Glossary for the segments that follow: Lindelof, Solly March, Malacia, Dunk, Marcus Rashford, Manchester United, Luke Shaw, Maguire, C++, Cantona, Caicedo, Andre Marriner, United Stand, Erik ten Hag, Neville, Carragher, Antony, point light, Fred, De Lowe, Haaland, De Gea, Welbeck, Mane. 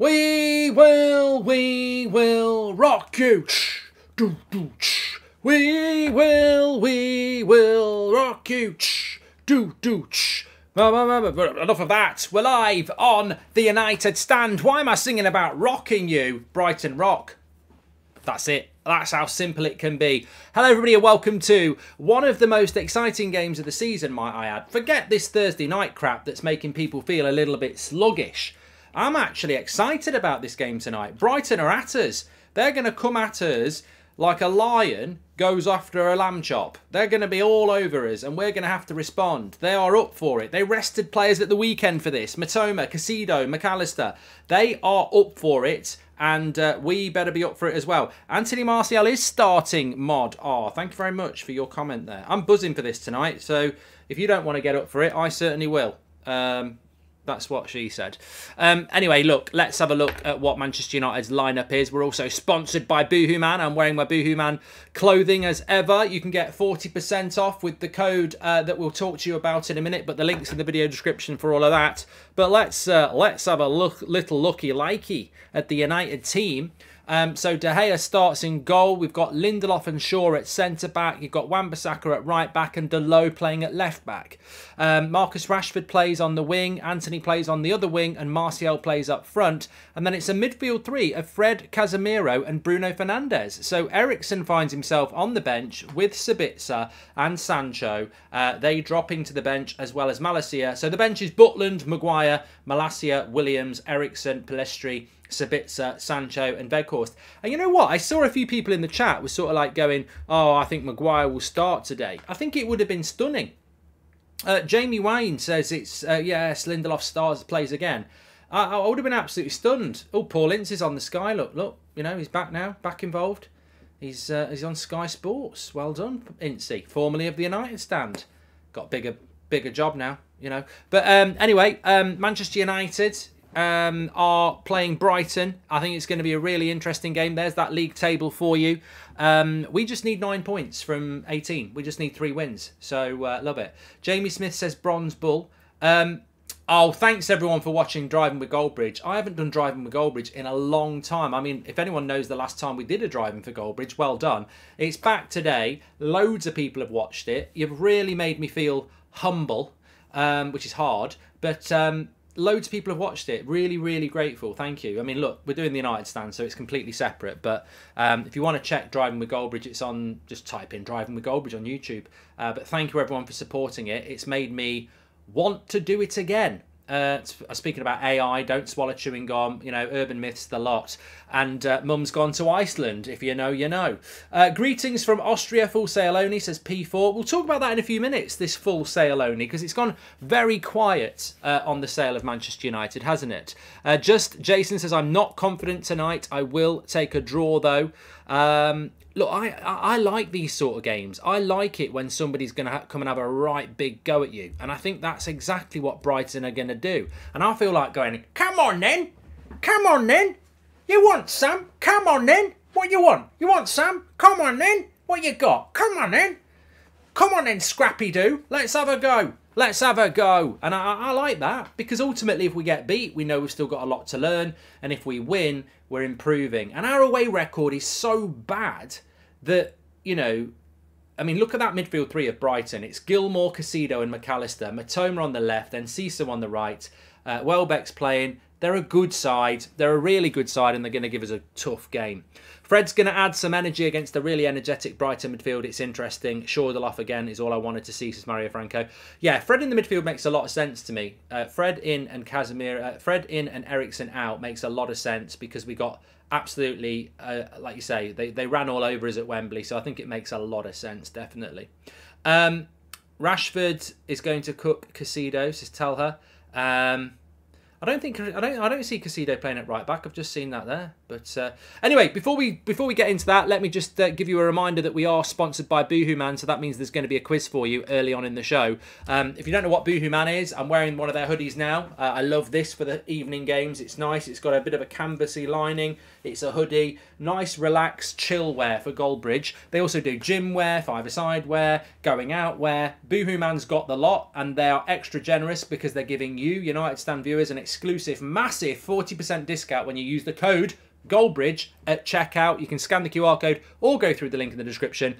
We will rock you. We will rock you. Enough of that. We're live on the United Stand. Why am I singing about rocking you? Brighton rock. That's it. That's how simple it can be. Hello everybody and welcome to one of the most exciting games of the season, might I add. Forget this Thursday night crap that's making people feel a little bit sluggish. I'm actually excited about this game tonight. Brighton are at us. They're going to come at us like a lion goes after a lamb chop. They're going to be all over us and we're going to have to respond. They are up for it. They rested players at the weekend for this. Mitoma, Caicedo, Mac Allister. They are up for it. And we better be up for it as well. Anthony Martial is starting, Mod. Oh, thank you very much for your comment there. I'm buzzing for this tonight, so if you don't want to get up for it, I certainly will. That's what she said. Anyway, look, let's have a look at what Manchester United's lineup is. We're also sponsored by BoohooMAN. I'm wearing my BoohooMAN clothing as ever. You can get 40% off with the code that we'll talk to you about in a minute, but the link's in the video description for all of that. But let's have a look, little looky-likey at the United team. So De Gea starts in goal. We've got Lindelof and Shaw at centre-back. You've got Wan-Bissaka at right-back and De Lowe playing at left-back. Marcus Rashford plays on the wing. Antony plays on the other wing and Martial plays up front. And then it's a midfield three of Fred, Casemiro and Bruno Fernandes. So Eriksen finds himself on the bench with Sabitzer and Sancho. They dropping to the bench as well as Malacia. So the bench is Butland, Maguire, Malacia, Williams, Eriksen, Pelestri, Sabitzer, Sancho and Weghorst. And you know what? I saw a few people in the chat were sort of like going, oh, I think Maguire will start today. I think it would have been stunning. Jamie Wayne says it's, yes, Lindelof starts, plays again. I would have been absolutely stunned. Oh, Paul Ince is on the Sky. Look, look, you know, he's back now, back involved. He's on Sky Sports. Well done, Ince, formerly of the United Stand. Got bigger job now, you know. But anyway, Manchester United are playing Brighton. I think it's going to be a really interesting game. There's that league table for you. We just need 9 points from 18. We just need 3 wins. So, love it. Jamie Smith says bronze bull. Oh, thanks everyone for watching Driving with Goldbridge. I haven't done Driving with Goldbridge in a long time. I mean, if anyone knows the last time we did a Driving for Goldbridge, well done. It's back today. Loads of people have watched it. You've really made me feel humble, which is hard. But, loads of people have watched it. Really, really grateful. Thank you. I mean, look, we're doing the United Stand, so it's completely separate. But if you want to check Driving with Goldbridge, it's on, just type in Driving with Goldbridge on YouTube. But thank you, everyone, for supporting it. It's made me want to do it again. Speaking about AI, don't swallow chewing gum, you know, urban myths, the lot. And mum's gone to Iceland, if you know, you know. Greetings from Austria, full sale only, says P4. We'll talk about that in a few minutes, this full sale only, because it's gone very quiet on the sale of Manchester United, hasn't it? Just Jason says, I'm not confident tonight. I will take a draw, though. Look, I like these sort of games. I like it when somebody's going to come and have a right big go at you. And I think that's exactly what Brighton are going to do. And I feel like going, come on then. Come on then. You want some? Come on then. What you want? You want some? Come on then. What you got? Come on then. Come on then, Scrappy-Doo. Let's have a go. Let's have a go. And I like that, because ultimately if we get beat, we know we've still got a lot to learn. And if we win, we're improving. And our away record is so bad that, you know, I mean, look at that midfield three of Brighton. It's Gilmour, Caicedo and Mac Allister. Mitoma on the left, then Cissé on the right. Welbeck's playing. They're a good side. They're a really good side, and they're going to give us a tough game. Fred's going to add some energy against a really energetic Brighton midfield. It's interesting. Lindelof again is all I wanted to see, says Mario Franco. Yeah, Fred in the midfield makes a lot of sense to me. Fred in and Eriksen out makes a lot of sense, because we got absolutely, like you say, they ran all over us at Wembley, so I think it makes a lot of sense, definitely. Rashford is going to cook Caicedo, says Telha. I don't see Caicedo playing at right back. I've just seen that there. But anyway, before we get into that, let me just give you a reminder that we are sponsored by BoohooMAN. So that means there's going to be a quiz for you early on in the show. If you don't know what BoohooMAN is, I'm wearing one of their hoodies now. I love this for the evening games. It's nice. It's got a bit of a canvassy lining. It's a hoodie. Nice, relaxed, chill wear for Goldbridge. They also do gym wear, five-a-side wear, going out wear. BoohooMAN's got the lot, and they are extra generous because they're giving you United Stand viewers an exclusive massive 40% discount when you use the code Goldbridge at checkout. You can scan the QR code or go through the link in the description.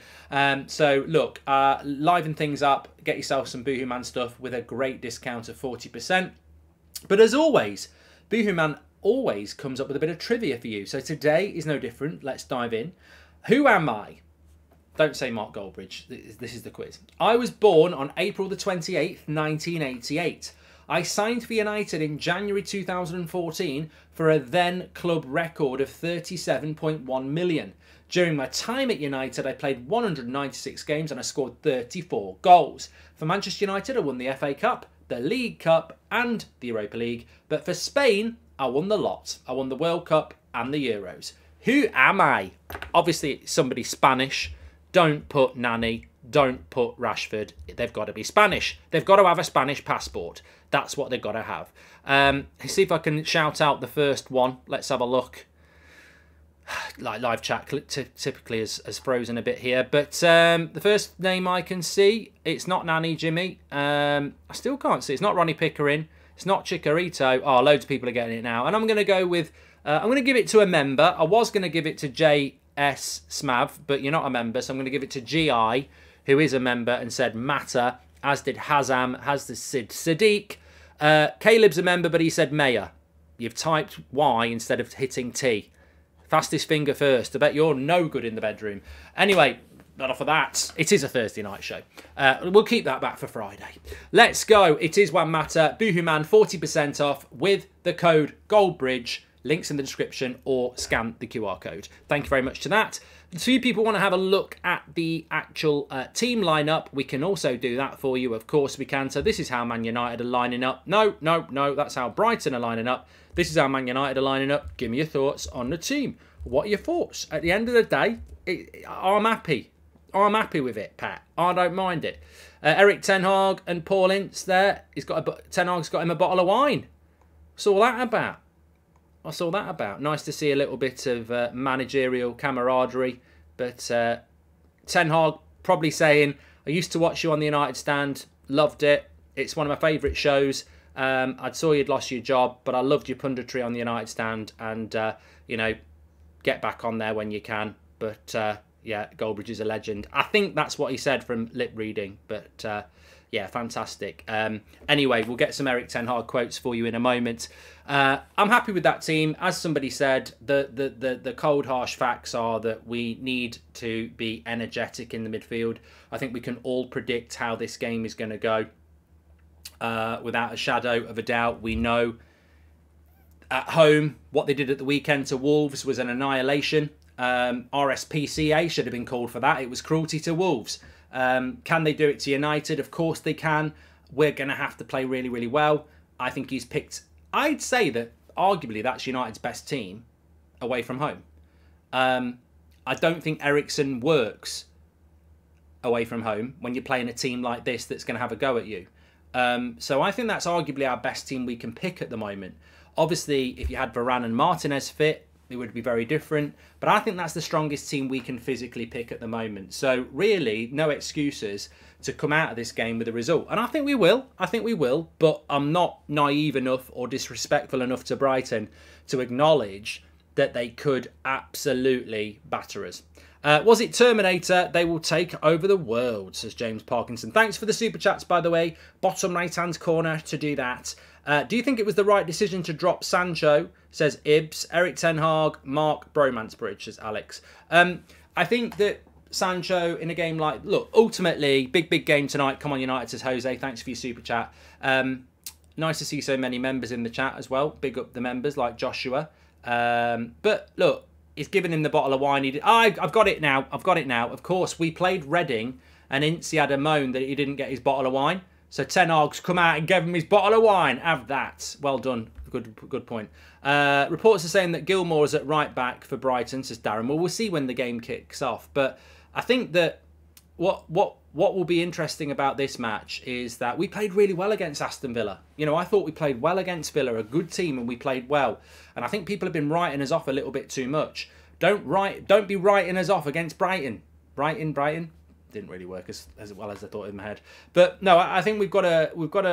So look, liven things up, get yourself some BoohooMAN stuff with a great discount of 40%. But as always, BoohooMAN always comes up with a bit of trivia for you. So today is no different. Let's dive in. Who am I? Don't say Mark Goldbridge. This is the quiz. I was born on April the 28th, 1988. I signed for United in January 2014 for a then club record of £37.1 million. During my time at United, I played 196 games and I scored 34 goals. For Manchester United, I won the FA Cup, the League Cup and the Europa League. But for Spain, I won the lot. I won the World Cup and the Euros. Who am I? Obviously, it's somebody Spanish. Don't put Nani. Don't put Rashford. They've got to be Spanish. They've got to have a Spanish passport. That's what they've got to have. See if I can shout out the first one. Let's have a look. Like live chat typically has frozen a bit here. But the first name I can see, it's not Nani Jimmy. I still can't see. It's not Ronnie Pickering. It's not Chicharito. Oh, loads of people are getting it now. And I'm going to go with... I'm going to give it to a member. I was going to give it to J.S. Smav, but you're not a member, so I'm going to give it to G.I., who is a member and said Matter, as did Hazam, as did Sadiq. Caleb's a member, but he said Mayor. You've typed Y instead of hitting T. Fastest finger first. I bet you're no good in the bedroom. Anyway, not off of that. It is a Thursday night show. We'll keep that back for Friday. Let's go. It is One Matter. BoohooMAN, 40% off with the code Goldbridge. Links in the description or scan the QR code. Thank you very much to that. If you people want to have a look at the actual team lineup, we can also do that for you. Of course we can. So this is how Man United are lining up. No. That's how Brighton are lining up. This is how Man United are lining up. Give me your thoughts on the team. What are your thoughts? At the end of the day, I'm happy. I'm happy with it, Pat. I don't mind it. Erik ten Hag and Paul Ince there. Ten Hag's got him a bottle of wine. What's all that about? What's all that about? Nice to see a little bit of managerial camaraderie. But Ten Hag probably saying, I used to watch you on the United Stand. Loved it. It's one of my favourite shows. I saw you'd lost your job, but I loved your punditry on the United Stand. And, you know, get back on there when you can. But, yeah, Goldbridge is a legend. I think that's what he said from lip reading. But, yeah, fantastic. Anyway, we'll get some Erik ten Hag quotes for you in a moment. I'm happy with that team. As somebody said, the cold, harsh facts are that we need to be energetic in the midfield. I think we can all predict how this game is going to go. Without a shadow of a doubt, we know at home what they did at the weekend to Wolves was an annihilation. RSPCA should have been called for that. It was cruelty to Wolves. Can they do it to United? Of course they can. We're going to have to play really, really well. I think he's picked... I'd say that, arguably, that's United's best team away from home. I don't think Eriksen works away from home when you're playing a team like this that's going to have a go at you. So I think that's arguably our best team we can pick at the moment. Obviously, if you had Varane and Martinez fit, it would be very different. But I think that's the strongest team we can physically pick at the moment. So really, no excuses to come out of this game with a result. And I think we will. I think we will. But I'm not naive enough or disrespectful enough to Brighton to acknowledge that they could absolutely batter us. Was it Terminator? They will take over the world, says James Parkinson. Thanks for the super chats, by the way. Bottom right-hand corner to do that. Do you think it was the right decision to drop Sancho, says Ibs? Erik ten Hag, Mark Bromancebridge, says Alex. I think that Sancho in a game like... Look, ultimately, big game tonight. Come on, United, says Jose. Thanks for your super chat. Nice to see so many members in the chat as well. Big up the members like Joshua. But look, he's given him the bottle of wine. He did. I've got it now. I've got it now. Of course, we played Reading and Ince had a moan that he didn't get his bottle of wine. So Ten Hag's come out and gave him his bottle of wine. Have that. Well done. Good point. Reports are saying that Gilmour is at right back for Brighton, says Darren. Well, we'll see when the game kicks off. But I think that what will be interesting about this match is that we played really well against Aston Villa. You know, I thought we played well against Villa, a good team, and we played well. And I think people have been writing us off a little bit too much. Don't be writing us off against Brighton. Brighton didn't really work as well as I thought in my head. But no, I think we've got a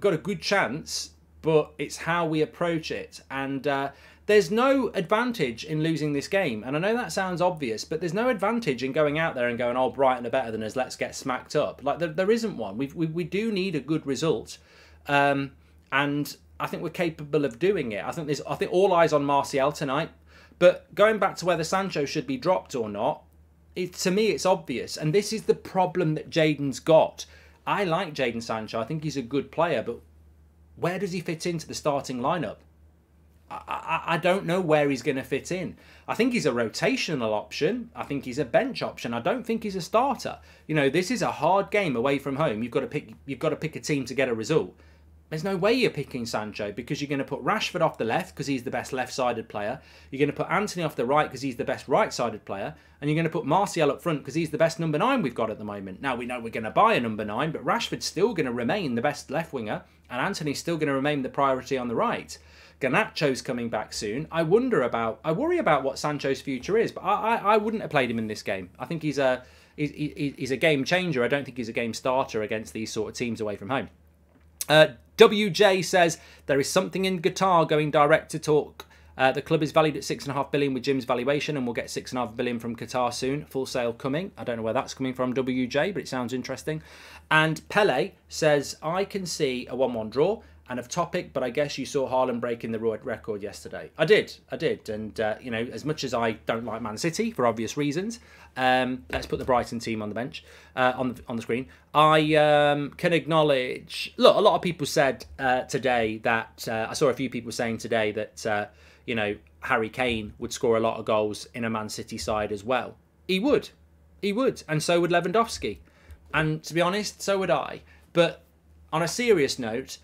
good chance but it's how we approach it. And there's no advantage in losing this game. And I know that sounds obvious, but there's no advantage in going out there and going, oh, Brighton are better than us, let's get smacked up. Like, there isn't one. We do need a good result. And I think we're capable of doing it. I think all eyes on Martial tonight. But going back to whether Sancho should be dropped or not, to me, it's obvious. And this is the problem that Jadon's got. I like Jadon Sancho. I think he's a good player. But where does he fit into the starting lineup? I don't know where he's going to fit in. I think he's a rotational option. I think he's a bench option. I don't think he's a starter. You know, this is a hard game away from home. You've got to pick a team to get a result. There's no way you're picking Sancho, because you're going to put Rashford off the left because he's the best left-sided player. You're going to put Antony off the right because he's the best right-sided player. And you're going to put Martial up front because he's the best number 9 we've got at the moment. Now, we know we're going to buy a number 9, but Rashford's still going to remain the best left-winger, and Antony's still going to remain the priority on the right. Garnacho's coming back soon. I worry about what Sancho's future is, but I wouldn't have played him in this game. I think he's a game changer. I don't think he's a game starter against these sort of teams away from home. WJ says, there is something in Qatar going direct to talk. The club is valued at 6.5 billion with Jim's valuation, and we'll get 6.5 billion from Qatar soon. Full sale coming. I don't know where that's coming from, WJ, but it sounds interesting. And Pele says, I can see a 1-1 draw. And of topic, but I guess you saw Haaland breaking the world record yesterday. I did. And, you know, as much as I don't like Man City, for obvious reasons, let's put the Brighton team on the bench, on the screen. I can acknowledge... Look, a lot of people said today that... I saw a few people saying today that, you know, Harry Kane would score a lot of goals in a Man City side as well. He would. He would. And so would Lewandowski. And, to be honest, so would I. But, on a serious note...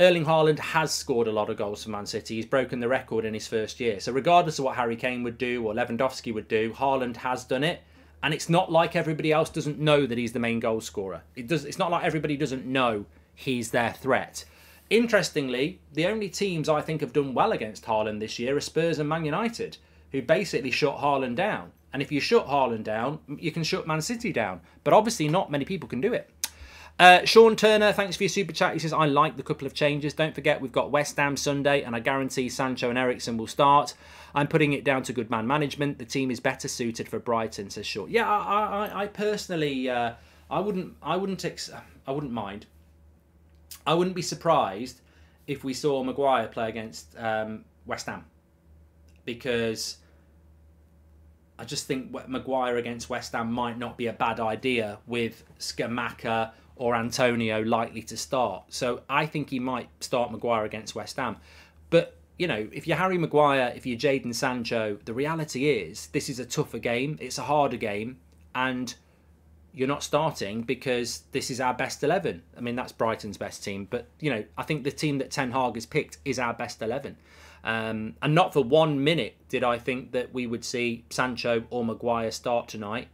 Erling Haaland has scored a lot of goals for Man City. He's broken the record in his first year. So regardless of what Harry Kane would do or Lewandowski would do, Haaland has done it. And it's not like everybody else doesn't know that he's the main goal scorer. It's not like everybody doesn't know he's their threat. Interestingly, the only teams I think have done well against Haaland this year are Spurs and Man United, who basically shut Haaland down. And if you shut Haaland down, you can shut Man City down. But obviously not many people can do it. Sean Turner, thanks for your super chat. He says, I like the couple of changes. Don't forget, we've got West Ham Sunday, and I guarantee Sancho and Eriksen will start. I'm putting it down to good man management. The team is better suited for Brighton, says Short. Yeah, I personally, I wouldn't mind. I wouldn't be surprised if we saw Maguire play against West Ham, because I just think Maguire against West Ham might not be a bad idea with Scamacca or Antonio likely to start. So I think he might start Maguire against West Ham. But, you know, if you're Harry Maguire, if you're Jadon Sancho, the reality is this is a tougher game. It's a harder game. And you're not starting because this is our best 11. I mean, that's Brighton's best team. But, you know, I think the team that Ten Hag has picked is our best 11. And not for 1 minute did I think that we would see Sancho or Maguire start tonight.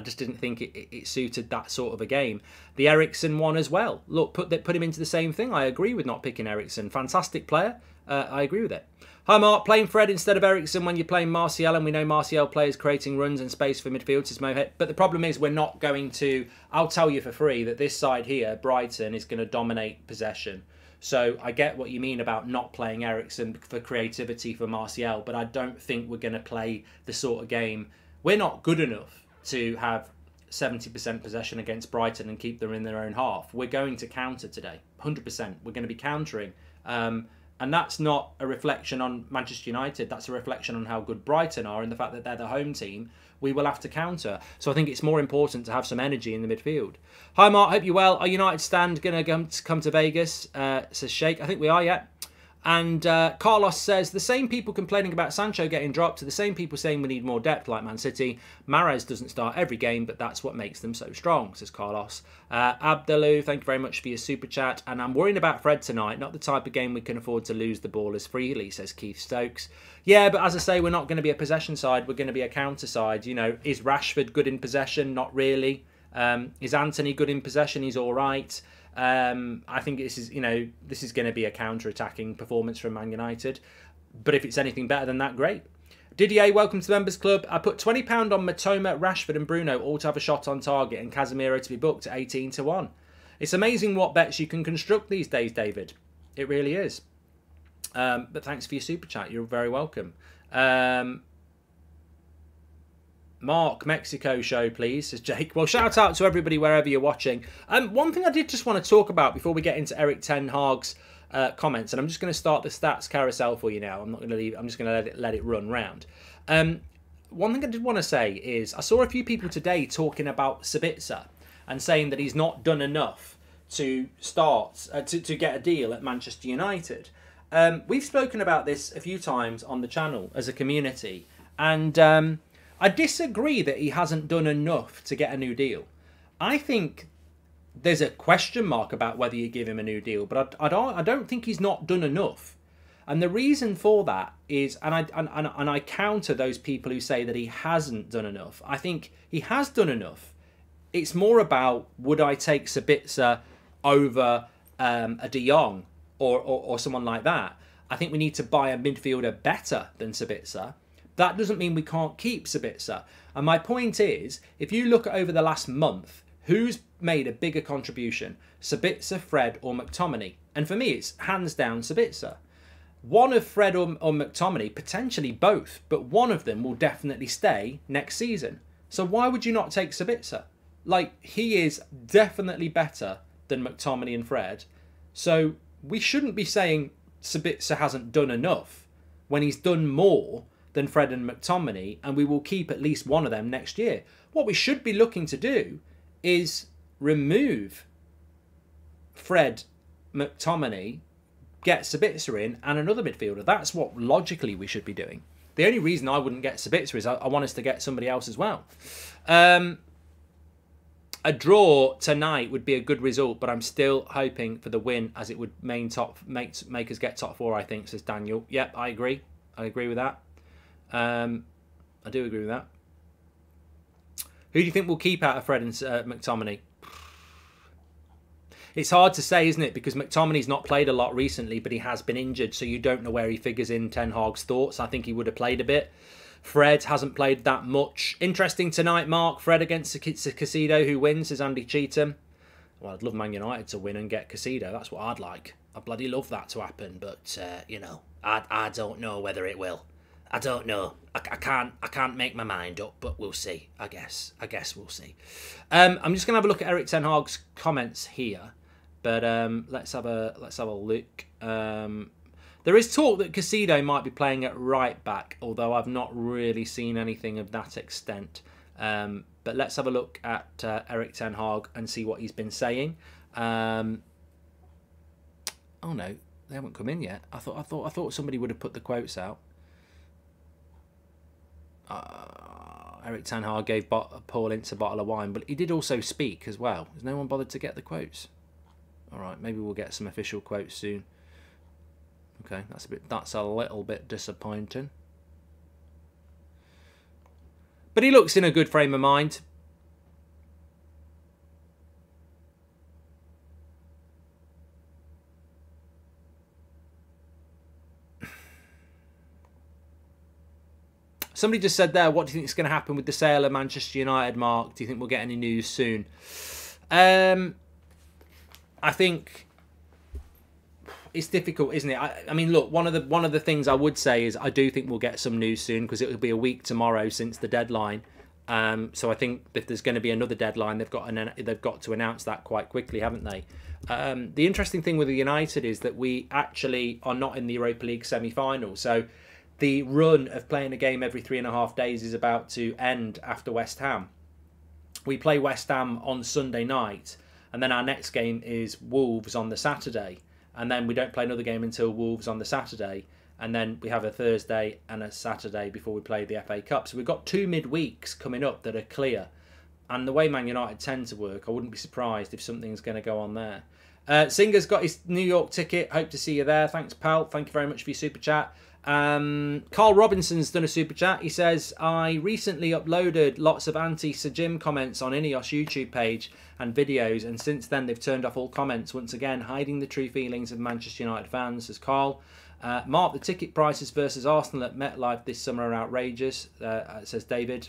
I just didn't think it suited that sort of a game. The Eriksen one as well. Look, put him into the same thing. I agree with not picking Eriksen. Fantastic player. I agree with it. Hi, Mark. Playing Fred instead of Eriksen when you're playing Martial, and we know Martial plays creating runs and space for midfielders is Mohead. But the problem is we're not going to... I'll tell you for free that this side here, Brighton, is going to dominate possession. So I get what you mean about not playing Eriksen for creativity for Martial, but I don't think we're going to play the sort of game. We're not good enough to have 70% possession against Brighton and keep them in their own half. We're going to counter today, 100%. We're going to be countering. And that's not a reflection on Manchester United. That's a reflection on how good Brighton are and the fact that they're the home team. We will have to counter. So I think it's more important to have some energy in the midfield. Hi, Mark. Hope you're well. Are United Stand going to come to Vegas? Says Sheikh. I think we are, yeah. And Carlos says, the same people complaining about Sancho getting dropped are the same people saying we need more depth like Man City. Mahrez doesn't start every game, but that's what makes them so strong, says Carlos. Abdelu, thank you very much for your super chat. And I'm worrying about Fred tonight. Not the type of game we can afford to lose the ball as freely, says Keith Stokes. Yeah, but as I say, we're not going to be a possession side. We're going to be a counter side. You know, is Rashford good in possession? Not really. Is Antony good in possession? He's all right. I think this is going to be a counter-attacking performance from Man United. But if it's anything better than that, great. Didier, welcome to the Members Club. I put £20 on Mitoma, Rashford and Bruno all to have a shot on target and Casemiro to be booked at 18 to 1. It's amazing what bets you can construct these days, David. It really is. But thanks for your super chat. You're very welcome. Mark, Mexico show, please, says Jake. Well, shout out to everybody wherever you're watching. One thing I did just want to talk about before we get into Erik ten Hag's comments, and I'm just going to start the stats carousel for you now. I'm not going to leave. I'm just going to let it run round. One thing I did want to say is I saw a few people today talking about Sabitzer and saying that he's not done enough to start to get a deal at Manchester United. We've spoken about this a few times on the channel as a community, and I disagree that he hasn't done enough to get a new deal. I think there's a question mark about whether you give him a new deal, but I don't think he's not done enough. And the reason for that is, and I counter those people who say that he hasn't done enough. I think he has done enough. It's more about, would I take Sabitzer over a De Jong or someone like that? I think we need to buy a midfielder better than Sabitzer. That doesn't mean we can't keep Sabitzer. And my point is, if you look over the last month, who's made a bigger contribution? Sabitzer, Fred or McTominay? And for me, it's hands down Sabitzer. One of Fred or McTominay, potentially both, but one of them will definitely stay next season. So why would you not take Sabitzer? Like, he is definitely better than McTominay and Fred. So we shouldn't be saying Sabitzer hasn't done enough when he's done more than Fred and McTominay, and we will keep at least one of them next year. What we should be looking to do is remove Fred, McTominay, get Sabitzer in, and another midfielder. That's what logically we should be doing. The only reason I wouldn't get Sabitzer is I want us to get somebody else as well. A draw tonight would be a good result, but I'm still hoping for the win, as it would make us get top four, I think, says Daniel. Yep, I agree. I agree with that. I do agree with that. Who do you think we'll keep out of Fred and McTominay? It's hard to say, isn't it? Because McTominay's not played a lot recently, but he has been injured, so you don't know where he figures in Ten Hag's thoughts. I think he would have played a bit. Fred hasn't played that much. Interesting tonight, Mark. Fred against Caicedo. Who wins? Says Andy Cheetham. Well, I'd love Man United to win and get Caicedo. That's what I'd like. I'd bloody love that to happen, but, you know, I don't know whether it will. I don't know. I can't make my mind up, but we'll see. I guess we'll see. I'm just gonna have a look at Erik ten Hag's comments here, but let's have a look. There is talk that Caicedo might be playing at right back, although I've not really seen anything of that extent. But let's have a look at Erik ten Hag and see what he's been saying. Oh no, they haven't come in yet. I thought somebody would have put the quotes out. Erik ten Hag gave Paul Ince a bottle of wine, but he did also speak as well. Has no one bothered to get the quotes? All right, maybe we'll get some official quotes soon. Okay, that's a little bit disappointing. But he looks in a good frame of mind. Somebody just said there, what do you think is going to happen with the sale of Manchester United, Mark? Do you think we'll get any news soon? I think it's difficult, isn't it? I mean, look, one of the things I would say is I do think we'll get some news soon, because it will be a week tomorrow since the deadline. So I think if there's going to be another deadline, they've got to announce that quite quickly, haven't they? The interesting thing with the United is that we actually are not in the Europa League semi-final, so the run of playing a game every 3.5 days is about to end after West Ham. We play West Ham on Sunday night, and then our next game is Wolves on the Saturday. And then we don't play another game until Wolves on the Saturday. And then we have a Thursday and a Saturday before we play the FA Cup. So we've got two midweeks coming up that are clear. And the way Man United tend to work, I wouldn't be surprised if something's going to go on there. Singer's got his New York ticket. Hope to see you there. Thanks, pal. Thank you very much for your super chat. Carl Robinson's done a super chat. He says, I recently uploaded lots of anti-Sir Jim comments on Ineos YouTube page and videos, and since then they've turned off all comments, once again hiding the true feelings of Manchester United fans, says Carl. Mark, the ticket prices versus Arsenal at MetLife this summer are outrageous, says David.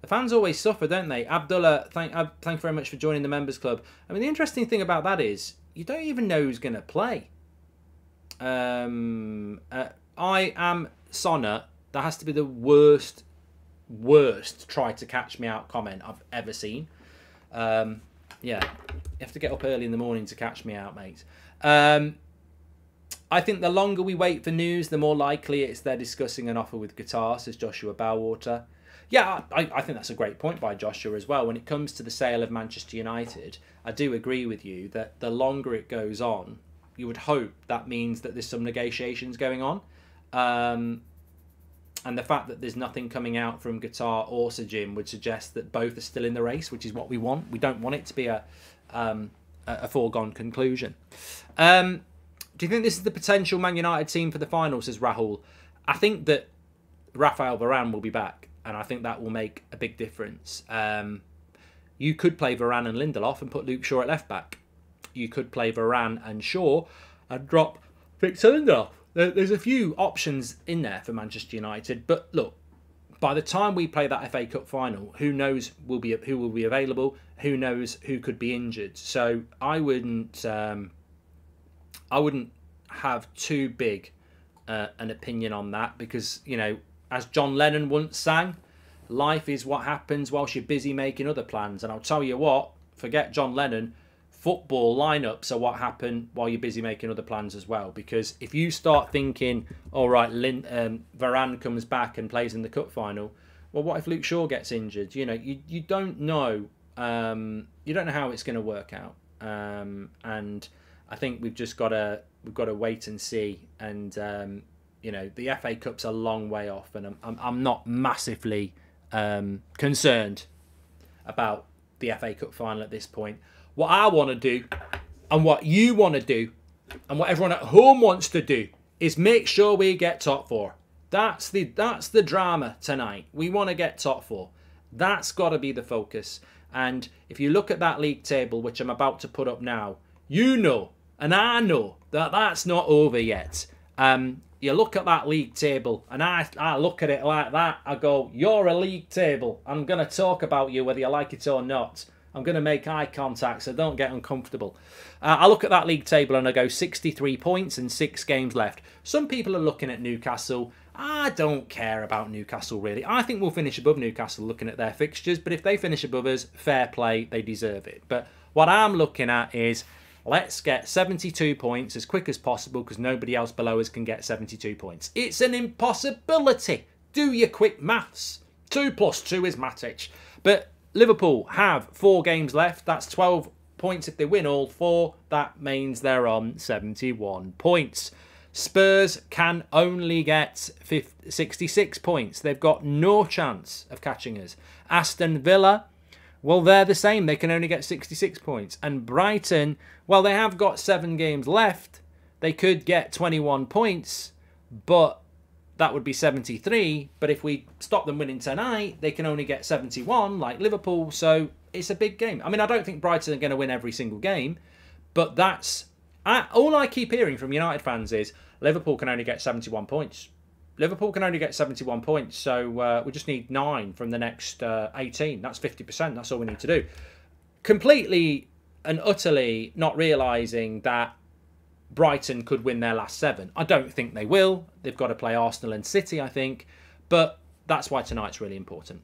The fans always suffer, don't they? Abdullah, thank you very much for joining the members club. I mean, the interesting thing about that is you don't even know who's going to play. I am Sonna. That has to be the worst try to catch me out comment I've ever seen. Yeah, you have to get up early in the morning to catch me out, mate. I think the longer we wait for news, the more likely it's they're discussing an offer with Qatar, says Joshua Bowater. Yeah, I think that's a great point by Joshua as well. When it comes to the sale of Manchester United, I do agree with you that the longer it goes on, you would hope that means that there's some negotiations going on. And the fact that there's nothing coming out from Qatar or Sajim would suggest that both are still in the race, which is what we want. We don't want it to be a foregone conclusion. Do you think this is the potential Man United team for the final, says Rahul? I think that Raphael Varane will be back, and I think that will make a big difference. You could play Varane and Lindelof and put Luke Shaw at left-back. You could play Varane and Shaw and drop Victor Lindelof. There's a few options in there for Manchester United, but look, by the time we play that FA Cup final, who knows who will be available? Who knows who could be injured? So I wouldn't have too big an opinion on that because, you know, as John Lennon once sang, life is what happens whilst you're busy making other plans. And I'll tell you what, forget John Lennon. Football lineups are what happen while you're busy making other plans as well. Because if you start thinking, all right, Varane comes back and plays in the cup final. Well, what if Luke Shaw gets injured? You know, you don't know. You don't know how it's going to work out. And I think we've just got to wait and see. And you know, the FA Cup's a long way off, and I'm not massively concerned about the FA Cup final at this point. What I want to do and what you want to do and what everyone at home wants to do is make sure we get top four. That's the drama tonight. We want to get top four. That's got to be the focus. And if you look at that league table, which I'm about to put up now, you know and I know that that's not over yet. You look at that league table and I look at it like that. I go, you're a league table. I'm going to talk about you whether you like it or not. I'm going to make eye contact, so don't get uncomfortable. I look at that league table and I go 63 points and 6 games left. Some people are looking at Newcastle. I don't care about Newcastle, really. I think we'll finish above Newcastle looking at their fixtures, but if they finish above us, fair play, they deserve it. But what I'm looking at is let's get 72 points as quick as possible because nobody else below us can get 72 points. It's an impossibility. Do your quick maths. 2 plus 2 is Matic. But Liverpool have 4 games left. That's 12 points if they win all 4. That means they're on 71 points. Spurs can only get 66 points. They've got no chance of catching us. Aston Villa, well, they're the same. They can only get 66 points. And Brighton, well, they have got 7 games left. They could get 21 points, but that would be 73, but if we stop them winning tonight, they can only get 71, like Liverpool, so it's a big game. I mean, I don't think Brighton are going to win every single game, but that's all I keep hearing from United fans is Liverpool can only get 71 points. Liverpool can only get 71 points, so we just need 9 from the next 18. That's 50%, that's all we need to do. Completely and utterly not realising that Brighton could win their last 7. I don't think they will. They've got to play Arsenal and City, I think. But that's why tonight's really important.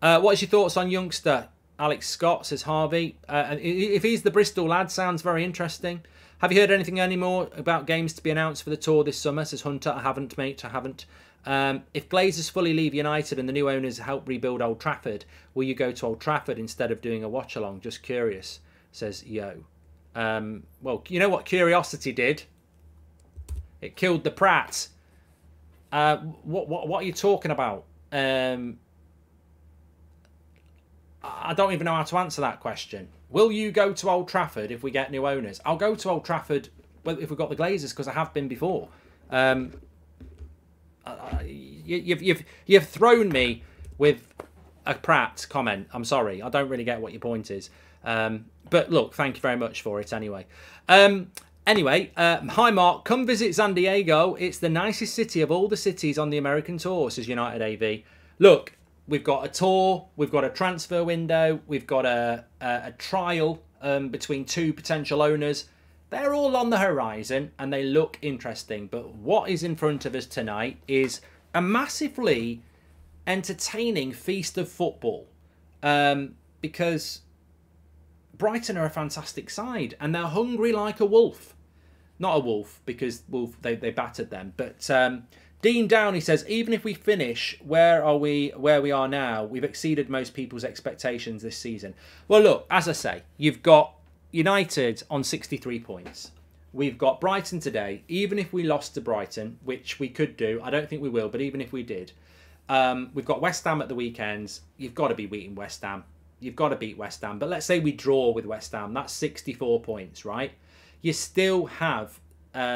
What is your thoughts on youngster Alex Scott, says Harvey? If he's the Bristol lad, sounds very interesting. Have you heard anything anymore about games to be announced for the tour this summer, says Hunter? I haven't, mate. I haven't. If Glazers fully leave United and the new owners help rebuild Old Trafford, will you go to Old Trafford instead of doing a watch-along? Just curious, says Yo. Well, you know what curiosity did? It killed the Prat. What are you talking about? I don't even know how to answer that question. Will you go to Old Trafford if we get new owners? I'll go to Old Trafford if we've got the Glazers because I have been before. You've thrown me with a Prat comment. I'm sorry. I don't really get what your point is. But look, thank you very much for it anyway. Hi Mark, come visit San Diego. It's the nicest city of all the cities on the American tour, says United AV. Look, we've got a tour, we've got a transfer window, we've got a trial between 2 potential owners. They're all on the horizon and they look interesting. But what is in front of us tonight is a massively entertaining feast of football. Because Brighton are a fantastic side and they're hungry like a wolf. Not a wolf, because wolf they battered them. But Dean Downey says, even if we finish where we are now, we've exceeded most people's expectations this season. Well, look, as I say, you've got United on 63 points. We've got Brighton today. Even if we lost to Brighton, which we could do, I don't think we will, but even if we did, we've got West Ham at the weekends. You've got to be beating West Ham. You've got to beat West Ham. But let's say we draw with West Ham. That's 64 points, right? You still have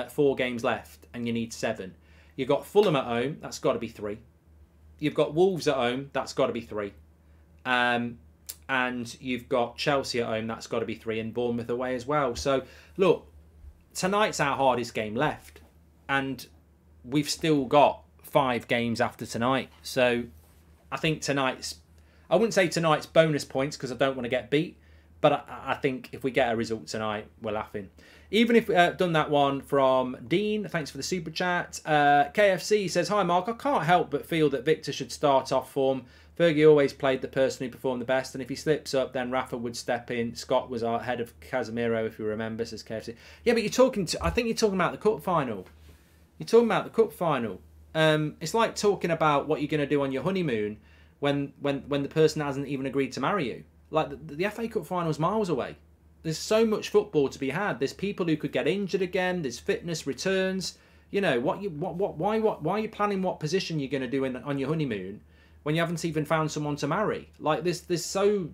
4 games left and you need 7. You've got Fulham at home. That's got to be 3. You've got Wolves at home. That's got to be 3. And you've got Chelsea at home. That's got to be 3. And Bournemouth away as well. So, look, tonight's our hardest game left. And we've still got 5 games after tonight. So, I think tonight's... I wouldn't say tonight's bonus points because I don't want to get beat. But I think if we get a result tonight, we're laughing. Even if we've done that one from Dean, thanks for the super chat. KFC says, hi, Mark. I can't help but feel that Victor should start off form. Fergie always played the person who performed the best. And if he slips up, then Rafa would step in. Scott was our head of Casemiro, if you remember, says KFC. Yeah, but you're talking to... I think you're talking about the cup final. You're talking about the cup final. It's like talking about what you're going to do on your honeymoon when the person hasn't even agreed to marry you. Like, the FA Cup final is miles away. There's so much football to be had. There's people who could get injured again. There's fitness returns. You know, why are you planning what position you're going to do on your honeymoon when you haven't even found someone to marry? Like, there's so...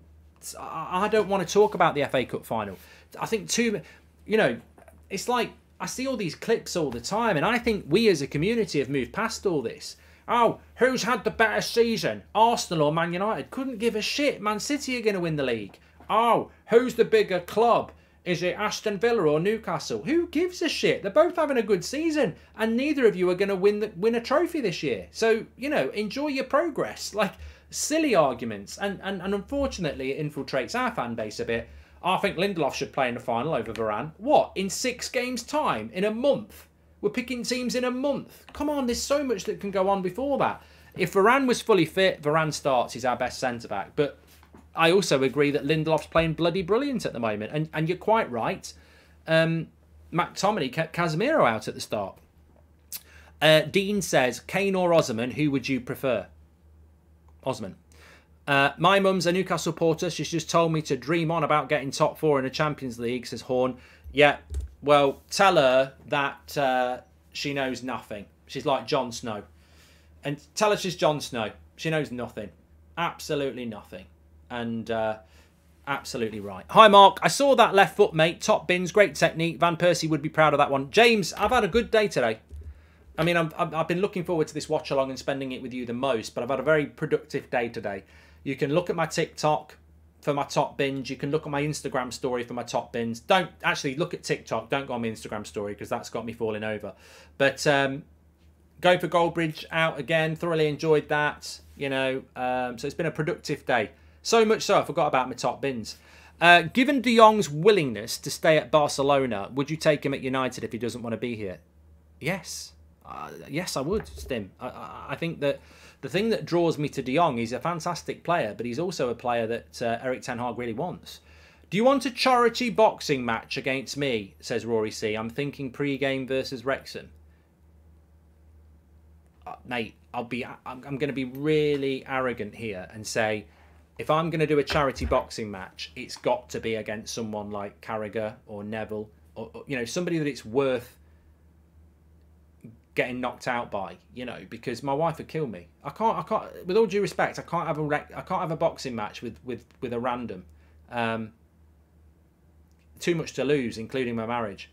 I don't want to talk about the FA Cup final. I think too... You know, it's like... I see all these clips all the time, and I think we as a community have moved past all this. Oh, who's had the better season? Arsenal or Man United? Couldn't give a shit. Man City are going to win the league. Oh, who's the bigger club? Is it Aston Villa or Newcastle? Who gives a shit? They're both having a good season and neither of you are going to win a trophy this year. So, you know, enjoy your progress. Like, silly arguments. And unfortunately, it infiltrates our fan base a bit. I think Lindelof should play in the final over Varane. What? In 6 games' time? In a month? We're picking teams in a month. Come on, there's so much that can go on before that. If Varane was fully fit, Varane starts. He's our best centre-back. But I also agree that Lindelof's playing bloody brilliant at the moment. And you're quite right. McTominay kept Casemiro out at the start. Dean says, Kane or Osimhen, who would you prefer? Osimhen. My mum's a Newcastle porter. She's just told me to dream on about getting top 4 in the Champions League, says Horn. Yeah. Well, tell her that she knows nothing. She's like Jon Snow. And tell her she's Jon Snow. She knows nothing. Absolutely nothing. And absolutely right. Hi, Mark. I saw that left foot, mate. Top bins. Great technique. Van Persie would be proud of that one. James, I've had a good day today. I mean, I've been looking forward to this watch-along and spending it with you the most, but I've had a very productive day today. You can look at my TikTok for my top bins. You can look at my Instagram story for my top bins. Don't actually look at TikTok. Don't go on my Instagram story because that's got me falling over. But go for Goldbridge out again. Thoroughly enjoyed that. You know, so it's been a productive day. So much so I forgot about my top bins. Given De Jong's willingness to stay at Barcelona, would you take him at United if he doesn't want to be here? Yes. Yes, I would, Stim. I think that the thing that draws me to De Jong, he's a fantastic player, but he's also a player that Erik ten Hag really wants. Do you want a charity boxing match against me, says Rory C. I'm thinking pre-game versus Wrexham. Mate, I'm going to be really arrogant here and say, if I'm going to do a charity boxing match, it's got to be against someone like Carragher or Neville, or you know, somebody that it's worth getting knocked out by, you know, because my wife would kill me. I can't. With all due respect, I can't have a boxing match with a random. Too much to lose, including my marriage.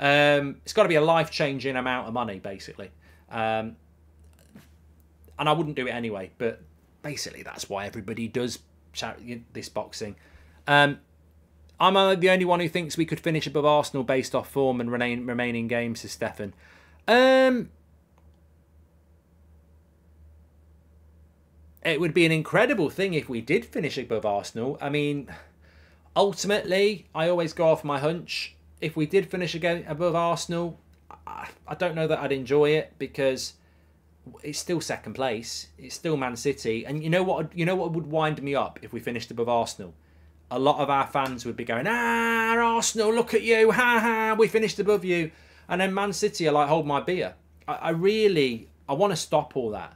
It's got to be a life-changing amount of money, basically. And I wouldn't do it anyway. But basically, that's why everybody does this boxing. I'm the only one who thinks we could finish above Arsenal based off form and remaining games, says Stefan. It would be an incredible thing if we did finish above Arsenal. I mean, ultimately, I always go off my hunch. if we did finish again above Arsenal, I don't know that I'd enjoy it, because it's still second place. It's still Man City. And you know what? You know what would wind me up if we finished above Arsenal? A lot of our fans would be going, "Ah, Arsenal, look at you! Ha ha! We finished above you!" And then Man City are like, "Hold my beer." I want to stop all that.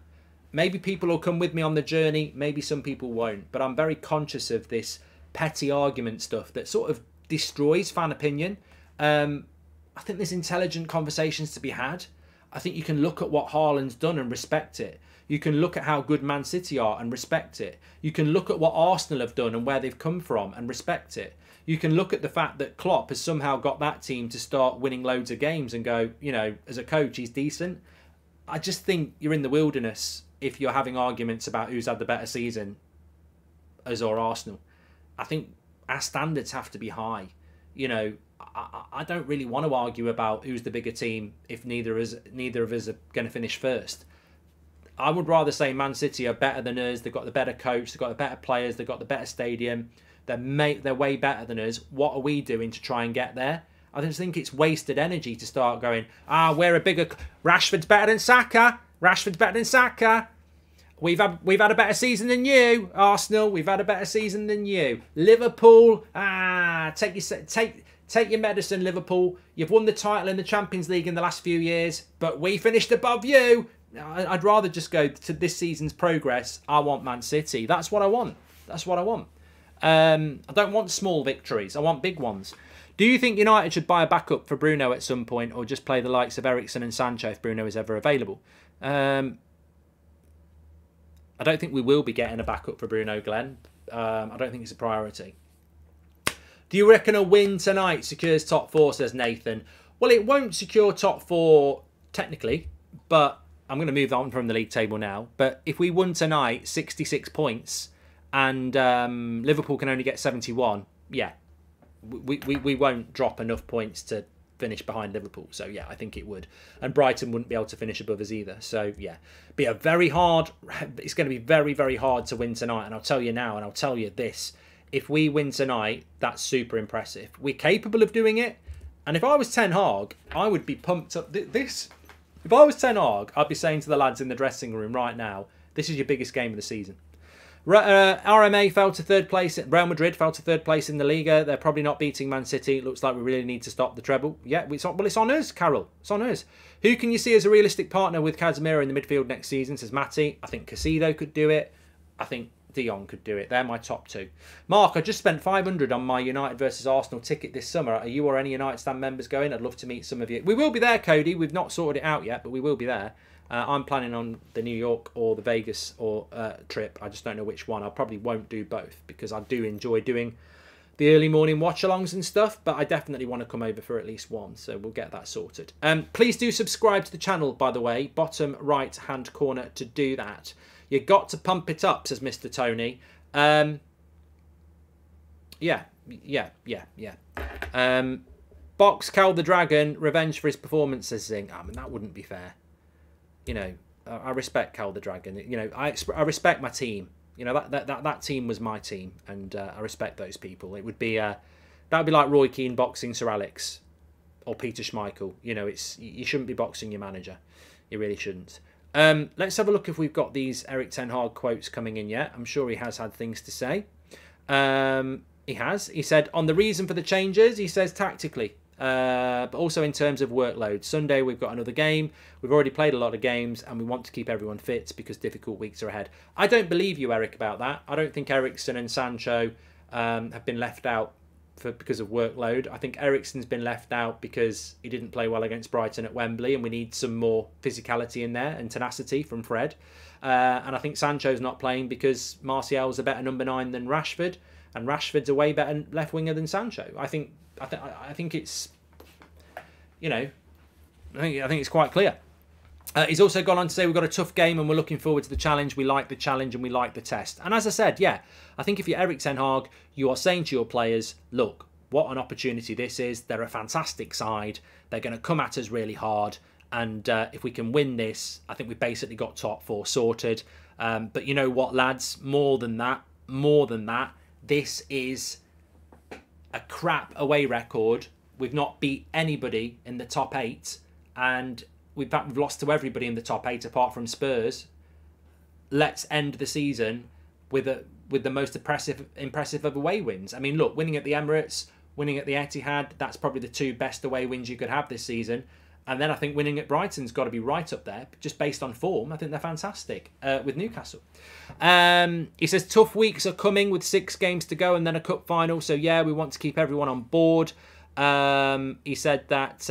Maybe people will come with me on the journey. Maybe some people won't. But I'm very conscious of this petty argument stuff that sort of destroys fan opinion. I think there's intelligent conversations to be had. I think you can look at what Haaland's done and respect it. You can look at how good Man City are and respect it. You can look at what Arsenal have done and where they've come from and respect it. You can look at the fact that Klopp has somehow got that team to start winning loads of games and go, you know, as a coach, he's decent. I just think you're in the wilderness if you're having arguments about who's had the better season, us or Arsenal. I think our standards have to be high. You know, I don't really want to argue about who's the bigger team if neither of us are going to finish first. I would rather say Man City are better than us. They've got the better coach. They've got the better players. They've got the better stadium. They're way better than us. What are we doing to try and get there? I just think it's wasted energy to start going, ah, we're a bigger... Rashford's better than Saka. Rashford's better than Saka. We've had a better season than you, Arsenal. We've had a better season than you. Liverpool, ah, take your medicine, Liverpool. You've won the title in the Champions League in the last few years, but we finished above you. I'd rather just go to this season's progress. I want Man City. That's what I want. That's what I want. I don't want small victories. I want big ones. Do you think United should buy a backup for Bruno at some point, or just play the likes of Eriksen and Sancho if Bruno is ever available? I don't think we will be getting a backup for Bruno, Glenn. I don't think it's a priority. Do you reckon a win tonight secures top four, says Nathan? Well, it won't secure top four technically, but I'm going to move on from the league table now. But if we won tonight, 66 points, and Liverpool can only get 71, yeah, we won't drop enough points to finish behind Liverpool. So, yeah, I think it would. And Brighton wouldn't be able to finish above us either. So, yeah, be a very hard... It's going to be very, very hard to win tonight. And I'll tell you now, and I'll tell you this. If we win tonight, that's super impressive. We're capable of doing it. And if I was Ten Hag, I would be pumped up. If I was Ten Hag, I'd be saying to the lads in the dressing room right now, this is your biggest game of the season. RMA fell to third place. Real Madrid fell to third place in the Liga. They're probably not beating Man City. It looks like we really need to stop the treble. Yeah, it's on us, Carol. It's on us. Who can you see as a realistic partner with Casemiro in the midfield next season, says Matty. I think Caicedo could do it. I think De Jong could do it. They're my top two. Mark, I just spent 500 on my United versus Arsenal ticket this summer. Are you or any United Stand members going? I'd love to meet some of you. We will be there, Cody. We've not sorted it out yet, but we will be there. I'm planning on the New York or the Vegas or trip. I just don't know which one. I probably won't do both because I do enjoy doing the early morning watch-alongs and stuff, but I definitely want to come over for at least one, so we'll get that sorted. Please do subscribe to the channel, by the way. Bottom right-hand corner to do that. You got to pump it up, says Mr. Tony. Yeah. Box Cal the Dragon, revenge for his performance, says Zing. I mean, that wouldn't be fair. You know, I respect Cal the Dragon. You know, I respect my team. You know, that team was my team, and I respect those people. It would be that would be like Roy Keane boxing Sir Alex or Peter Schmeichel. You know, you shouldn't be boxing your manager. You really shouldn't. Let's have a look if we've got these Erik ten Hag quotes coming in yet. I'm sure he has had things to say. He has. He said on the reason for the changes. He says tactically. But also in terms of workload. Sunday we've got another game. We've already played a lot of games and we want to keep everyone fit because difficult weeks are ahead. I don't believe you, Eric, about that. I don't think Eriksen and Sancho have been left out because of workload. I think Eriksen's been left out because he didn't play well against Brighton at Wembley, and we need some more physicality in there and tenacity from Fred. And I think Sancho's not playing because Martial's a better number 9 than Rashford, and Rashford's a way better left winger than Sancho. I think it's, you know, I think it's quite clear. He's also gone on to say we've got a tough game and we're looking forward to the challenge. We like the challenge and we like the test. And as I said, yeah, I think if you're Erik ten Hag, you are saying to your players, look, what an opportunity this is. They're a fantastic side. They're going to come at us really hard. And if we can win this, I think we've basically got top four sorted. But you know what, lads, more than that, this is... a crap away record We've not beat anybody in the top eight, and we've lost to everybody in the top eight apart from Spurs. Let's end the season with the most impressive of away wins. I mean, look, winning at the Emirates, winning at the Etihad, that's probably the two best away wins you could have this season. And then I think winning at Brighton's got to be right up there, just based on form. I think they're fantastic with Newcastle. He says, tough weeks are coming with 6 games to go and then a cup final. So, yeah, we want to keep everyone on board. He said that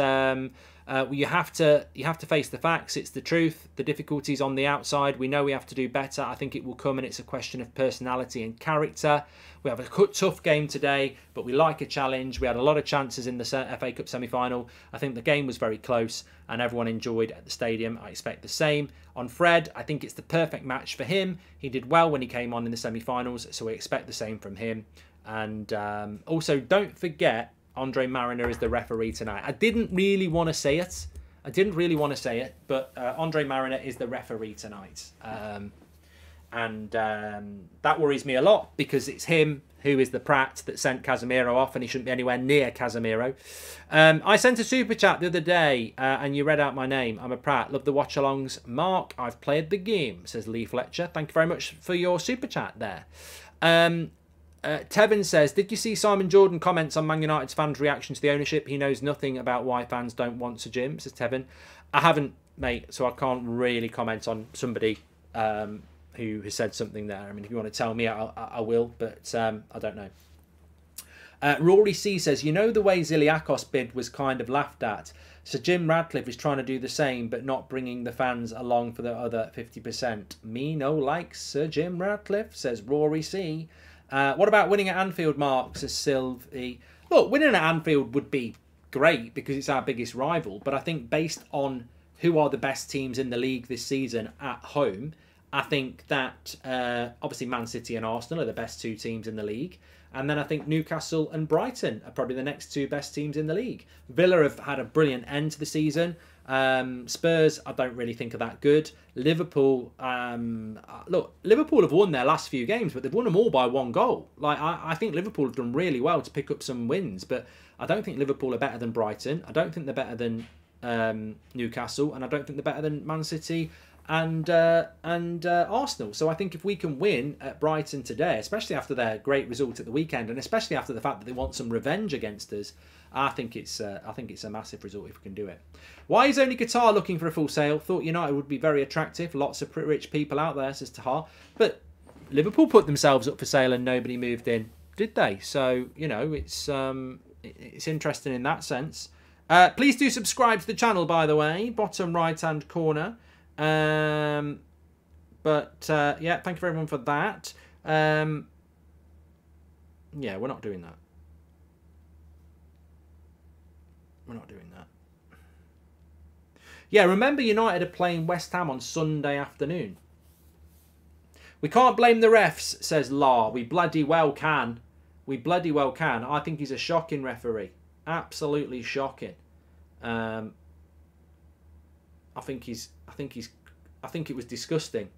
you have to face the facts. It's the truth. The difficulties on the outside. We know we have to do better. I think it will come, and it's a question of personality and character. We have a tough game today, but we like a challenge. We had a lot of chances in the FA Cup semi-final. I think the game was very close and everyone enjoyed at the stadium. I expect the same. On Fred, I think it's the perfect match for him. He did well when he came on in the semi-finals, so we expect the same from him. And also, don't forget, Andre Marriner is the referee tonight. I didn't really want to say it. But Andre Marriner is the referee tonight. That worries me a lot, because it's him who is the prat that sent Casemiro off, and he shouldn't be anywhere near Casemiro. I sent a super chat the other day, and you read out my name. I'm a prat. Love the watch-alongs. Mark, I've played the game, says Lee Fletcher. Thank you very much for your super chat there. Tevin says, did you see Simon Jordan comments on Man United's fans' reaction to the ownership? He knows nothing about why fans don't want Sir Jim, says Tevin. I haven't, mate, so I can't really comment on somebody who has said something there. I mean, if you want to tell me, I will, but I don't know. Rory C says, you know the way Ziliakos' bid was kind of laughed at? So Jim Ratcliffe is trying to do the same, but not bringing the fans along for the other 50%. Me no likes Sir Jim Ratcliffe, says Rory C. What about winning at Anfield, Mark, says Sylvie? Look, winning at Anfield would be great because it's our biggest rival. But I think based on who are the best teams in the league this season at home, I think that obviously Man City and Arsenal are the best 2 teams in the league. And then I think Newcastle and Brighton are probably the next 2 best teams in the league. Villa have had a brilliant end to the season. Spurs, I don't really think are that good. Liverpool, look, Liverpool have won their last few games, but they've won them all by 1 goal. Like, I think Liverpool have done really well to pick up some wins, but I don't think Liverpool are better than Brighton. I don't think they're better than Newcastle, and I don't think they're better than Man City and Arsenal. So I think if we can win at Brighton today, especially after their great result at the weekend, and especially after the fact that they want some revenge against us, I think it's a massive result if we can do it. Why is only Qatar looking for a full sale? Thought United would be very attractive. Lots of pretty rich people out there, says Tahar. But Liverpool put themselves up for sale and nobody moved in, did they? So, you know, it's interesting in that sense. Please do subscribe to the channel, by the way, bottom right-hand corner. Yeah, thank you everyone for that. Yeah, we're not doing that. Yeah, remember United are playing West Ham on Sunday afternoon. We can't blame the refs, says La. We bloody well can. I think he's a shocking referee. Absolutely shocking. I think it was disgusting.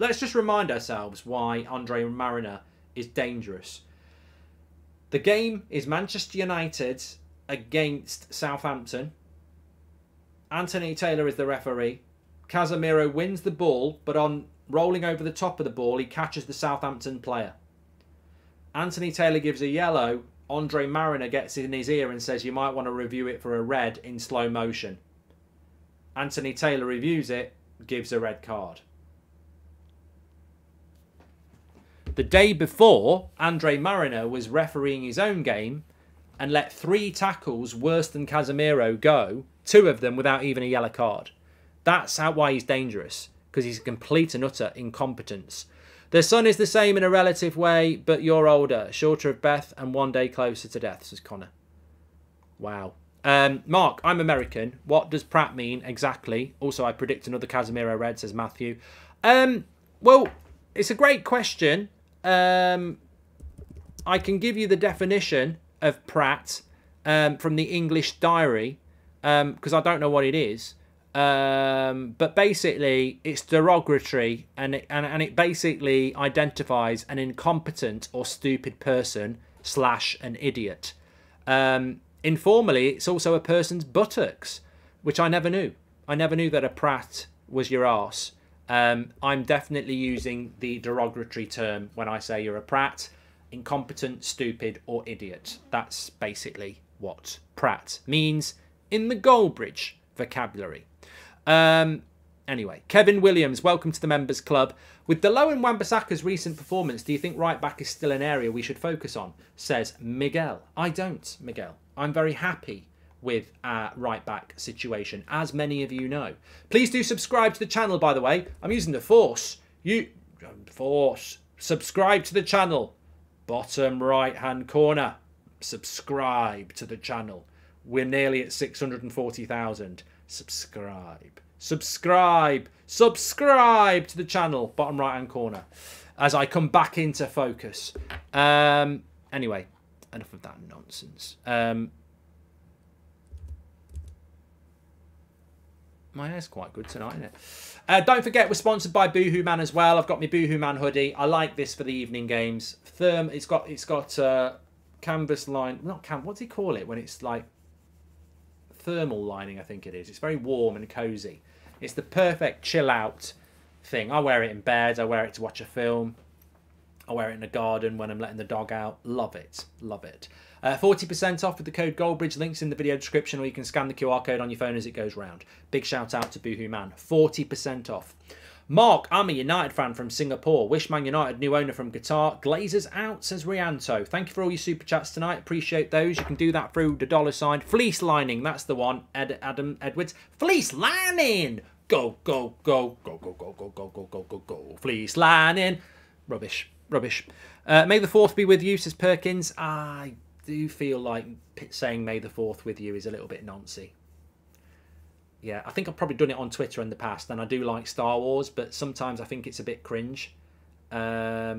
Let's just remind ourselves why Andre Marriner is dangerous. The game is Manchester United against Southampton. Anthony Taylor is the referee. Casemiro wins the ball, but on rolling over the top of the ball, he catches the Southampton player. Anthony Taylor gives a yellow. Andre Marriner gets in his ear and says, you might want to review it for a red in slow motion. Anthony Taylor reviews it, gives a red card. The day before, Andre Marriner was refereeing his own game and let 3 tackles worse than Casemiro go, 2 of them without even a yellow card. That's why he's dangerous, because he's a complete and utter incompetence. The son is the same in a relative way, but you're older, shorter of breath, and 1 day closer to death, says Connor. Wow. Mark, I'm American. What does Pratt mean exactly? Also, I predict another Casemiro red, says Matthew. Well, it's a great question. I can give you the definition of Pratt from the English Diary, because I don't know what it is. But basically, it's derogatory, and it basically identifies an incompetent or stupid person / an idiot. Informally, it's also a person's buttocks, which I never knew. I never knew that a prat was your arse. I'm definitely using the derogatory term when I say you're a prat. Incompetent, stupid, or idiot. That's basically what prat means in the Goldbridge vocabulary. Anyway, Kevin Williams, welcome to the members club. With De Lowe and Wan-Bissaka's recent performance, do you think right back is still an area we should focus on? Says Miguel. I don't, Miguel. I'm very happy with our right back situation, as many of you know. Please do subscribe to the channel, by the way. I'm using the force. Subscribe to the channel. Bottom right hand corner. Subscribe to the channel. We're nearly at 640,000. Subscribe. Subscribe. Subscribe to the channel. Bottom right hand corner. As I come back into focus. Anyway, enough of that nonsense. My hair's quite good tonight, isn't it? Don't forget, we're sponsored by BoohooMAN as well. I've got my BoohooMAN hoodie. I like this for the evening games. It's got canvas line. Not canvas. What do you call it when it's like thermal lining? I think it is. It's very warm and cozy. It's the perfect chill out thing. I wear it in bed. I wear it to watch a film. I wear it in the garden when I'm letting the dog out. Love it. Love it. 40% off with the code Goldbridge. Links in the video description, or you can scan the QR code on your phone as it goes round. Big shout out to BoohooMAN. 40% off. Mark, I'm a United fan from Singapore. Wish Man United new owner from Qatar. Glazers out, says Rianto. Thank you for all your super chats tonight. Appreciate those. You can do that through the $. Fleece lining, that's the one. Adam Edwards. Fleece lining. Go, go, go, go, go, go, go, go, go, go, go, go. Fleece lining. Rubbish. Rubbish. May the 4th be with you, says Perkins. I do feel like saying May the 4th with you is a little bit noncy. Yeah, I think I've probably done it on Twitter in the past, and I do like Star Wars, but sometimes I think it's a bit cringe. Yeah.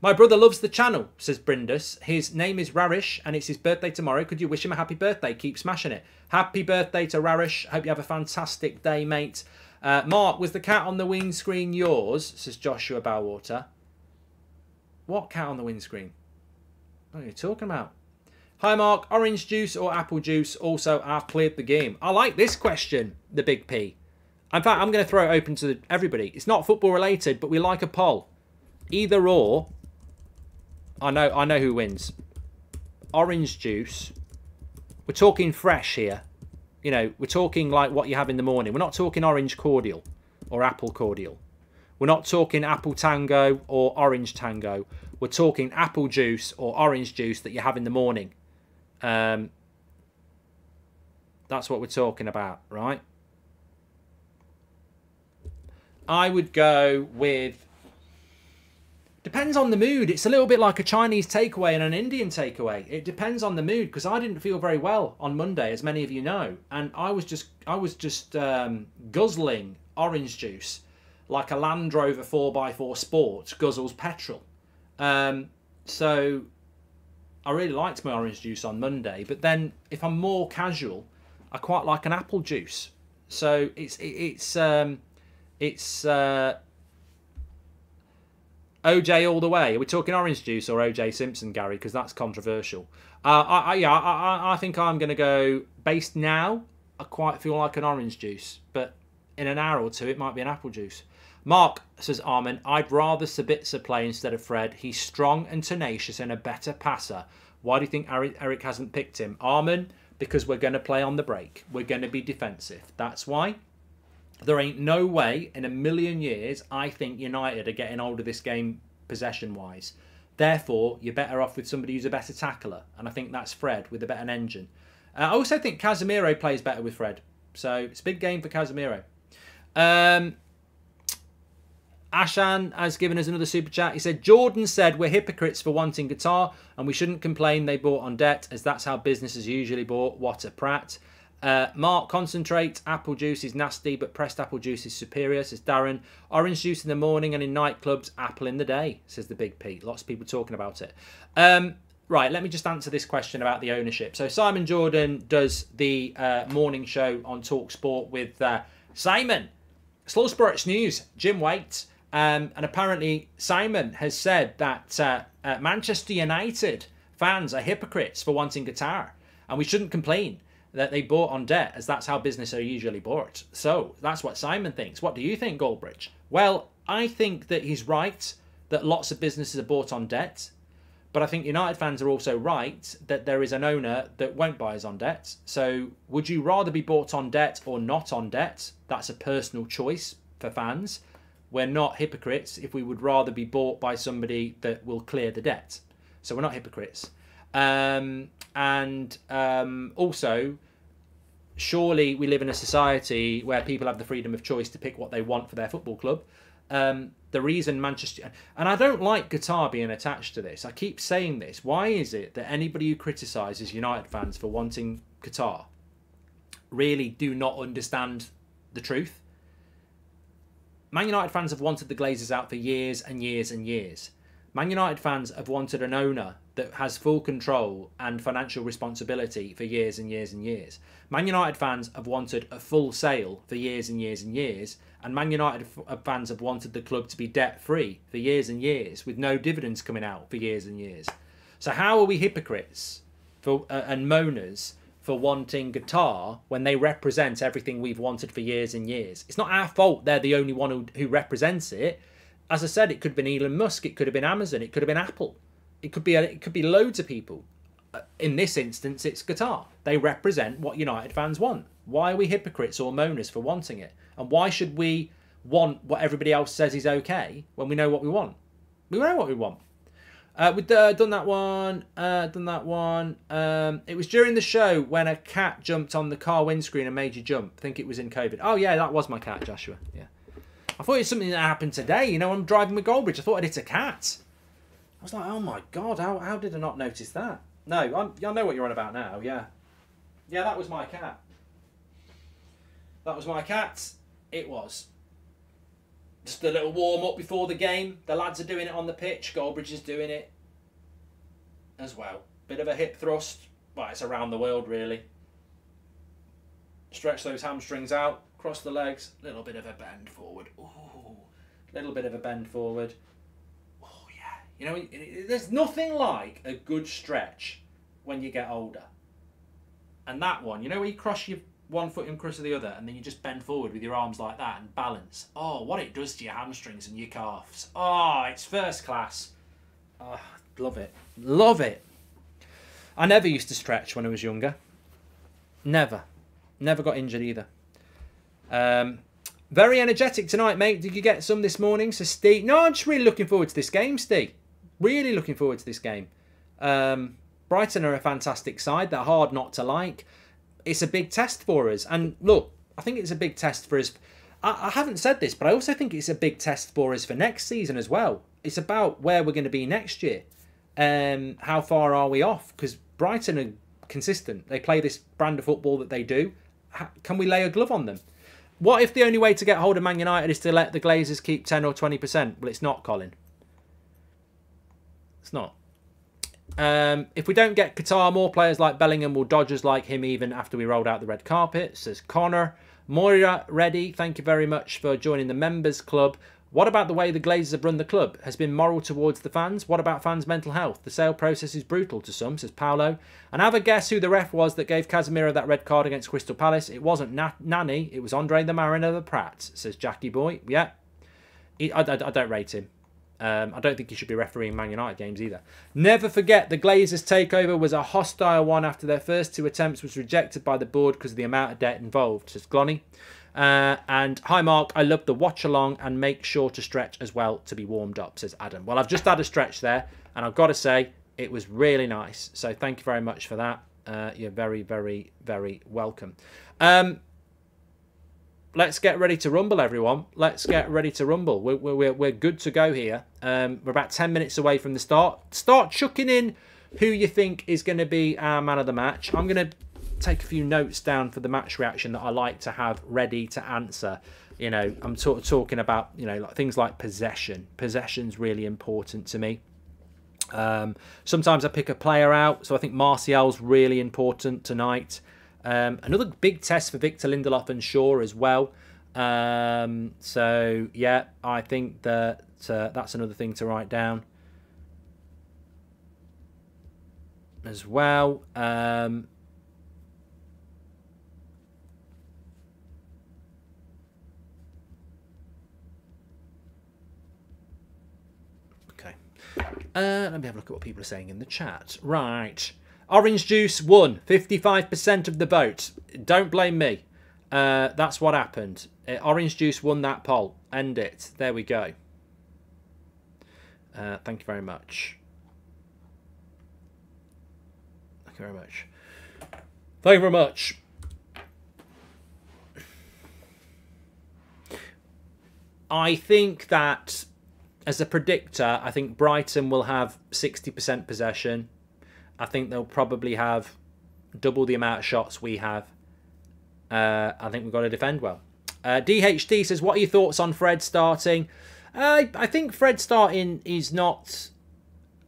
My brother loves the channel, says Brindus. His name is Rarish, and it's his birthday tomorrow. Could you wish him a happy birthday? Keep smashing it. Happy birthday to Rarish. Hope you have a fantastic day, mate. Mark, was the cat on the windscreen yours? Says Joshua Bowater. What cat on the windscreen? What are you talking about? Hi, Mark. Orange juice or apple juice? Also, I've cleared the game. I like this question, the big P. In fact, I'm going to throw it open to everybody. It's not football related, but we like a poll. Either or. I know who wins. Orange juice. We're talking fresh here. You know, we're talking like what you have in the morning. We're not talking orange cordial or apple cordial. We're not talking apple tango or orange tango. We're talking apple juice or orange juice that you have in the morning. That's what we're talking about, right? I would go with... Depends on the mood. It's a little bit like a Chinese takeaway and an Indian takeaway. It depends on the mood, because I didn't feel very well on Monday, as many of you know, and I was just guzzling orange juice like a Land Rover 4x4 Sport guzzles petrol. So I really liked my orange juice on Monday, but then if I'm more casual, I quite like an apple juice. So it's OJ all the way. Are we talking orange juice or OJ Simpson, Gary? Because that's controversial. I think I'm going to go, based now, I quite feel like an orange juice. But in an hour or two, it might be an apple juice. Mark, says Armin, I'd rather Sabitzer play instead of Fred. He's strong and tenacious and a better passer. Why do you think Eric hasn't picked him? Armin, because we're going to play on the break. We're going to be defensive. That's why. There ain't no way in a million years I think United are getting hold of this game possession-wise. Therefore, you're better off with somebody who's a better tackler. And I think that's Fred with a better engine. I also think Casemiro plays better with Fred. So it's a big game for Casemiro. Ashan has given us another super chat. He said, Jordan said we're hypocrites for wanting Qatar and we shouldn't complain they bought on debt as that's how business is usually bought. What a prat. Mark, concentrate. Apple juice is nasty, but pressed apple juice is superior, says Darren. Orange juice in the morning and in nightclubs, apple in the day, says the big P. Lots of people talking about it. Right, let me just answer this question about the ownership. So Simon Jordan does the morning show on TalkSport with Simon. Slow Sports News, Jim Waite. And apparently Simon has said that Manchester United Fans are hypocrites for wanting Qatar, and we shouldn't complain that they bought on debt, as that's how business are usually bought. So that's what Simon thinks. What do you think, Goldbridge? Well, I think that he's right that lots of businesses are bought on debt, but I think United fans are also right that there is an owner that won't buy us on debt. So would you rather be bought on debt or not on debt? That's a personal choice for fans. We're not hypocrites if we would rather be bought by somebody that will clear the debt. So we're not hypocrites. Also, surely we live in a society where people have the freedom of choice to pick what they want for their football club. The reason Manchester... And I don't like Qatar being attached to this. I keep saying this. Why is it that anybody who criticises United fans for wanting Qatar really do not understand the truth? Man United fans have wanted the Glazers out for years and years and years. Man United fans have wanted an owner that has full control and financial responsibility for years and years and years. Man United fans have wanted a full sale for years and years and years. And Man United fans have wanted the club to be debt-free for years and years, with no dividends coming out for years and years. So how are we hypocrites for and moaners for wanting Qatar when they represent everything we've wanted for years and years? It's not our fault they're the only one who represents it. As I said, it could have been Elon Musk, it could have been Amazon, it could have been Apple. It could be loads of people. In this instance, it's Qatar. They represent what United fans want. Why are we hypocrites or moaners for wanting it? And why should we want what everybody else says is okay when we know what we want? We know what we want. We've done that one, done that one. It was during the show when a cat jumped on the car windscreen and made you jump. I think it was in COVID. Oh, yeah, that was my cat, Joshua. Yeah. I thought it was something that happened today. You know, I'm driving with Goldbridge. I thought I'd hit a cat. I was like, oh, my God, how did I not notice that? No, I know what you're on about now, yeah. Yeah, that was my cat. That was my cat. It was. Just a little warm-up before the game. The lads are doing it on the pitch. Goldbridge is doing it as well. Bit of a hip thrust. Well, it's around the world, really. Stretch those hamstrings out. Cross the legs. Little bit of a bend forward. Ooh. Little bit of a bend forward. Oh, yeah. You know, there's nothing like a good stretch when you get older. And that one, you know where you cross your... one foot in cross of the other, and then you just bend forward with your arms like that and balance. Oh, what it does to your hamstrings and your calves. Oh, it's first class. Oh, love it. Love it. I never used to stretch when I was younger. Never. Never got injured either. Very energetic tonight, mate. Did you get some this morning? So, Steve... No, I'm just really looking forward to this game, Steve. Really looking forward to this game. Brighton are a fantastic side. They're hard not to like. It's a big test for us. And look, I think it's a big test for us. I haven't said this, but I also think it's a big test for us for next season as well. It's about where we're going to be next year. How far are we off? Because Brighton are consistent. They play this brand of football that they do. Can we lay a glove on them? What if the only way to get hold of Man United is to let the Glazers keep 10 or 20%? Well, it's not, Colin. It's not. If we don't get Qatar, more players like Bellingham will dodge us like him even after we rolled out the red carpet, says Connor. Moira Reddy, thank you very much for joining the members club. What about the way the Glazers have run the club? Has been moral towards the fans? What about fans' mental health? The sale process is brutal to some, says Paolo. And have a guess who the ref was that gave Casemiro that red card against Crystal Palace. It wasn't Nanny, it was Andre the Marriner the Pratt, says Jackie Boy. Yeah, I don't rate him. I don't think he should be refereeing Man United games either. Never forget the Glazers' takeover was a hostile one after their first two attempts was rejected by the board because of the amount of debt involved, says Glonny. And hi Mark, I love the watch along and make sure to stretch as well to be warmed up, says Adam. Well, I've just had a stretch there and I've got to say it was really nice. So thank you very much for that. You're very, very, very welcome. Let's get ready to rumble, everyone. Let's get ready to rumble. We're good to go here. We're about 10 minutes away from the start. Start chucking in who you think is going to be our man of the match. I'm going to take a few notes down for the match reaction that I like to have ready to answer. You know, I'm talking about, you know, like things like possession. Possession's really important to me. Sometimes I pick a player out, so I think Martial's really important tonight. Another big test for Victor Lindelof and Shaw as well. So, yeah, I think that that's another thing to write down. as well. Okay. Let me have a look at what people are saying in the chat. Right. Orange juice won. 55% of the vote. Don't blame me. That's what happened. Orange juice won that poll. End it. There we go. Thank you very much. Thank you very much. Thank you very much. I think that as a predictor, I think Brighton will have 60% possession. I think they'll probably have double the amount of shots we have. I think we've got to defend well. DHD says, what are your thoughts on Fred starting? I think Fred starting is not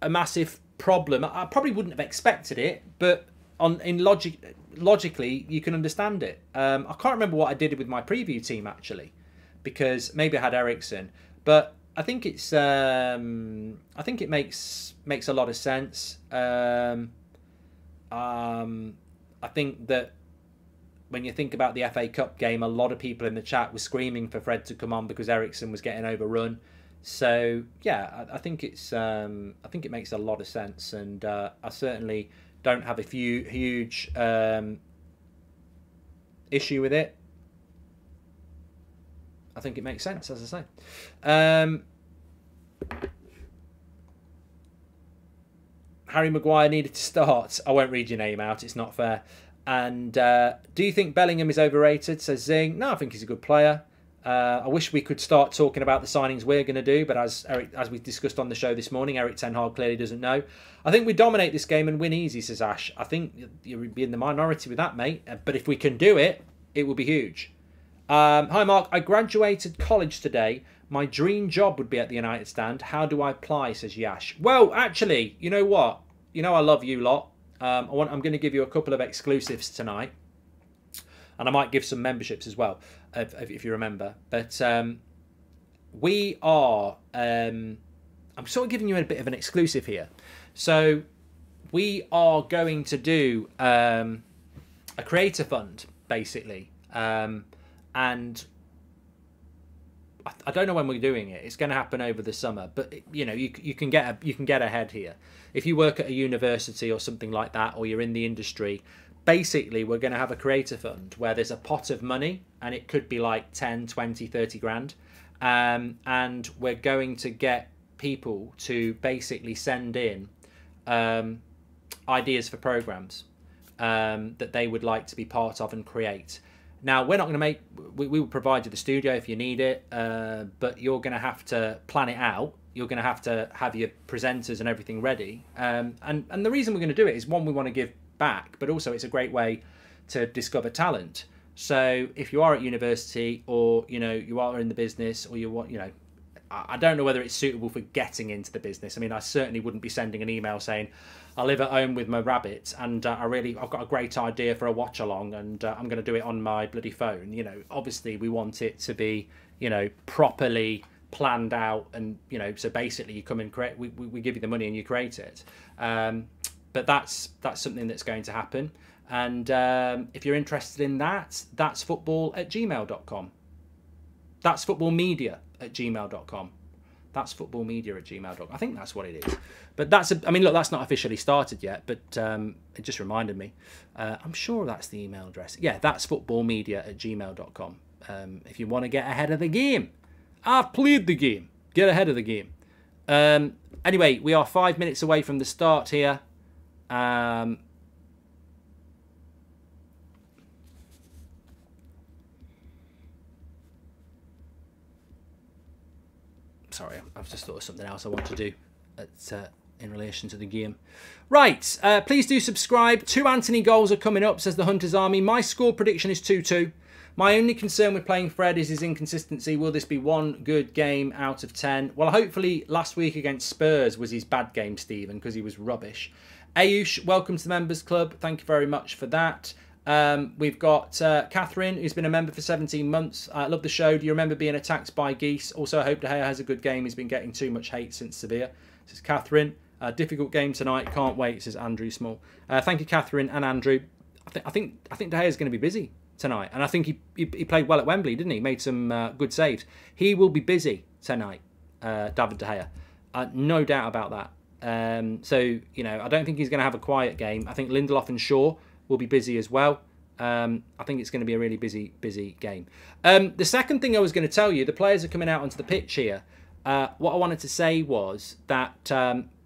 a massive problem. I probably wouldn't have expected it, but logically, you can understand it. I can't remember what I did with my preview team, actually, because maybe I had Eriksen. But I think it's I think it makes a lot of sense. I think that when you think about the FA Cup game, a lot of people in the chat were screaming for Fred to come on because Eriksen was getting overrun. So yeah, I think it's I think it makes a lot of sense, and I certainly don't have a huge issue with it. I think it makes sense, as I say. Harry Maguire needed to start. I won't read your name out. It's not fair. And do you think Bellingham is overrated? Says Zing. No, I think he's a good player. I wish we could start talking about the signings we're going to do, but as we discussed on the show this morning, Erik ten Hag clearly doesn't know. I think we dominate this game and win easy, says Ash. I think you'd be in the minority with that, mate. But if we can do it, it will be huge. Hi Mark, I graduated college today. My dream job would be at the United Stand. How do I apply, says Yash. Well, actually, you know what? You know I love you lot. I'm going to give you a couple of exclusives tonight. And I might give some memberships as well, if you remember. But we are... I'm sort of giving you a bit of an exclusive here. So we are going to do a creator fund, basically. And I don't know when we're doing it. It's going to happen over the summer, but you know, you can get ahead here. If you work at a university or something like that, or you're in the industry, basically we're going to have a creator fund where there's a pot of money, and it could be like 10, 20, 30 grand. And we're going to get people to basically send in ideas for programs that they would like to be part of and create. Now, we're not going to make... We will provide you the studio if you need it, but you're going to have to plan it out. You're going to have your presenters and everything ready. And the reason we're going to do it is, one, we want to give back, but also it's a great way to discover talent. So if you are at university, or you know, you are in the business, or you want, you know, I don't know whether it's suitable for getting into the business. I mean, I certainly wouldn't be sending an email saying, I live at home with my rabbits, and I've got a great idea for a watch along, and I'm going to do it on my bloody phone. You know, obviously we want it to be, you know, properly planned out, and you know, so basically you come and create. We give you the money and you create it. But that's something that's going to happen. And if you're interested in that, that's football@gmail.com. That's footballmedia@gmail.com. That's footballmedia@gmail.com. I think that's what it is. But that's, I mean, look, that's not officially started yet, but it just reminded me. I'm sure that's the email address. Yeah, that's footballmedia@gmail.com. If you want to get ahead of the game. I've played the game. Get ahead of the game. Anyway, we are 5 minutes away from the start here. Sorry, I've just thought of something else I want to do in relation to the game. Right, please do subscribe. 2 Antony goals are coming up, says the Hunter's Army. My score prediction is 2-2. My only concern with playing Fred is his inconsistency. Will this be one good game out of 10? Well, hopefully last week against Spurs was his bad game, Stephen, because he was rubbish. Ayush, welcome to the Members Club. Thank you very much for that. We've got Catherine, who's been a member for 17 months. I love the show. Do you remember being attacked by geese? Also, I hope De Gea has a good game. He's been getting too much hate since Sevilla. This is Catherine. Difficult game tonight. Can't wait, says Andrew Small. Thank you, Catherine and Andrew. I think De Gea is going to be busy tonight, and I think he played well at Wembley, didn't he? Made some good saves. He will be busy tonight, David De Gea. No doubt about that. So, you know, I don't think he's going to have a quiet game. I think Lindelof and Shaw will be busy as well. I think it's going to be a really busy game. The second thing I was going to tell you, the players are coming out onto the pitch here. What I wanted to say was that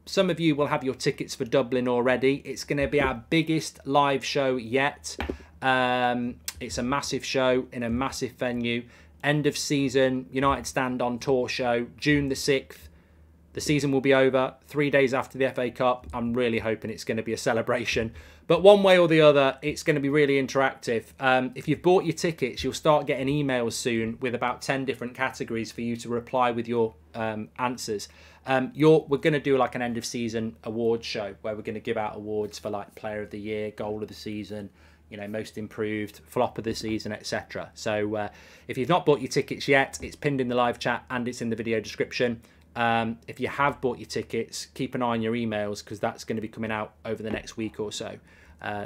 some of you will have your tickets for Dublin already. It's going to be our biggest live show yet. It's a massive show in a massive venue. End of season, United Stand on tour show, June the 6th. The season will be over 3 days after the FA Cup. I'm really hoping it's going to be a celebration. But one way or the other, it's going to be really interactive. If you've bought your tickets, you'll start getting emails soon with about 10 different categories for you to reply with your answers. We're going to do like an end of season awards show where we're going to give out awards for like Player of the Year, Goal of the Season, you know, Most Improved, Flop of the Season, etc. So if you've not bought your tickets yet, it's pinned in the live chat and it's in the video description. If you have bought your tickets, keep an eye on your emails because that's going to be coming out over the next week or so.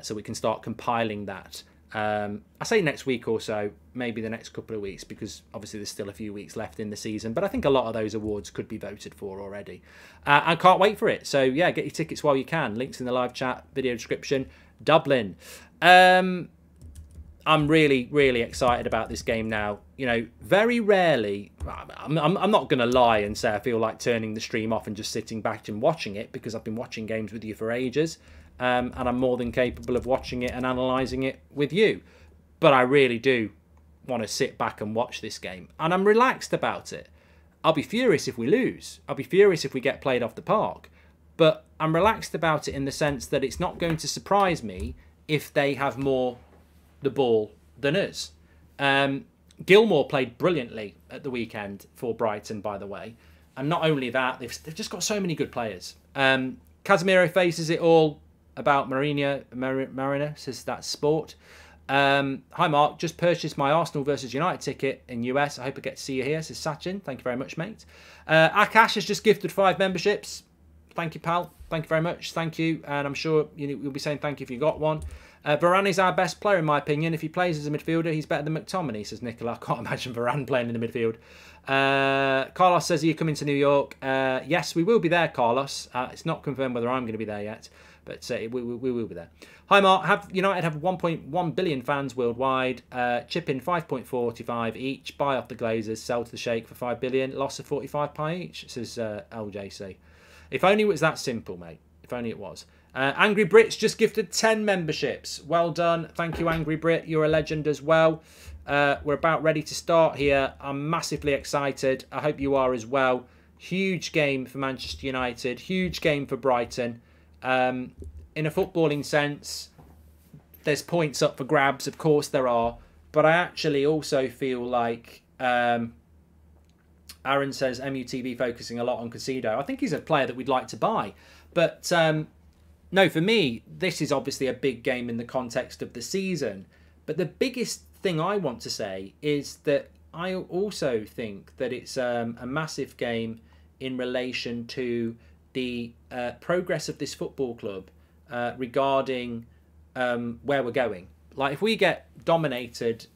So we can start compiling that. I say next week or so, maybe the next couple of weeks, because obviously there's still a few weeks left in the season. But I think a lot of those awards could be voted for already. I can't wait for it. So yeah, get your tickets while you can. Links in the live chat, video description. Dublin. I'm really excited about this game now. You know, very rarely, I'm not going to lie and say I feel like turning the stream off and just sitting back and watching it, because I've been watching games with you for ages, and I'm more than capable of watching it and analysing it with you. But I really do want to sit back and watch this game, and I'm relaxed about it. I'll be furious if we lose. I'll be furious if we get played off the park. But I'm relaxed about it in the sense that it's not going to surprise me if they have more the ball than us. Gilmour played brilliantly at the weekend for Brighton, by the way. And not only that, they've just got so many good players. Casemiro faces it all about Marriner, says that's sport. Hi, Mark. Just purchased my Arsenal versus United ticket in US. I hope I get to see you here, says Sachin. Thank you very much, mate. Akash has just gifted 5 memberships. Thank you, pal. Thank you very much. Thank you. And I'm sure you'll be saying thank you if you got one. Varane is our best player, in my opinion. If he plays as a midfielder, he's better than McTominay, says Nicola. I can't imagine Varane playing in the midfield. Carlos says, are you coming to New York? Yes, we will be there, Carlos. It's not confirmed whether I'm going to be there yet, but we will be there. Hi, Mark. United have 1.1 billion fans worldwide. Chip in 5.45 each. Buy off the Glazers. Sell to the Sheikh for 5 billion. Loss of 45 pie each, says LJC. If only it was that simple, mate. If only it was. Angry Brit's just gifted 10 memberships. Well done. Thank you, Angry Brit. You're a legend as well. We're about ready to start here. I'm massively excited. I hope you are as well. Huge game for Manchester United. Huge game for Brighton. In a footballing sense, there's points up for grabs. Of course there are. But I actually also feel like... Aaron says, MUTV focusing a lot on Caicedo. I think he's a player that we'd like to buy. But... no, for me, this is obviously a big game in the context of the season. But the biggest thing I want to say is that I also think that it's a massive game in relation to the progress of this football club regarding where we're going. Like, if we get dominated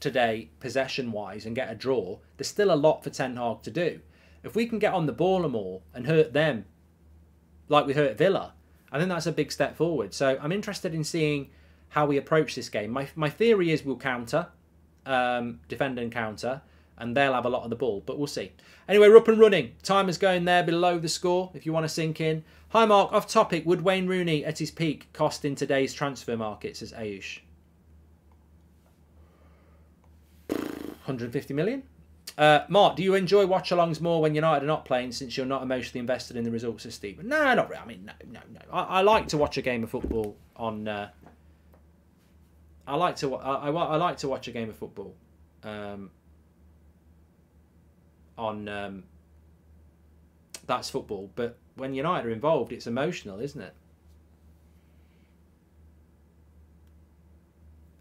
today possession-wise and get a draw, there's still a lot for Ten Hag to do. If we can get on the ball more and hurt them, like we hurt Villa... I think that's a big step forward. So I'm interested in seeing how we approach this game. My theory is we'll counter, defend and counter, and they'll have a lot of the ball, but we'll see. Anyway, we're up and running. Time is going there below the score if you want to sink in. Hi, Mark. Off topic, would Wayne Rooney at his peak cost in today's transfer market, says Ayush? 150 million? Mark, do you enjoy watch-alongs more when United are not playing since you're not emotionally invested in the results of Steven? No, not really. I mean, no. I like to watch a game of football on... I like to watch a game of football on... that's football. But when United are involved, it's emotional, isn't it?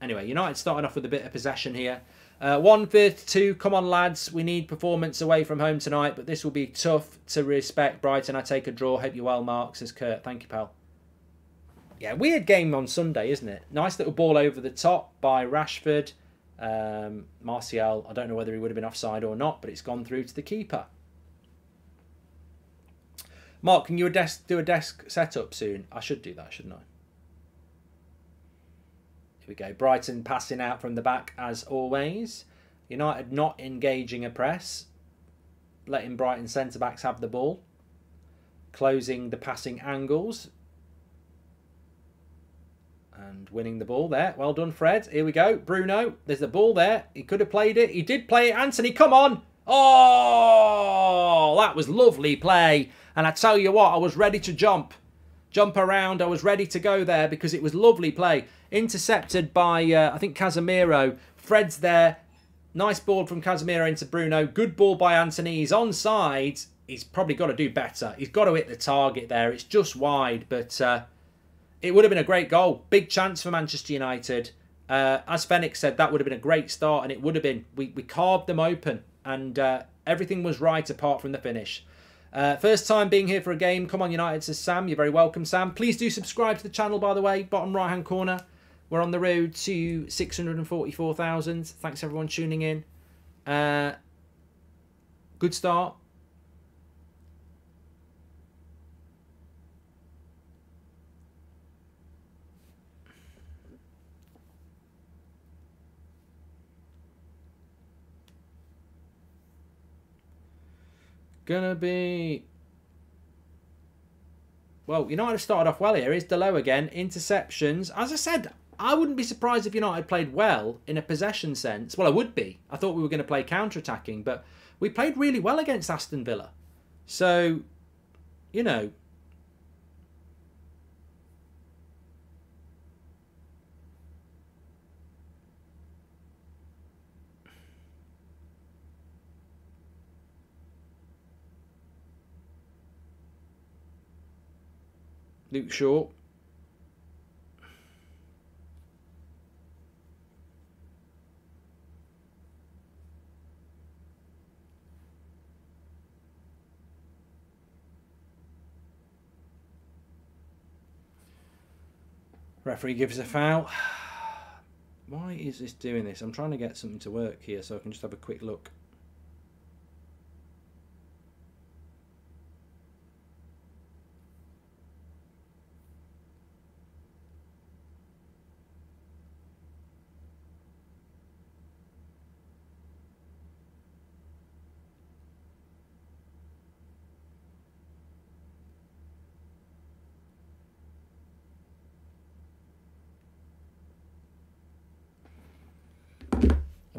Anyway, United started off with a bit of possession here. 1:32, come on lads, we need performance away from home tonight, but this will be tough to respect. Brighton, I take a draw. Hope you're well, Mark, says Kurt. Thank you, pal. Yeah, weird game on Sunday, isn't it? Nice little ball over the top by Rashford. Martial, I don't know whether he would have been offside or not, but it's gone through to the keeper. Mark, can you do a desk setup soon? I should do that, shouldn't I? We go. Brighton passing out from the back as always. United not engaging a press, letting Brighton centre-backs have the ball, closing the passing angles and winning the ball there. Well done, Fred. Here we go. Bruno, there's the ball there. He could have played it. He did play it. Antony, come on. Oh, that was lovely play. And I tell you what, I was ready to jump around. I was ready to go there because it was lovely play. Intercepted by, I think, Casemiro. Fred's there. Nice ball from Casemiro into Bruno. Good ball by Antony. He's onside. He's probably got to do better. He's got to hit the target there. It's just wide, but it would have been a great goal. Big chance for Manchester United. As Fenix said, that would have been a great start, and it would have been. We carved them open, and everything was right apart from the finish. First time being here for a game. Come on, United, says Sam. You're very welcome, Sam. Please do subscribe to the channel, by the way. Bottom right-hand corner. We're on the road to 644,000. Thanks, everyone, tuning in. Good start. Gonna be... Well, United have started off well here. Here's De Lowe again. Interceptions. As I said, I wouldn't be surprised if United played well in a possession sense. Well, I would be. I thought we were going to play counter-attacking, but we played really well against Aston Villa. So, you know... Luke Shaw. Referee gives a foul. Why is this doing this? I'm trying to get something to work here so I can just have a quick look.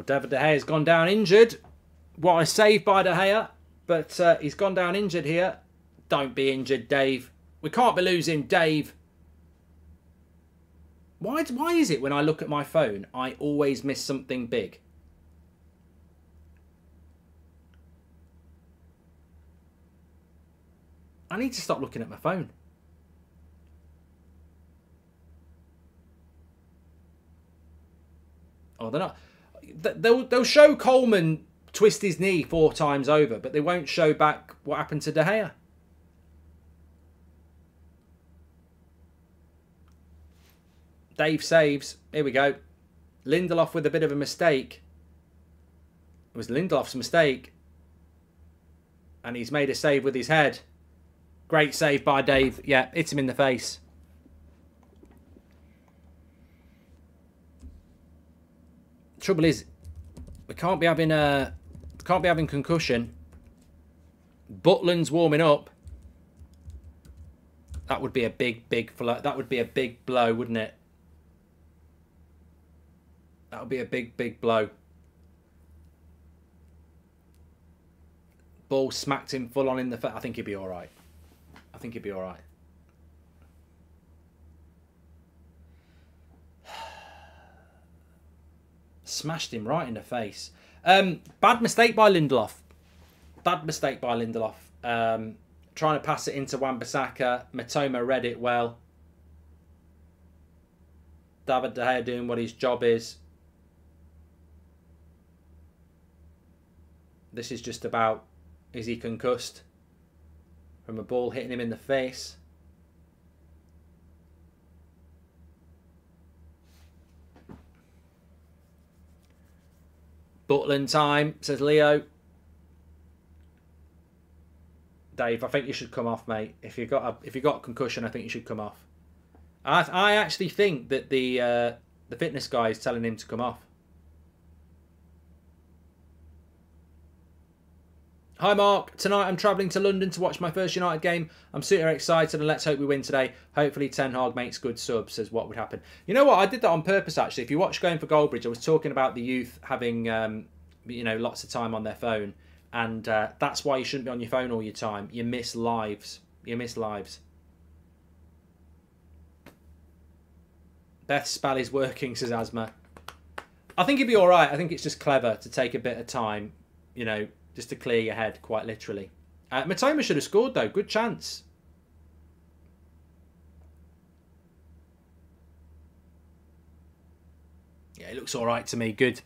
David De Gea has gone down injured. What a save by De Gea, but he's gone down injured here. Don't be injured, Dave. We can't be losing, Dave. Why is it when I look at my phone, I always miss something big? I need to stop looking at my phone. Oh, they're not... They'll show Coleman twist his knee 4 times over, but they won't show back what happened to De Gea. Dave saves. Here we go. Lindelof with a bit of a mistake. It was Lindelof's mistake. And he's made a save with his head. Great save by Dave. Yeah, hit him in the face. Trouble is, we can't be having concussion. Butland's warming up. That would be a big blow. That would be a big blow, wouldn't it? That would be a big blow. Ball smacked him full on in the face. I think he'd be all right. I think he'd be all right. Smashed him right in the face. Bad mistake by Lindelof. Bad mistake by Lindelof. Trying to pass it into Wan-Bissaka. Mitoma read it well. David De Gea doing what his job is. This is just about, is he concussed from a ball hitting him in the face? Butland time, says Leo. Dave, I think you should come off, mate. If you got a concussion, I think you should come off. I actually think that the fitness guy is telling him to come off. Hi Mark, tonight I'm travelling to London to watch my first United game. I'm super excited and let's hope we win today. Hopefully Ten Hag makes good subs, says What Would Happen. You know what, I did that on purpose actually. If you watch Going for Goldbridge, I was talking about the youth having you know, lots of time on their phone. And that's why you shouldn't be on your phone all your time. You miss lives. You miss lives. Beth Spall is working, says Asma. I think he'd be all right. I think it's just clever to take a bit of time, you know, just to clear your head, quite literally. Mitoma should have scored, though. Good chance. Yeah, it looks all right to me. Good.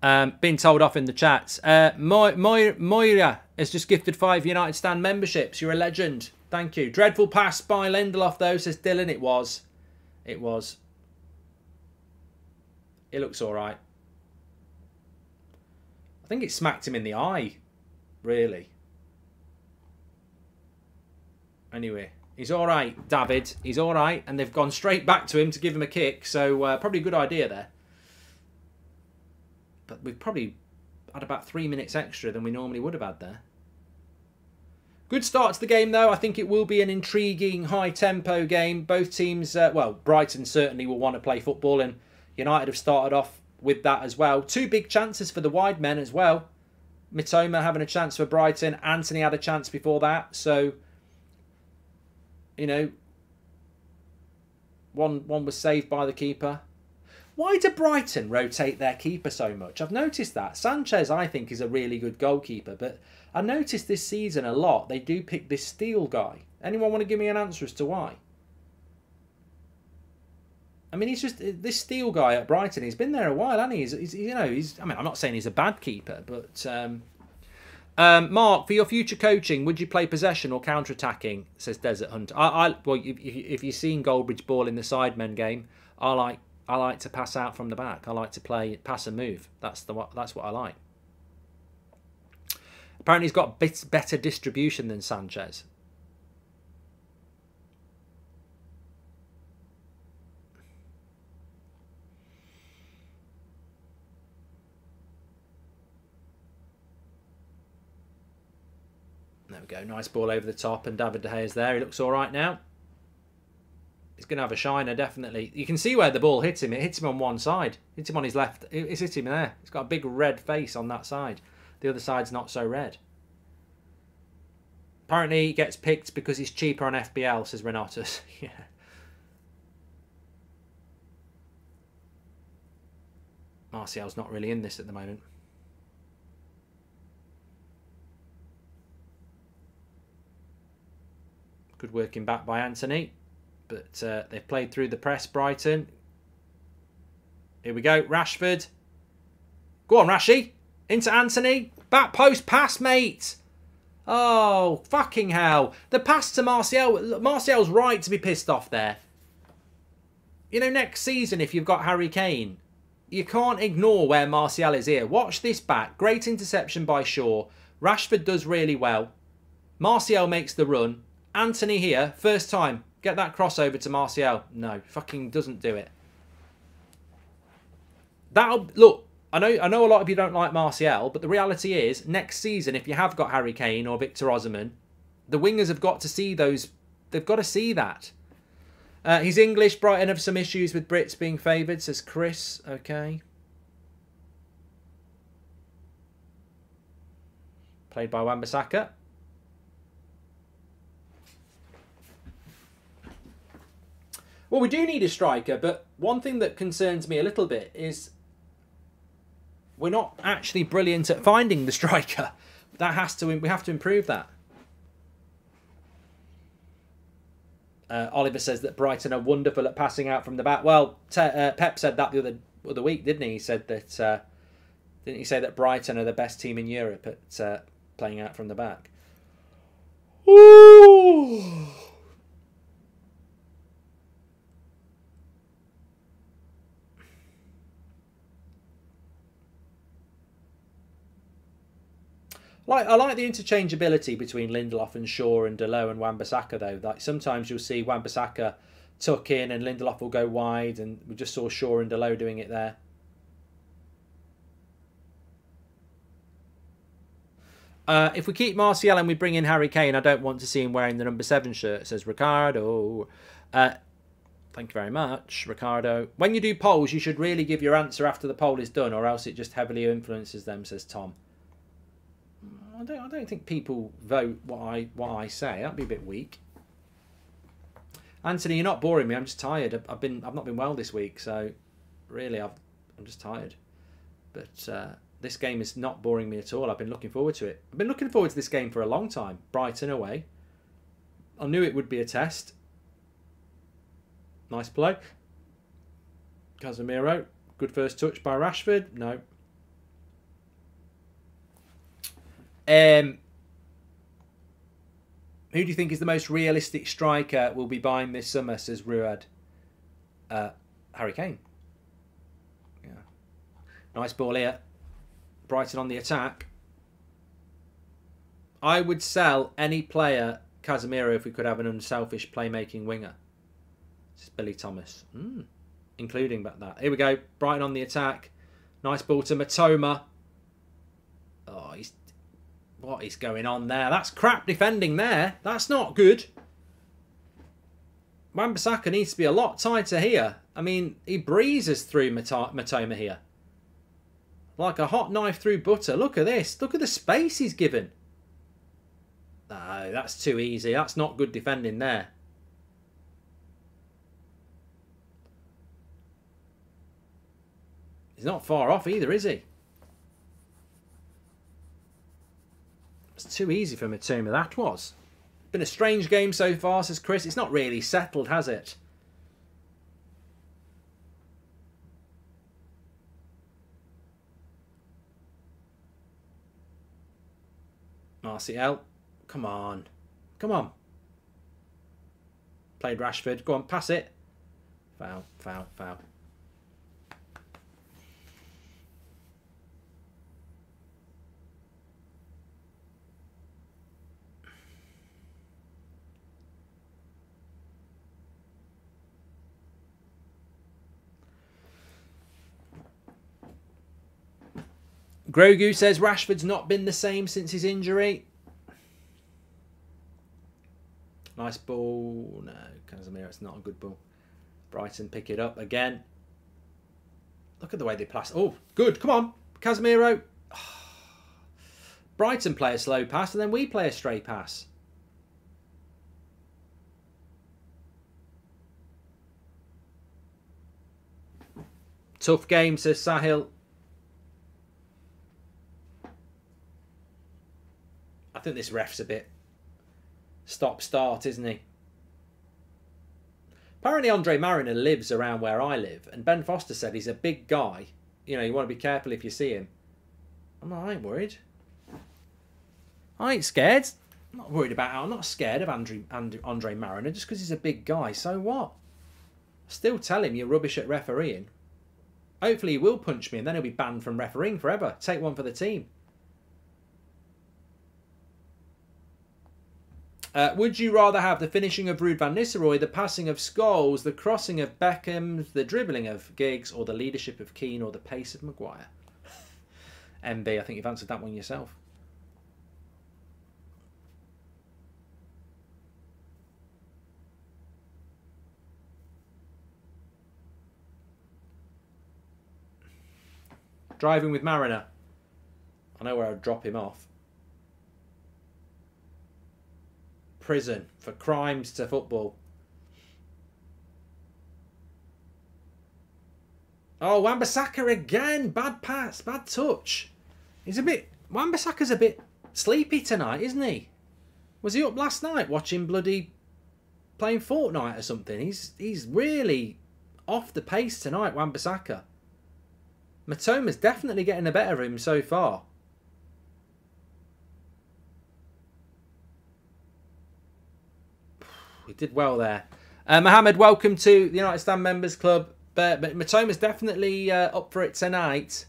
Been told off in the chats. Moira has just gifted 5 United Stand memberships. You're a legend. Thank you. Dreadful pass by Lindelof, though, says Dylan. It was. It was. It looks all right. I think it smacked him in the eye, really. Anyway, he's all right, David. He's all right. And they've gone straight back to him to give him a kick. So probably a good idea there. But we've probably had about 3 minutes extra than we normally would have had there. Good start to the game, though. I think it will be an intriguing, high-tempo game. Both teams, well, Brighton certainly will want to play football, and United have started off with that as well. 2 big chances for the wide men as well. Mitoma having a chance for Brighton. Antony had a chance before that. So, you know, one was saved by the keeper. Why do Brighton rotate their keeper so much? I've noticed that. Sanchez, I think, is a really good goalkeeper. But I noticed this season a lot, they do pick this Steele guy. Anyone want to give me an answer as to why? I mean, he's just... This Steele guy at Brighton, he's been there a while, hasn't he? He's you know, he's... I mean, I'm not saying he's a bad keeper, but... Mark, for your future coaching, would you play possession or counter-attacking? Says Desert Hunter. Well, if you've seen Goldbridge ball in the sidemen game, I like to pass out from the back. I like to play pass and move. That's what I like. Apparently, he's got better distribution than Sanchez. There we go. Nice ball over the top, and David De Gea is there. He looks all right now. He's going to have a shiner, definitely. You can see where the ball hits him. It hits him on one side. Hits him on his left. It's hit him there. It's got a big red face on that side. The other side's not so red. Apparently he gets picked because he's cheaper on FBL, says Renatus. Yeah. Martial's not really in this at the moment. Good working back by Antony. But they've played through the press, Brighton. Here we go, Rashford. Go on, Rashi. Into Antony. Back post pass, mate. Oh, fucking hell. The pass to Martial. Martial's right to be pissed off there. You know, next season, if you've got Harry Kane, you can't ignore where Martial is here. Watch this back. Great interception by Shaw. Rashford does really well. Martial makes the run. Antony here, first time. Get that crossover to Martial. No, fucking doesn't do it. That'll... Look, I know a lot of you don't like Martial, but the reality is, next season, if you have got Harry Kane or Victor Osimhen, the wingers have got to see those... They've got to see that. He's English. Brighton have some issues with Brits being favoured, says Chris. Okay. Played by Wan-Bissaka. Well, we do need a striker, but one thing that concerns me a little bit is we're not actually brilliant at finding the striker. We have to improve that. Oliver says that Brighton are wonderful at passing out from the back. Well, Pep said that the other week, didn't he? He said that, didn't he say that Brighton are the best team in Europe at playing out from the back? Ooh. I like the interchangeability between Lindelof and Shaw and De Lowe and Wan-Bissaka, though. Like, sometimes you'll see Wan-Bissaka tuck in and Lindelof will go wide, and we just saw Shaw and De Lowe doing it there. If we keep Martial and we bring in Harry Kane, I don't want to see him wearing the number 7 shirt, says Ricardo. Thank you very much, Ricardo. When you do polls, you should really give your answer after the poll is done, or else it just heavily influences them, says Tom. I don't think people vote what I say. That'd be a bit weak. Anthony, you're not boring me. I'm just tired. I've not been well this week, so really I'm just tired. But this game is not boring me at all. I've been looking forward to it. I've been looking forward to this game for a long time. Brighton away. I knew it would be a test. Nice play. Casemiro, good first touch by Rashford. No. Who do you think is the most realistic striker we'll be buying this summer, says Ruad? Harry Kane. Yeah. Nice ball here. Brighton on the attack. I would sell any player Casemiro if we could have an unselfish playmaking winger. This is Billy Thomas. Including about that. Here we go. Brighton on the attack. Nice ball to Mitoma. Oh, he's... What is going on there? That's crap defending there. That's not good. Wan-Bissaka needs to be a lot tighter here. I mean, he breezes through Mitoma here. Like a hot knife through butter. Look at this. Look at the space he's given. No, that's too easy. That's not good defending there. He's not far off either, is he? It's too easy for Mitoma, that was. Been a strange game so far, says Chris. It's not really settled, has it? Martial, come on. Come on. Played Rashford. Go on, pass it. Foul, foul, foul. Grogu says Rashford's not been the same since his injury. Nice ball. No, Casemiro, it's not a good ball. Brighton pick it up again. Look at the way they pass. Oh, good. Come on, Casemiro. Oh. Brighton play a slow pass and then we play a straight pass. Tough game, says Sahil. I think this ref's a bit stop-start, isn't he? Apparently Andre Marriner lives around where I live, and Ben Foster said he's a big guy. You know, you want to be careful if you see him. I ain't worried. I ain't scared. I'm not worried about I'm not scared of Andre Marriner just because he's a big guy. So what? Still tell him you're rubbish at refereeing. Hopefully he will punch me and then he'll be banned from refereeing forever. Take one for the team. Would you rather have the finishing of Ruud van Nistelrooy, the passing of Scholes, the crossing of Beckham, the dribbling of Giggs, or the leadership of Keane, or the pace of Maguire? MB, I think you've answered that one yourself. Driving with Marriner. I know where I'd drop him off. Prison for crimes to football. Oh, Wan-Bissaka again. Bad pass, bad touch. He's a bit... Wan-Bissaka's a bit sleepy tonight, isn't he? Was he up last night watching bloody playing Fortnite or something. He's really off the pace tonight, Wan-Bissaka. Mitoma's definitely getting the better of him so far. He did well there. Mohammed, welcome to the United Stand Members Club. But Mitoma's definitely up for it tonight.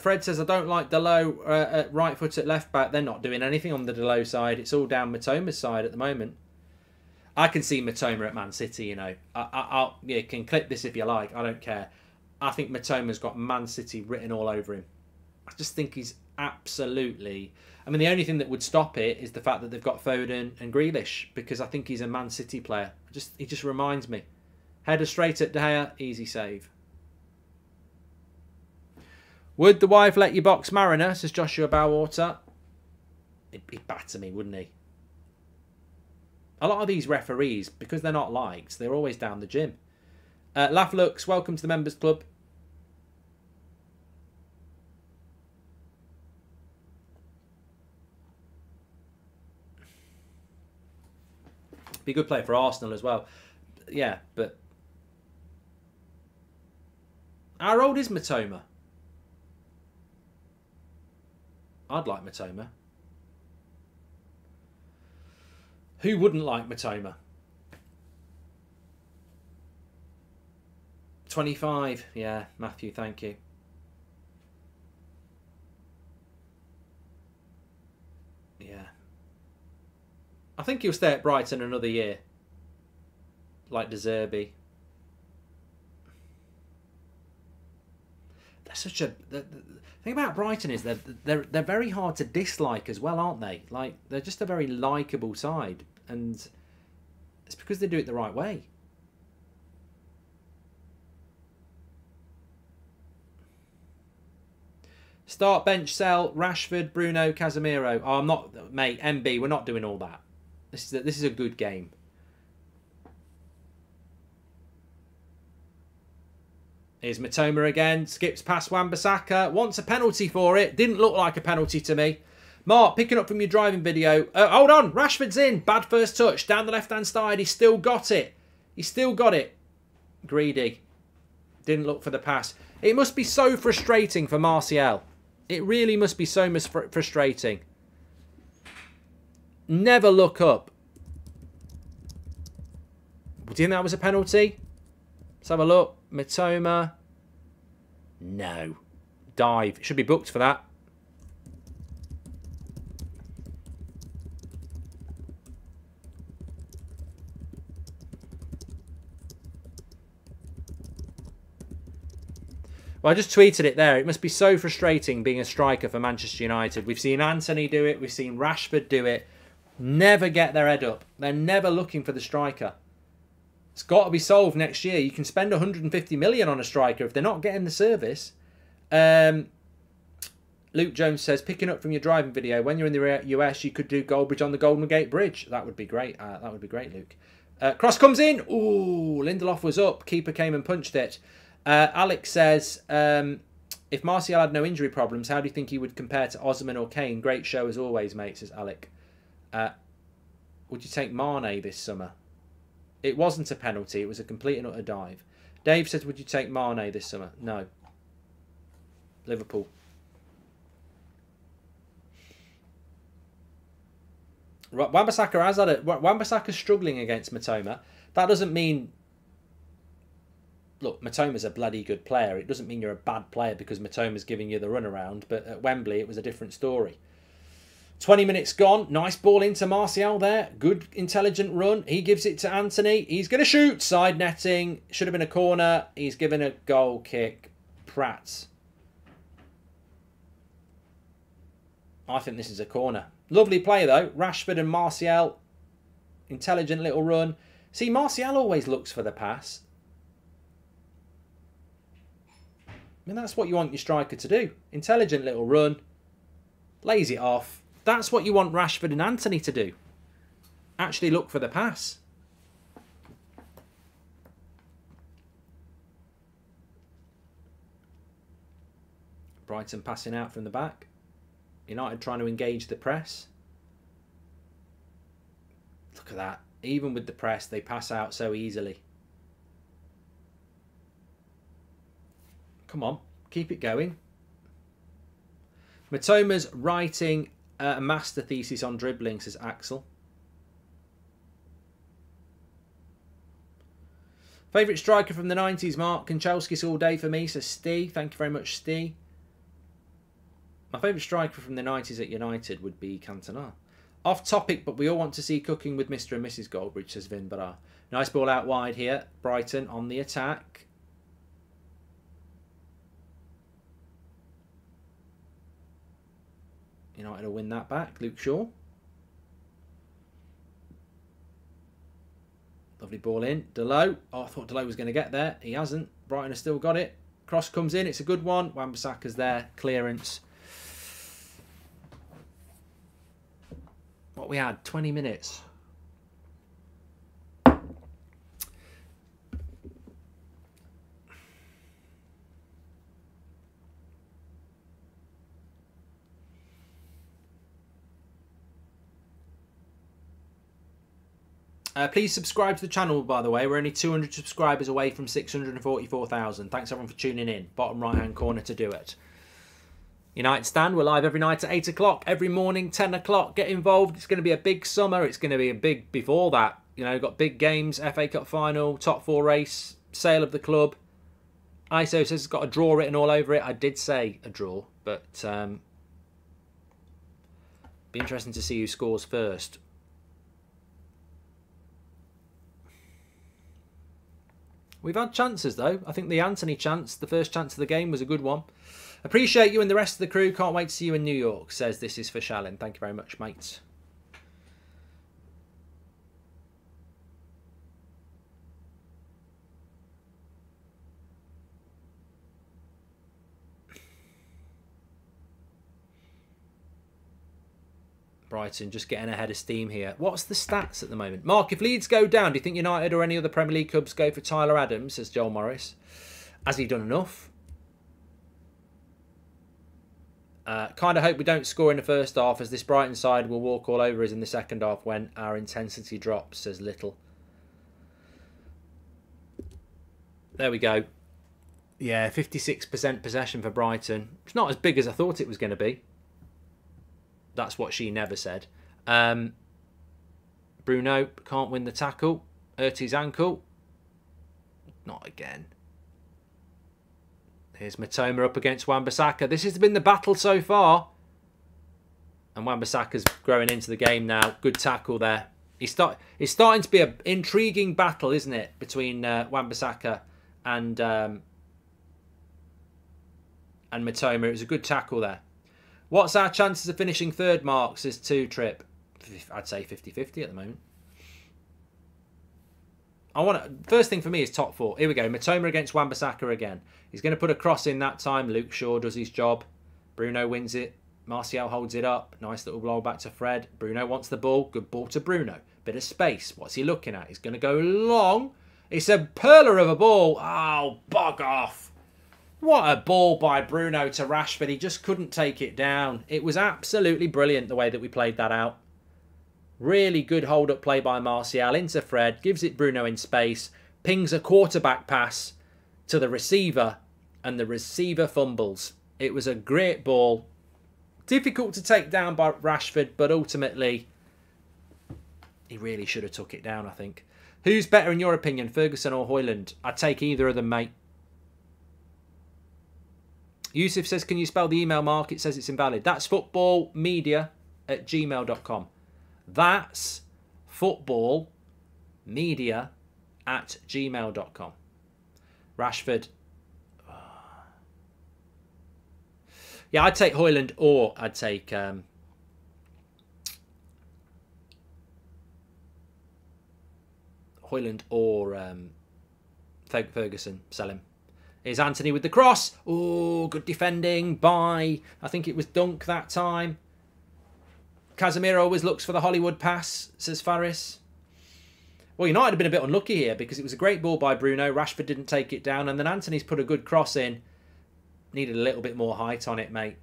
Fred says, I don't like De Lowe at right foot at left back. They're not doing anything on the De Lowe side. It's all down Mitoma's side at the moment. I can see Mitoma at Man City, you know. I'll yeah, can clip this if you like. I don't care. I think Mitoma's got Man City written all over him. I just think he's absolutely... I mean, the only thing that would stop it is the fact that they've got Foden and Grealish, because I think he's a Man City player. He just reminds me. Header straight at De Gea. Easy save. Would the wife let you box Marriner, says Joshua Bowater? He'd batter me, wouldn't he? A lot of these referees, because they're not liked, they're always down the gym. Laugh Lux, welcome to the Members Club. Be a good player for Arsenal as well. Yeah, but... how old is Mitoma? I'd like Mitoma. Who wouldn't like Mitoma? 25. Yeah, Matthew, thank you. Yeah. I think he'll stay at Brighton another year. Like De Zerbi. They're such a... The thing about Brighton is they're very hard to dislike as well, aren't they? Like, they're just a very likeable side, and it's because they do it the right way. Start, bench, sell, Rashford, Bruno, Casemiro. Oh, I'm not, mate, MB, we're not doing all that. This is a good game. Here's Mitoma again. Skips past Wan-Bissaka. Wants a penalty for it. Didn't look like a penalty to me. Mark, picking up from your driving video. Hold on. Rashford's in. Bad first touch. Down the left-hand side. He's still got it. He's still got it. Greedy. Didn't look for the pass. It must be so frustrating for Martial. It really must be so frustrating. Never look up. Do you think that was a penalty? Let's have a look. Mitoma. No. Dive. Should be booked for that. Well, I just tweeted it there. It must be so frustrating being a striker for Manchester United. We've seen Antony do it. We've seen Rashford do it. Never get their head up. They're never looking for the striker. It's got to be solved next year. You can spend 150 million on a striker if they're not getting the service. Luke Jones says, picking up from your driving video, when you're in the US, you could do Goldbridge on the Golden Gate Bridge. That would be great. That would be great, Luke. Cross comes in. Ooh, Lindelof was up. Keeper came and punched it. Alex says, if Martial had no injury problems, how do you think he would compare to Osimhen or Kane? Great show as always, mate, says Alec. Would you take Mane this summer? It wasn't a penalty. It was a complete and utter dive. Dave says, would you take Mane this summer? No. Liverpool. Wan-Bissaka has had it. Wan-Bissaka's struggling against Mitoma. That doesn't mean... Look, Mitoma's a bloody good player. It doesn't mean you're a bad player because Mitoma's giving you the runaround. But at Wembley, it was a different story. 20 minutes gone. Nice ball into Martial there. Good, intelligent run. He gives it to Antony. He's going to shoot. Side netting. Should have been a corner. He's given a goal kick. Pratt. I think this is a corner. Lovely play, though. Rashford and Martial. Intelligent little run. See, Martial always looks for the pass. I mean, that's what you want your striker to do. Intelligent little run. Lays it off. That's what you want Rashford and Antony to do. Actually look for the pass. Brighton passing out from the back. United trying to engage the press. Look at that. Even with the press, they pass out so easily. Come on, keep it going. Mitoma's writing a master thesis on dribbling, says Axel. Favourite striker from the 90s, Mark. Kanchelskis all day for me, says Stee. Thank you very much, Stee. My favourite striker from the 90s at United would be Cantona. Off topic, but we all want to see cooking with Mr. and Mrs. Goldbridge, says Vin Barra. Nice ball out wide here. Brighton on the attack. United will win that back. Luke Shaw. Lovely ball in. De Lowe. Oh, I thought De Lowe was going to get there. He hasn't. Brighton has still got it. Cross comes in. It's a good one. Wan-Bissaka's there. Clearance. What we had? 20 minutes. Please subscribe to the channel, by the way. We're only 200 subscribers away from 644,000. Thanks, everyone, for tuning in. Bottom right-hand corner to do it. United Stand, we're live every night at 8 o'clock. Every morning, 10 o'clock. Get involved. It's going to be a big summer. It's going to be a big before that. You know, we've got big games, FA Cup final, top four race, sale of the club. ISO says it's got a draw written all over it. I did say a draw, but be interesting to see who scores first. We've had chances, though. I think the Antony chance, the first chance of the game, was a good one. Appreciate you and the rest of the crew. Can't wait to see you in New York, says This Is For Shallin. Thank you very much, mates. Brighton just getting ahead of steam here. What's the stats at the moment? Mark, if Leeds go down, do you think United or any other Premier League clubs go for Tyler Adams, says Joel Morris. Has he done enough? Kind of hope we don't score in the first half, as this Brighton side will walk all over us in the second half when our intensity drops, says Little. There we go. Yeah, 56% possession for Brighton. It's not as big as I thought it was going to be. That's what she never said. Bruno can't win the tackle. Hurt his ankle. Not again. Here's Mitoma up against Wan-Bissaka. This has been the battle so far. And Wan-Bissaka's growing into the game now. Good tackle there. It's starting to be an intriguing battle, isn't it? Between Wan-Bissaka and Mitoma. It was a good tackle there. What's our chances of finishing third, Mark, says Two Trip? I'd say 50-50 at the moment. First thing for me is top four. Here we go. Mitoma against Wan-Bissaka again. He's going to put a cross in that time. Luke Shaw does his job. Bruno wins it. Martial holds it up. Nice little blow back to Fred. Bruno wants the ball. Good ball to Bruno. Bit of space. What's he looking at? He's going to go long. It's a perler of a ball. Oh, bog off. What a ball by Bruno to Rashford. He just couldn't take it down. It was absolutely brilliant the way that we played that out. Really good hold-up play by Martial into Fred. Gives it Bruno in space. Pings a quarterback pass to the receiver. And the receiver fumbles. It was a great ball. Difficult to take down by Rashford. But ultimately, he really should have took it down, I think. Who's better in your opinion, Ferguson or Højlund? I'd take either of them, mate. Yusuf says, can you spell the email, Mark? It says it's invalid. That's footballmedia@gmail.com. That's footballmedia@gmail.com. Rashford. Yeah, I'd take Højlund or I'd take Højlund or Ferguson. Sell him. Here's Antony with the cross. Oh, good defending by, I think it was Dunk that time. Casemiro always looks for the Hollywood pass, says Faris. Well, United have been a bit unlucky here because it was a great ball by Bruno. Rashford didn't take it down. And then Antony's put a good cross in. Needed a little bit more height on it, mate.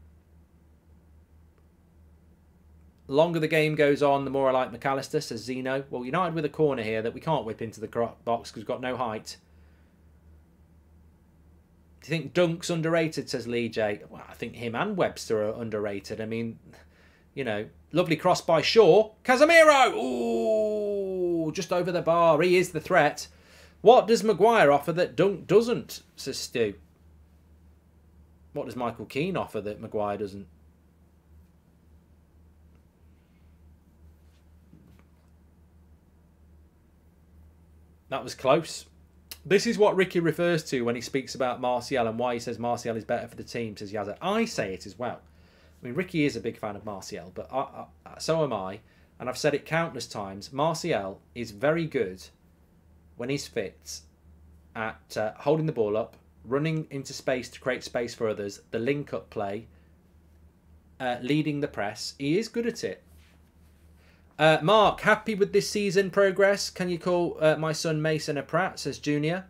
Longer the game goes on, the more I like Mac Allister, says Zeno. Well, United with a corner here that we can't whip into the box because we've got no height. Do you think Dunk's underrated, says Lee J? Well, I think him and Webster are underrated. I mean, you know, lovely cross by Shaw. Casemiro! Ooh, just over the bar. He is the threat. What does Maguire offer that Dunk doesn't, says Stu? What does Michael Keane offer that Maguire doesn't? That was close. This is what Ricky refers to when he speaks about Martial and why he says Martial is better for the team, says Yazza. I say it as well. I mean, Ricky is a big fan of Martial, but so am I. And I've said it countless times. Martial is very good when he's fit at holding the ball up, running into space to create space for others, the link-up play, leading the press. He is good at it. Mark, happy with this season progress? Can you call my son Mason a prat, says Junior?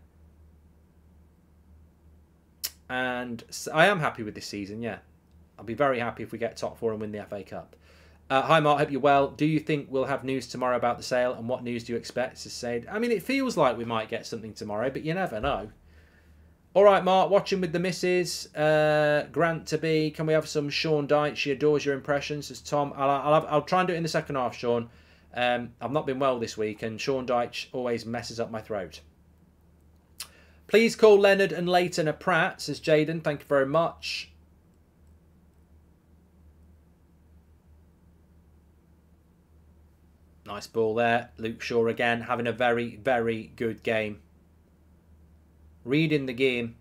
And I am happy with this season, yeah. I'll be very happy if we get top four and win the FA Cup. Hi, Mark, hope you're well. Do you think we'll have news tomorrow about the sale? And what news do you expect, says Said? I mean, it feels like we might get something tomorrow, but you never know. All right, Mark, watching with the missus. Grant to be. Can we have some Sean Dyche? She adores your impressions, says Tom. I'll try and do it in the second half, Sean. I've not been well this week, and Sean Dyche always messes up my throat. Please call Leonard and Leighton a prat, says Jaden. Thank you very much. Nice ball there. Luke Shaw again, having a very, very good game. Reading the game.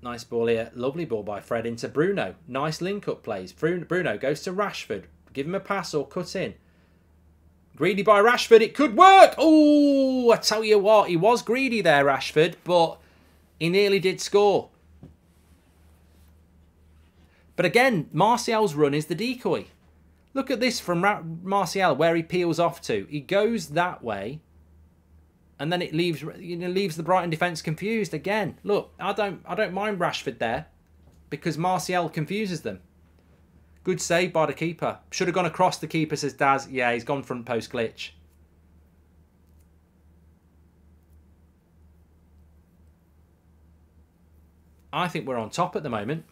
Nice ball here. Lovely ball by Fred into Bruno. Nice link-up plays. Bruno goes to Rashford. Give him a pass or cut in. Greedy by Rashford. It could work. Oh, I tell you what. He was greedy there, Rashford, but he nearly did score. But again, Martial's run is the decoy. Look at this from Martial, where he peels off to. He goes that way, and then it leaves, you know, leaves the Brighton defence confused again. Look, I don't mind Rashford there, because Martial confuses them. Good save by the keeper. Should have gone across the keeper, says Daz. Yeah, he's gone front post glitch. I think we're on top at the moment.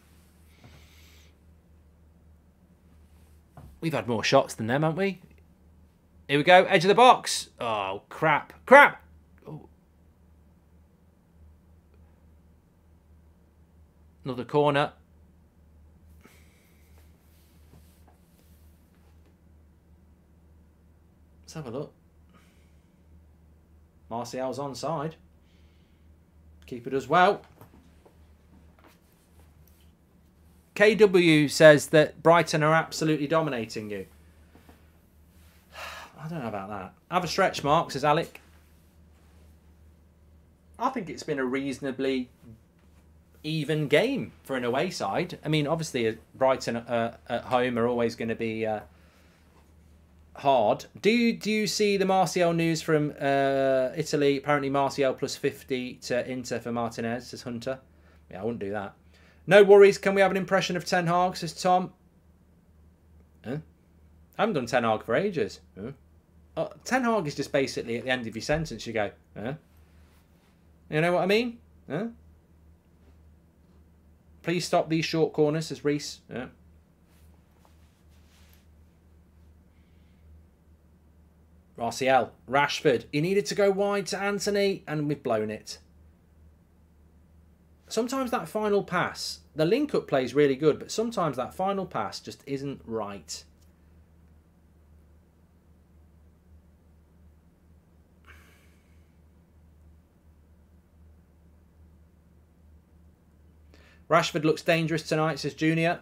We've had more shots than them, haven't we? Here we go, edge of the box. Oh, crap. Crap! Oh. Another corner. Let's have a look. Martial's onside. Keeper does well. KW says that Brighton are absolutely dominating you. I don't know about that. Have a stretch, Mark, says Alec. I think it's been a reasonably even game for an away side. I mean, obviously, Brighton at home are always going to be hard. Do you see the Martial news from Italy? Apparently, Martial plus 50 to Inter for Martinez, says Hunter. Yeah, I wouldn't do that. No worries. Can we have an impression of Ten Hag, says Tom? Huh? I haven't done Ten Hag for ages. Huh? Ten Hag is just basically at the end of your sentence, you go, huh? You know what I mean? Huh? Please stop these short corners, says Reese. Huh? Martial, Rashford. He needed to go wide to Antony, and we've blown it. Sometimes that final pass, the link-up play is really good, but sometimes that final pass just isn't right. Rashford looks dangerous tonight, says Junior.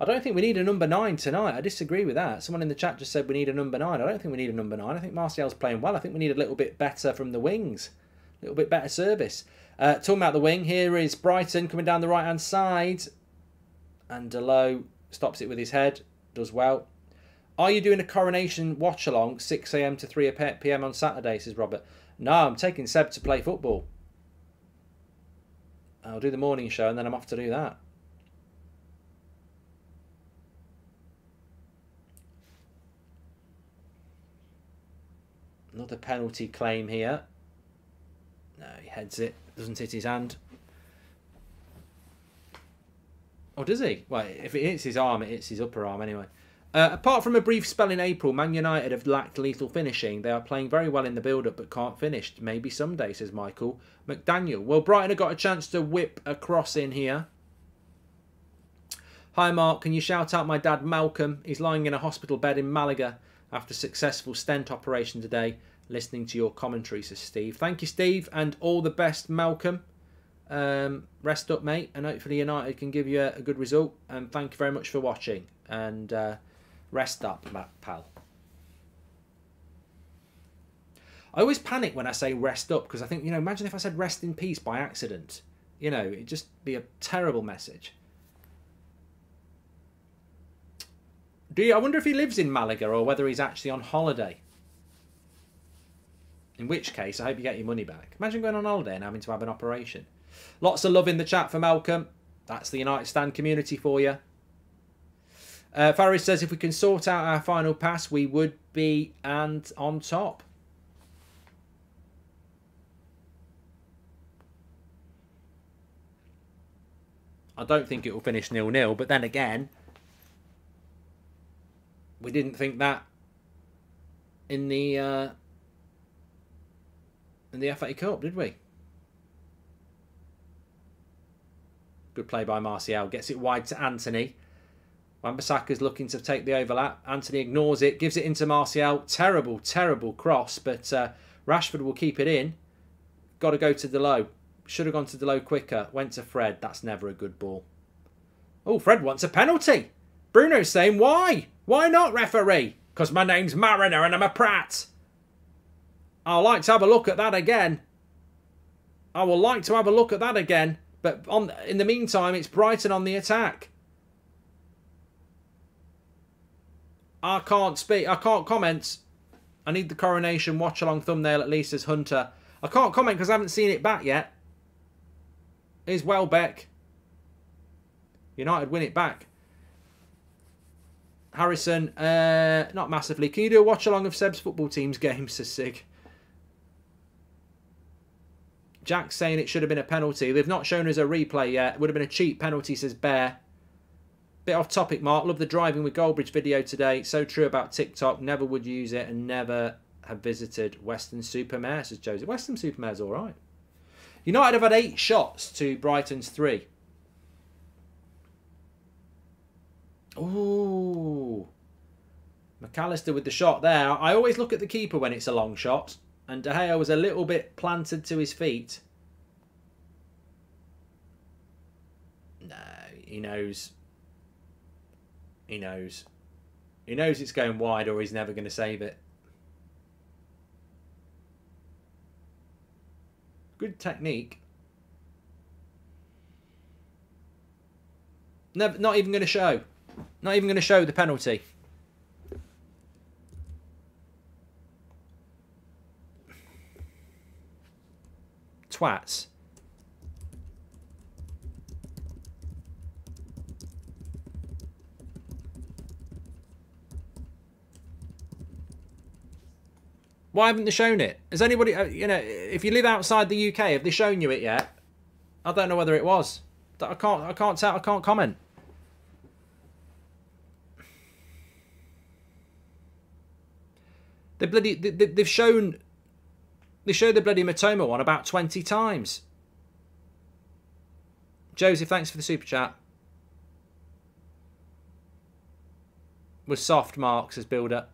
I don't think we need a number 9 tonight. I disagree with that. Someone in the chat just said we need a number 9. I don't think we need a number 9. I think Martial's playing well. I think we need a little bit better from the wings. A little bit better service. Talking about the wing, here is Brighton coming down the right-hand side. And De Lowe stops it with his head. Does well. Are you doing a coronation watch-along 6 AM to 3 PM on Saturday, says Robert. No, I'm taking Seb to play football. I'll do the morning show and then I'm off to do that. Another penalty claim here. No, he heads it. Doesn't hit his hand. Or does he? Well, if it hits his arm, it hits his upper arm anyway. Apart from a brief spell in April, Man United have lacked lethal finishing. They are playing very well in the build-up but can't finish. Maybe someday, says Michael McDaniel. Well, Brighton have got a chance to whip a cross in here. Hi, Mark. Can you shout out my dad, Malcolm? He's lying in a hospital bed in Malaga after successful stent operation today. Listening to your commentary, says Steve. Thank you, Steve, and all the best, Malcolm. Rest up, mate, and hopefully United can give you a good result. And thank you very much for watching. And rest up, Matt, pal. I always panic when I say rest up because I think, you know, imagine if I said rest in peace by accident. You know, it'd just be a terrible message. I wonder if he lives in Malaga or whether he's actually on holiday. In which case, I hope you get your money back. Imagine going on holiday and having to have an operation. Lots of love in the chat for Malcolm. That's the United Stand community for you. Faris says, if we can sort out our final pass, we would be and on top. I don't think it will finish 0-0, but then again, we didn't think that in the FA Cup, did we? Good play by Martial. Gets it wide to Antony. Wan-Bissaka's looking to take the overlap. Antony ignores it. Gives it into Martial. Terrible, terrible cross. But Rashford will keep it in. Got to go to De Lowe. Should have gone to De Lowe quicker. Went to Fred. That's never a good ball. Oh, Fred wants a penalty. Bruno's saying, why? Why not, referee? Because my name's Marriner and I'm a prat. I'd like to have a look at that again. I would like to have a look at that again. But in the meantime, it's Brighton on the attack. I can't speak. I can't comment. I need the coronation watch-along thumbnail at least, as Hunter. I can't comment because I haven't seen it back yet. Here's Welbeck. United win it back. Harrison, not massively. Can you do a watch-along of Seb's football team's games, says Sig? Jack's saying it should have been a penalty. They've not shown us a replay yet. It would have been a cheap penalty, says Bear. Bit off topic, Mark. Love the Driving with Goldbridge video today. So true about TikTok. Never would use it and never have visited Weston-super-Mare, says Joseph. Weston-super-Mare's all right. United have had 8 shots to Brighton's 3. Ooh. Mac Allister with the shot there. I always look at the keeper when it's a long shot. And De Gea was a little bit planted to his feet. No, he knows. He knows. He knows it's going wide or he's never going to save it. Good technique. Never, not even going to show. Not even going to show the penalty. Twats. Why haven't they shown it? Has anybody, you know, if you live outside the UK, have they shown you it yet? I don't know whether it was. I can't tell. I can't comment. They bloody, they've shown. They showed the bloody Mitoma one about 20 times. Joseph, thanks for the super chat. Was soft, Marks, as builder.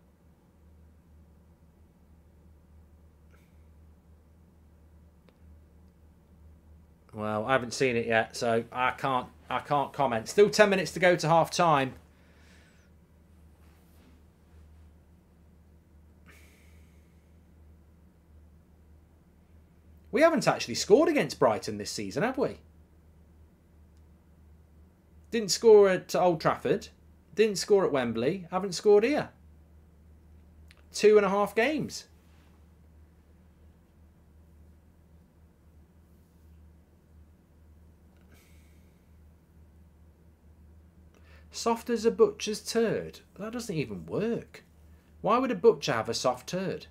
Well, I haven't seen it yet, so I can't comment. Still 10 minutes to go to half time. We haven't actually scored against Brighton this season, have we? Didn't score at Old Trafford. Didn't score at Wembley. Haven't scored here. 2.5 games. Soft as a butcher's turd. That doesn't even work. Why would a butcher have a soft turd?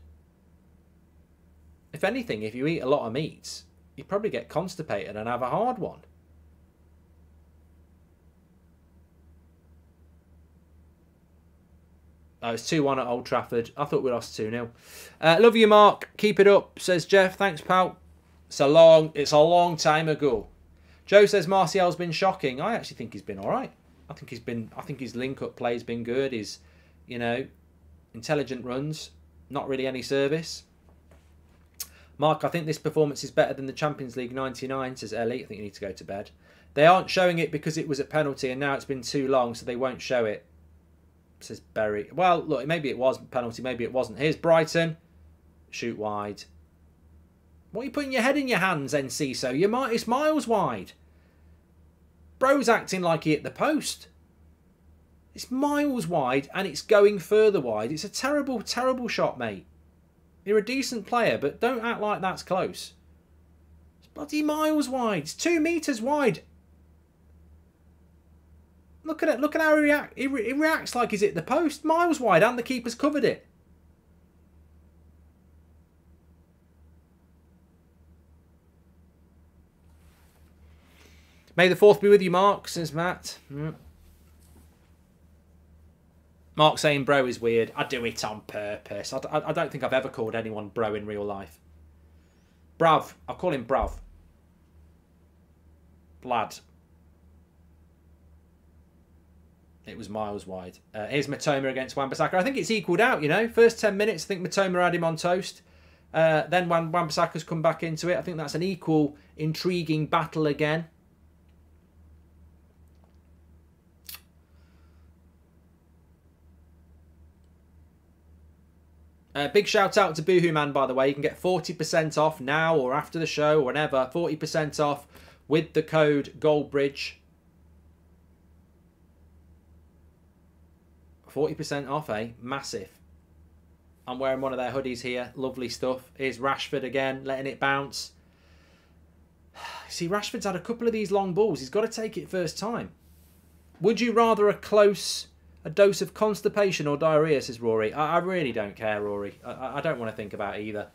If anything, if you eat a lot of meats, you probably get constipated and have a hard one. Oh, it's 2-1 at Old Trafford. I thought we lost 2-0. Love you, Mark. Keep it up, says Jeff. Thanks, pal. It's a long time ago. Joe says Martial's been shocking. I actually think he's been all right. I think his link-up play's been good. His, you know, intelligent runs, not really any service. Mark, I think this performance is better than the Champions League 99, says Ellie. I think you need to go to bed. They aren't showing it because it was a penalty and now it's been too long, so they won't show it, says Berry. Well, look, maybe it was a penalty, maybe it wasn't. Here's Brighton. Shoot wide. What are you putting your head in your hands, Enciso? It's miles wide. Bro's acting like he hit the post. It's miles wide and it's going further wide. It's a terrible, terrible shot, mate. You're a decent player, but don't act like that's close. It's bloody miles wide. It's 2 metres wide. Look at it. Look at how he reacts. He reacts like he's hit the post. Miles wide, and the keeper's covered it. May the 4th be with you, Mark, says Matt. Mm. Mark saying bro is weird. I do it on purpose. I don't think I've ever called anyone bro in real life. Brav. I'll call him Brav. Lad. It was miles wide. Here's Mitoma against Wan-Bissaka. I think it's equaled out, you know. First 10 minutes, I think Mitoma had him on toast. Then Wan-Bissaka's come back into it. I think that's an equal, intriguing battle again. Big shout out to BoohooMAN, by the way. You can get 40% off now or after the show or whenever. 40% off with the code Goldbridge. 40% off, eh? Massive. I'm wearing one of their hoodies here. Lovely stuff. Here's Rashford again, letting it bounce. See, Rashford's had a couple of these long balls. He's got to take it first time. Would you rather a dose of constipation or diarrhea, says Rory. I really don't care, Rory. I don't want to think about either.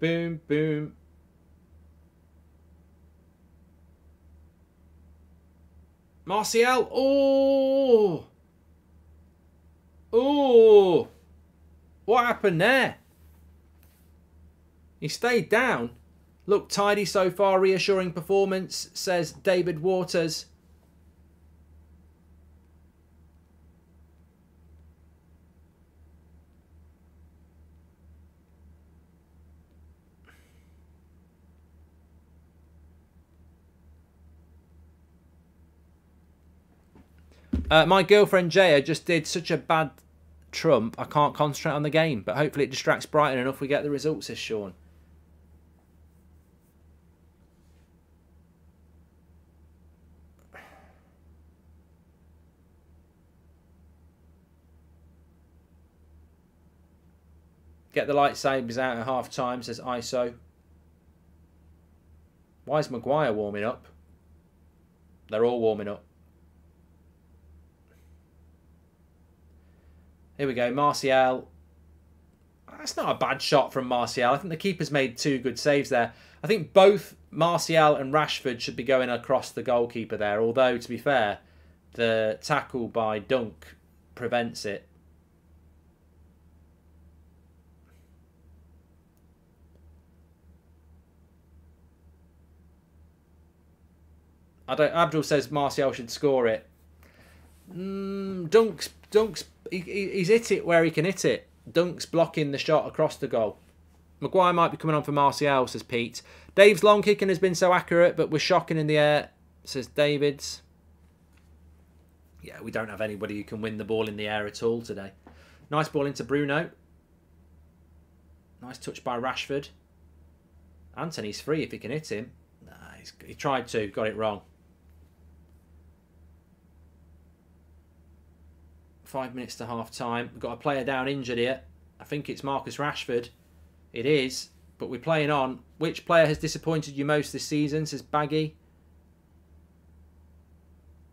Boom, boom. Martial. Oh! Oh, what happened there? He stayed down. Look tidy so far, reassuring performance, says David Waters. My girlfriend Jaya just did such a bad trump, I can't concentrate on the game, but hopefully it distracts Brighton enough we get the results, says Sean. Get the lightsabers out at half time, says ISO. Why is Maguire warming up? They're all warming up. Here we go, Martial. That's not a bad shot from Martial. I think the keeper's made 2 good saves there. I think both Martial and Rashford should be going across the goalkeeper there, although, to be fair, the tackle by Dunk prevents it. Abdul says Martial should score it. Dunk's he's hit it where he can hit it. Dunk's blocking the shot across the goal. Maguire might be coming on for Martial, says Pete. Dave's long kicking has been so accurate, but we're shocking in the air, says Davids. Yeah, we don't have anybody who can win the ball in the air at all today. Nice ball into Bruno. Nice touch by Rashford. Antony's free if he can hit him. Nah, he tried to, got it wrong. 5 minutes to half time. We've got a player down injured here. I think it's Marcus Rashford. It is, but we're playing on. Which player has disappointed you most this season, says Baggy?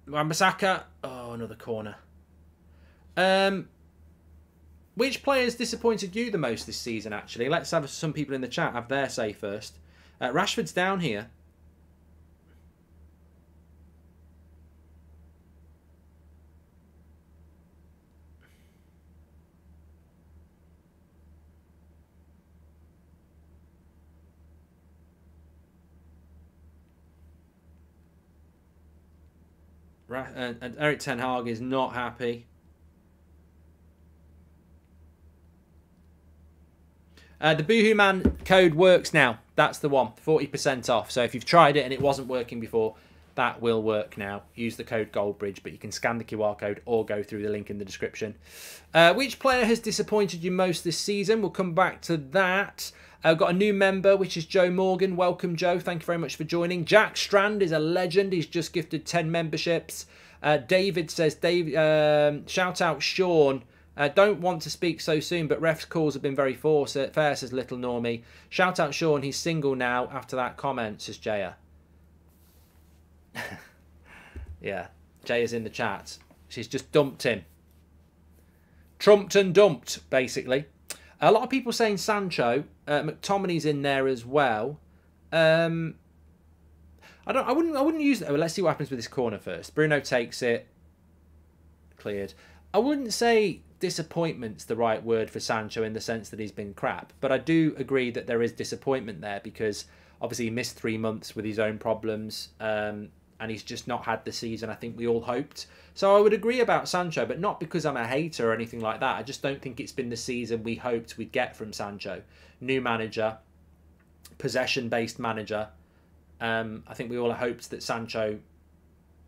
Wan-Bissaka. Oh, another corner. Which player's disappointed you the most this season, actually? Let's have some people in the chat have their say first. Rashford's down here. And Erik ten Hag is not happy. The BoohooMAN code works now. That's the one. 40% off. So if you've tried it and it wasn't working before, that will work now. Use the code Goldbridge, but you can scan the QR code or go through the link in the description. Which player has disappointed you most this season? We'll come back to that. I've got a new member, which is Joe Morgan. Welcome, Joe. Thank you very much for joining. Jack Strand is a legend. He's just gifted 10 memberships. David says, Dave, shout out Sean. Don't want to speak so soon, but ref's calls have been very fair, says Little Normie. Shout out Sean. He's single now after that comment, says Jaya. Yeah, Jaya's in the chat. She's just dumped him. Trumped and dumped, basically. A lot of people saying Sancho. McTominay's in there as well. I wouldn't use that. Well, let's see what happens with this corner first. Bruno takes it. Cleared. I wouldn't say disappointment's the right word for Sancho in the sense that he's been crap, but I do agree that there is disappointment there because obviously he missed 3 months with his own problems, and he's just not had the season I think we all hoped. So I would agree about Sancho, but not because I'm a hater or anything like that. I just don't think it's been the season we hoped we'd get from Sancho. New manager, possession-based manager. I think we all hoped that Sancho,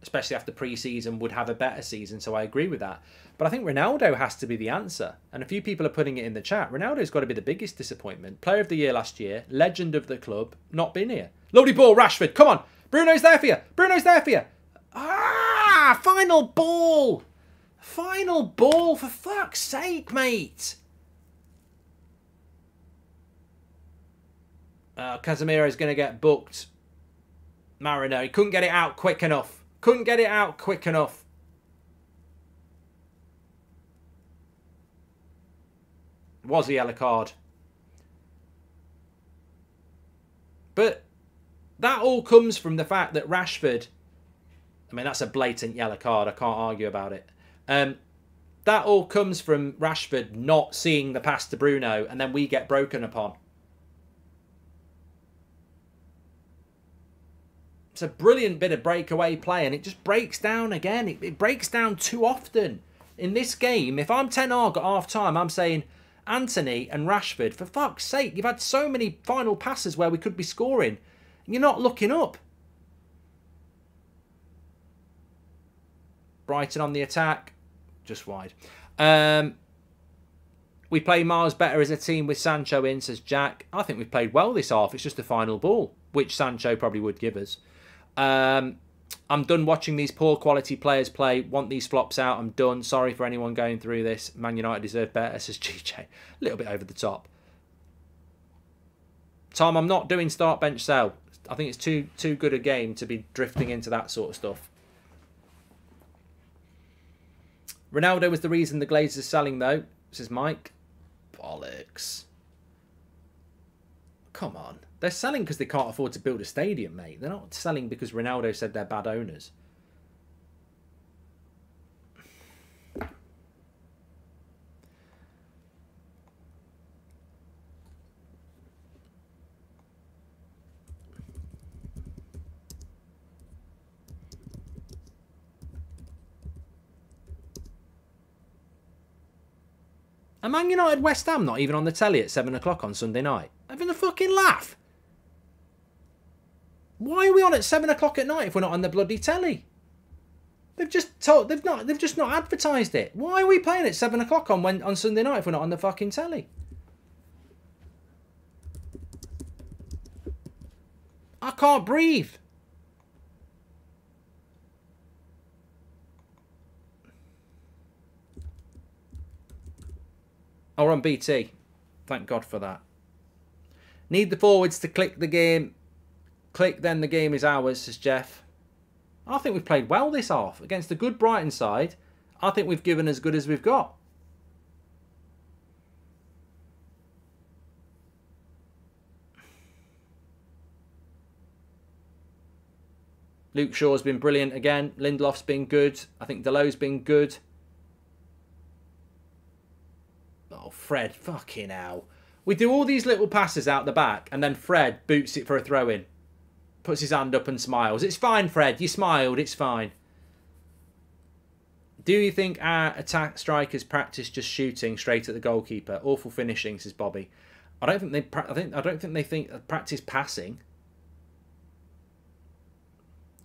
especially after pre-season, would have a better season, so I agree with that. But I think Ronaldo has to be the answer. And a few people are putting it in the chat. Ronaldo's got to be the biggest disappointment. Player of the year last year, legend of the club, not been here. Lovely ball, Rashford, come on. Bruno's there for you. Bruno's there for you. Ah, final ball. Final ball, for fuck's sake, mate. Casemiro's going to get booked. Marriner, he couldn't get it out quick enough. Couldn't get it out quick enough. Was a yellow card. But that all comes from the fact that Rashford... I mean, that's a blatant yellow card. I can't argue about it. That all comes from Rashford not seeing the pass to Bruno, and then we get broken upon. It's a brilliant bit of breakaway play, and it just breaks down again. It breaks down too often. In this game, if I'm Ten Hag at half-time, I'm saying, Antony and Rashford, for fuck's sake, you've had so many final passes where we could be scoring. You're not looking up. Brighton on the attack. Just wide. We play Mars better as a team with Sancho in, says Jack. I think we've played well this half. It's just the final ball, which Sancho probably would give us. I'm done watching these poor quality players play. Want these flops out. I'm done. Sorry for anyone going through this. Man United deserve better, says GJ. A little bit over the top. Tom, I'm not doing start, bench, sell. I think it's too good a game to be drifting into that sort of stuff. Ronaldo was the reason the Glazers are selling, though, says Mike. Bollocks. Come on. They're selling because they can't afford to build a stadium, mate. They're not selling because Ronaldo said they're bad owners. And Man United West Ham not even on the telly at 7 o'clock on Sunday night. Having a fucking laugh. Why are we on at 7 o'clock at night if we're not on the bloody telly? They've just not advertised it. Why are we playing at 7 o'clock on Sunday night if we're not on the fucking telly? I can't breathe. Or on BT. Thank God for that. Need the forwards to click the game. Click, then the game is ours, says Jeff. I think we've played well this half. Against a good Brighton side, I think we've given as good as we've got. Luke Shaw's been brilliant again. Lindelof's been good. I think De Lowe's been good. Oh, Fred, fucking hell. We do all these little passes out the back and then Fred boots it for a throw-in. Puts his hand up and smiles. It's fine, Fred. You smiled. It's fine. Do you think our attack strikers practice just shooting straight at the goalkeeper? Awful finishing, says Bobby. I don't think they practice passing.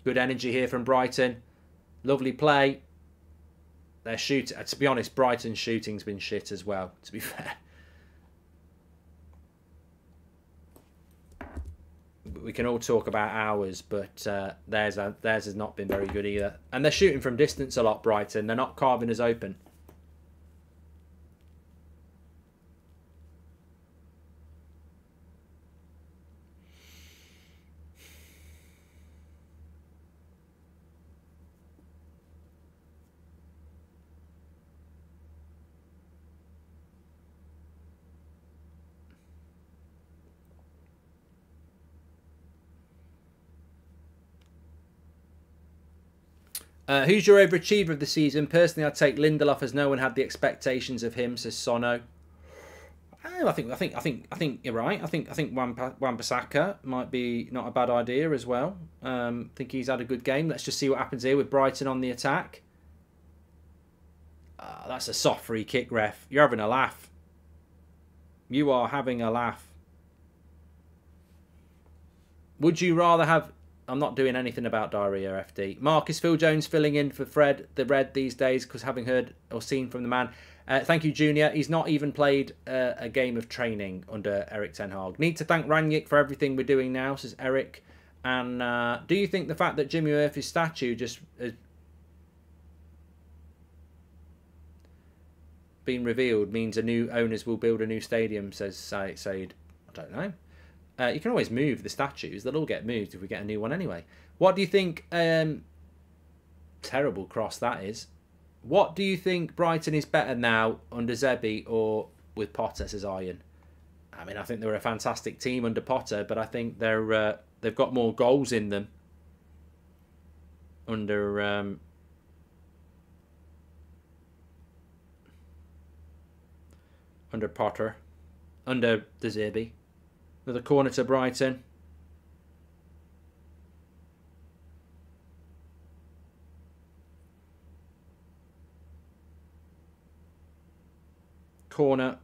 Good energy here from Brighton. Lovely play. Their shoot. To be honest, Brighton's shooting's been shit as well, to be fair. We can all talk about ours, but theirs has not been very good either. And they're shooting from distance a lot, Brighton. They're not carving us open. Who's your overachiever of the season? Personally, I'd take Lindelof, as no one had the expectations of him, says Sono. I think you're right. I think Wan-Bissaka might be not a bad idea as well. I think he's had a good game. Let's just see what happens here with Brighton on the attack. That's a soft free kick, ref. You're having a laugh. You are having a laugh. Would you rather have... I'm not doing anything about diarrhea, FD. Marcus Phil Jones filling in for Fred the Red these days because having heard or seen from the man. Thank you, Junior. He's not even played a game of training under Erik ten Hag. Need to thank Rangnick for everything we're doing now, says Eric. And do you think the fact that Jimmy Murphy's statue just has been revealed means a new owners will build a new stadium, says Said? I don't know. You can always move the statues. They'll all get moved if we get a new one anyway. What do you think... terrible cross that is. What do you think Brighton is better now under Zerbi or with Potter, says Iron? I mean, I think they were a fantastic team under Potter, but I think they're, they've got more goals in them under... under Potter. Under De Zerbi. Another corner to Brighton. Corner.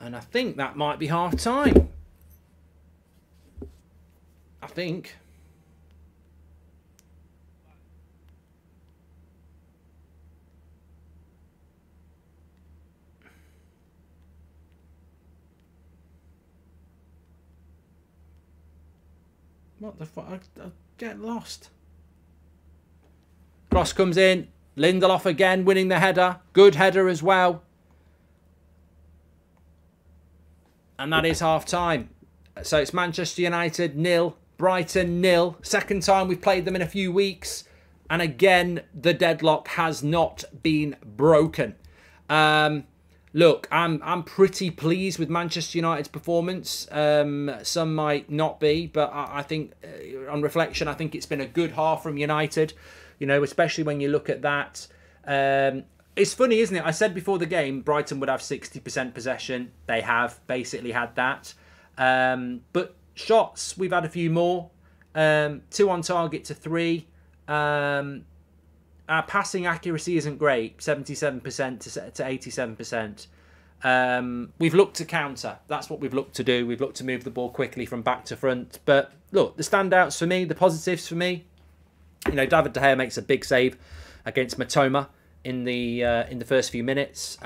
And I think that might be half time. I think. What the fuck? I get lost. Cross comes in. Lindelof again winning the header. Good header as well. And that is half time. So it's Manchester United 0, Brighton 0. Second time we've played them in a few weeks. And again, the deadlock has not been broken. Look, I'm pretty pleased with Manchester United's performance. Some might not be, but I think, on reflection, I think it's been a good half from United. You know, especially when you look at that. It's funny, isn't it? I said before the game, Brighton would have 60% possession. They have basically had that. But shots, we've had a few more. 2 on target to 3. Our passing accuracy isn't great, 77% to 87%. We've looked to counter. That's what we've looked to do. We've looked to move the ball quickly from back to front. But look, the standouts for me, the positives for me, you know, David De Gea makes a big save against Mitoma. in the first few minutes.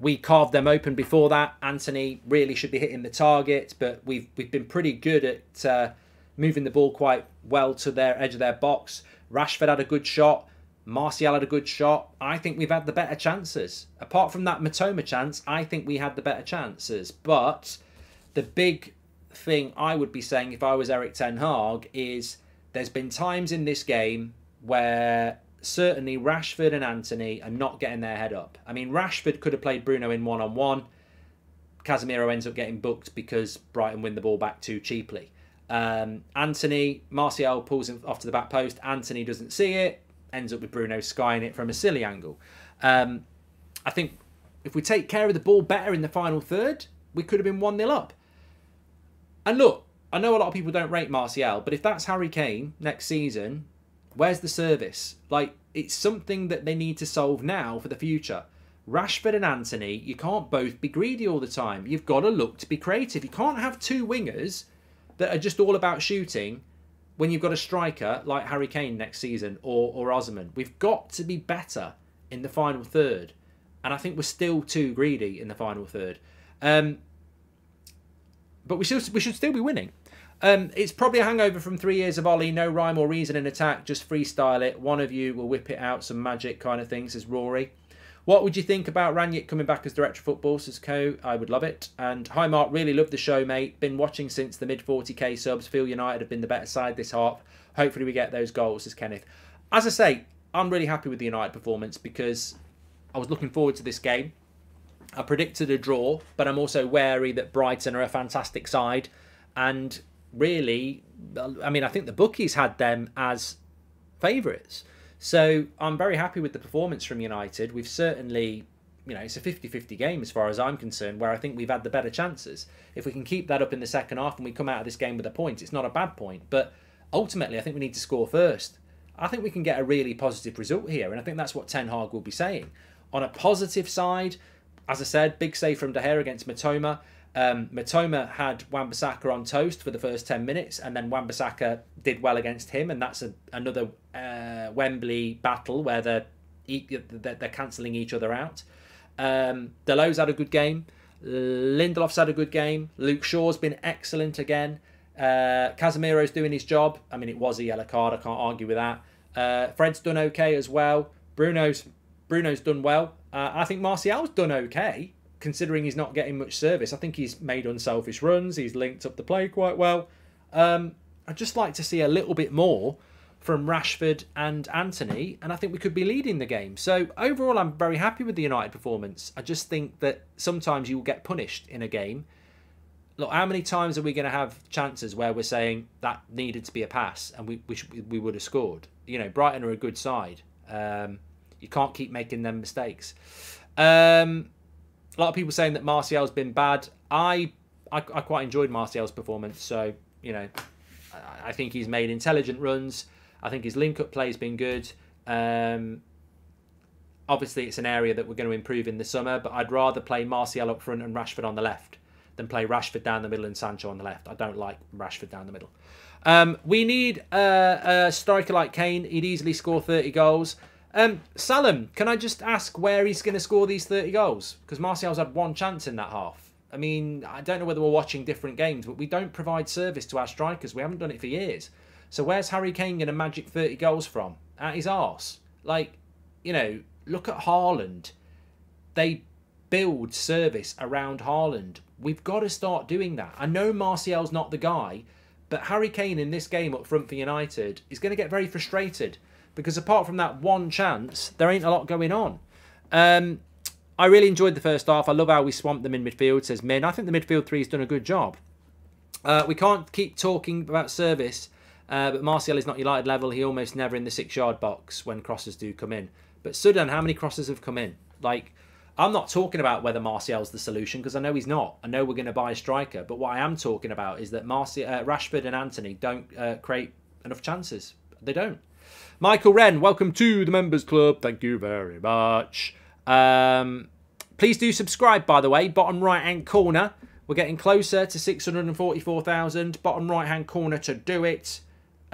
We carved them open before that. Antony really should be hitting the target, but we've been pretty good at moving the ball quite well to their edge of their box. Rashford had a good shot. Martial had a good shot. I think we've had the better chances. Apart from that Mitoma chance, I think we had the better chances. But the big thing I would be saying if I was Erik ten Hag is there's been times in this game where certainly Rashford and Antony are not getting their head up. I mean, Rashford could have played Bruno in one-on-one. Casemiro ends up getting booked because Brighton win the ball back too cheaply. Martial pulls him off to the back post. Antony doesn't see it. Ends up with Bruno skying it from a silly angle. I think if we take care of the ball better in the final third, we could have been 1-0 up. And look, I know a lot of people don't rate Martial, but if that's Harry Kane next season, where's the service? Like, it's something that they need to solve now for the future. Rashford and Antony, you can't both be greedy all the time. You've got to look to be creative. You can't have two wingers that are just all about shooting when you've got a striker like Harry Kane next season or Osman. We've got to be better in the final third. And I think we're still too greedy in the final third. But we should still be winning. It's probably a hangover from 3 years of Ollie. No rhyme or reason in attack. Just freestyle it. One of you will whip it out. Some magic kind of thing, says Rory. What would you think about Ranić coming back as director of football, says Co? I would love it. And hi, Mark. Really love the show, mate. Been watching since the mid-40k subs. Feel United have been the better side this half. Hopefully we get those goals, says Kenneth. As I say, I'm really happy with the United performance because I was looking forward to this game. I predicted a draw, but I'm also wary that Brighton are a fantastic side. And really, I mean, I think the bookies had them as favourites. So I'm very happy with the performance from United. We've certainly, you know, it's a 50-50 game as far as I'm concerned, where I think we've had the better chances. If we can keep that up in the second half and we come out of this game with a point, it's not a bad point. But ultimately, I think we need to score first. I think we can get a really positive result here. And I think that's what Ten Hag will be saying. On a positive side, as I said, big save from De Gea against Mitoma. Mitoma had Wan-Bissaka on toast for the first 10 minutes, and then Wan-Bissaka did well against him, and that's another Wembley battle where they're cancelling each other out. De Lowe's had a good game. Lindelof's had a good game. Luke Shaw's been excellent again. Casemiro's doing his job. I mean, it was a yellow card. I can't argue with that. Fred's done okay as well. Bruno's done well. I think Martial's done okay, considering he's not getting much service. I think he's made unselfish runs. He's linked up the play quite well. I'd just like to see a little bit more from Rashford and Antony, and I think we could be leading the game. So overall, I'm very happy with the United performance. I just think that sometimes you will get punished in a game. Look, how many times are we going to have chances where we're saying that needed to be a pass and we would have scored? You know, Brighton are a good side. You can't keep making them mistakes. A lot of people saying that Martial's been bad. I quite enjoyed Martial's performance. So, you know, I think he's made intelligent runs. I think his link-up play's been good. Obviously, it's an area that we're going to improve in the summer, but I'd rather play Martial up front and Rashford on the left than play Rashford down the middle and Sancho on the left. I don't like Rashford down the middle. We need a striker like Kane. He'd easily score 30 goals. Salam, can I just ask where he's going to score these 30 goals? Because Martial's had one chance in that half. I mean, I don't know whether we're watching different games, but we don't provide service to our strikers. We haven't done it for years. So where's Harry Kane going to magic 30 goals from? At his arse. Like, you know, look at Haaland. They build service around Haaland. We've got to start doing that. I know Martial's not the guy, but Harry Kane in this game up front for United is going to get very frustrated. Because apart from that one chance, there ain't a lot going on. I really enjoyed the first half. I love how we swamped them in midfield, says Min. I think the midfield three's done a good job. We can't keep talking about service, but Martial is not United level. He almost never in the six-yard box when crosses do come in. But Sudan, how many crosses have come in? Like, I'm not talking about whether Martial's the solution, because I know he's not. I know we're going to buy a striker. But what I am talking about is that Rashford and Antony don't create enough chances. They don't. Michael Wren, welcome to the Members Club. Thank you very much. Please do subscribe, by the way. Bottom right-hand corner. We're getting closer to 644,000. Bottom right-hand corner to do it.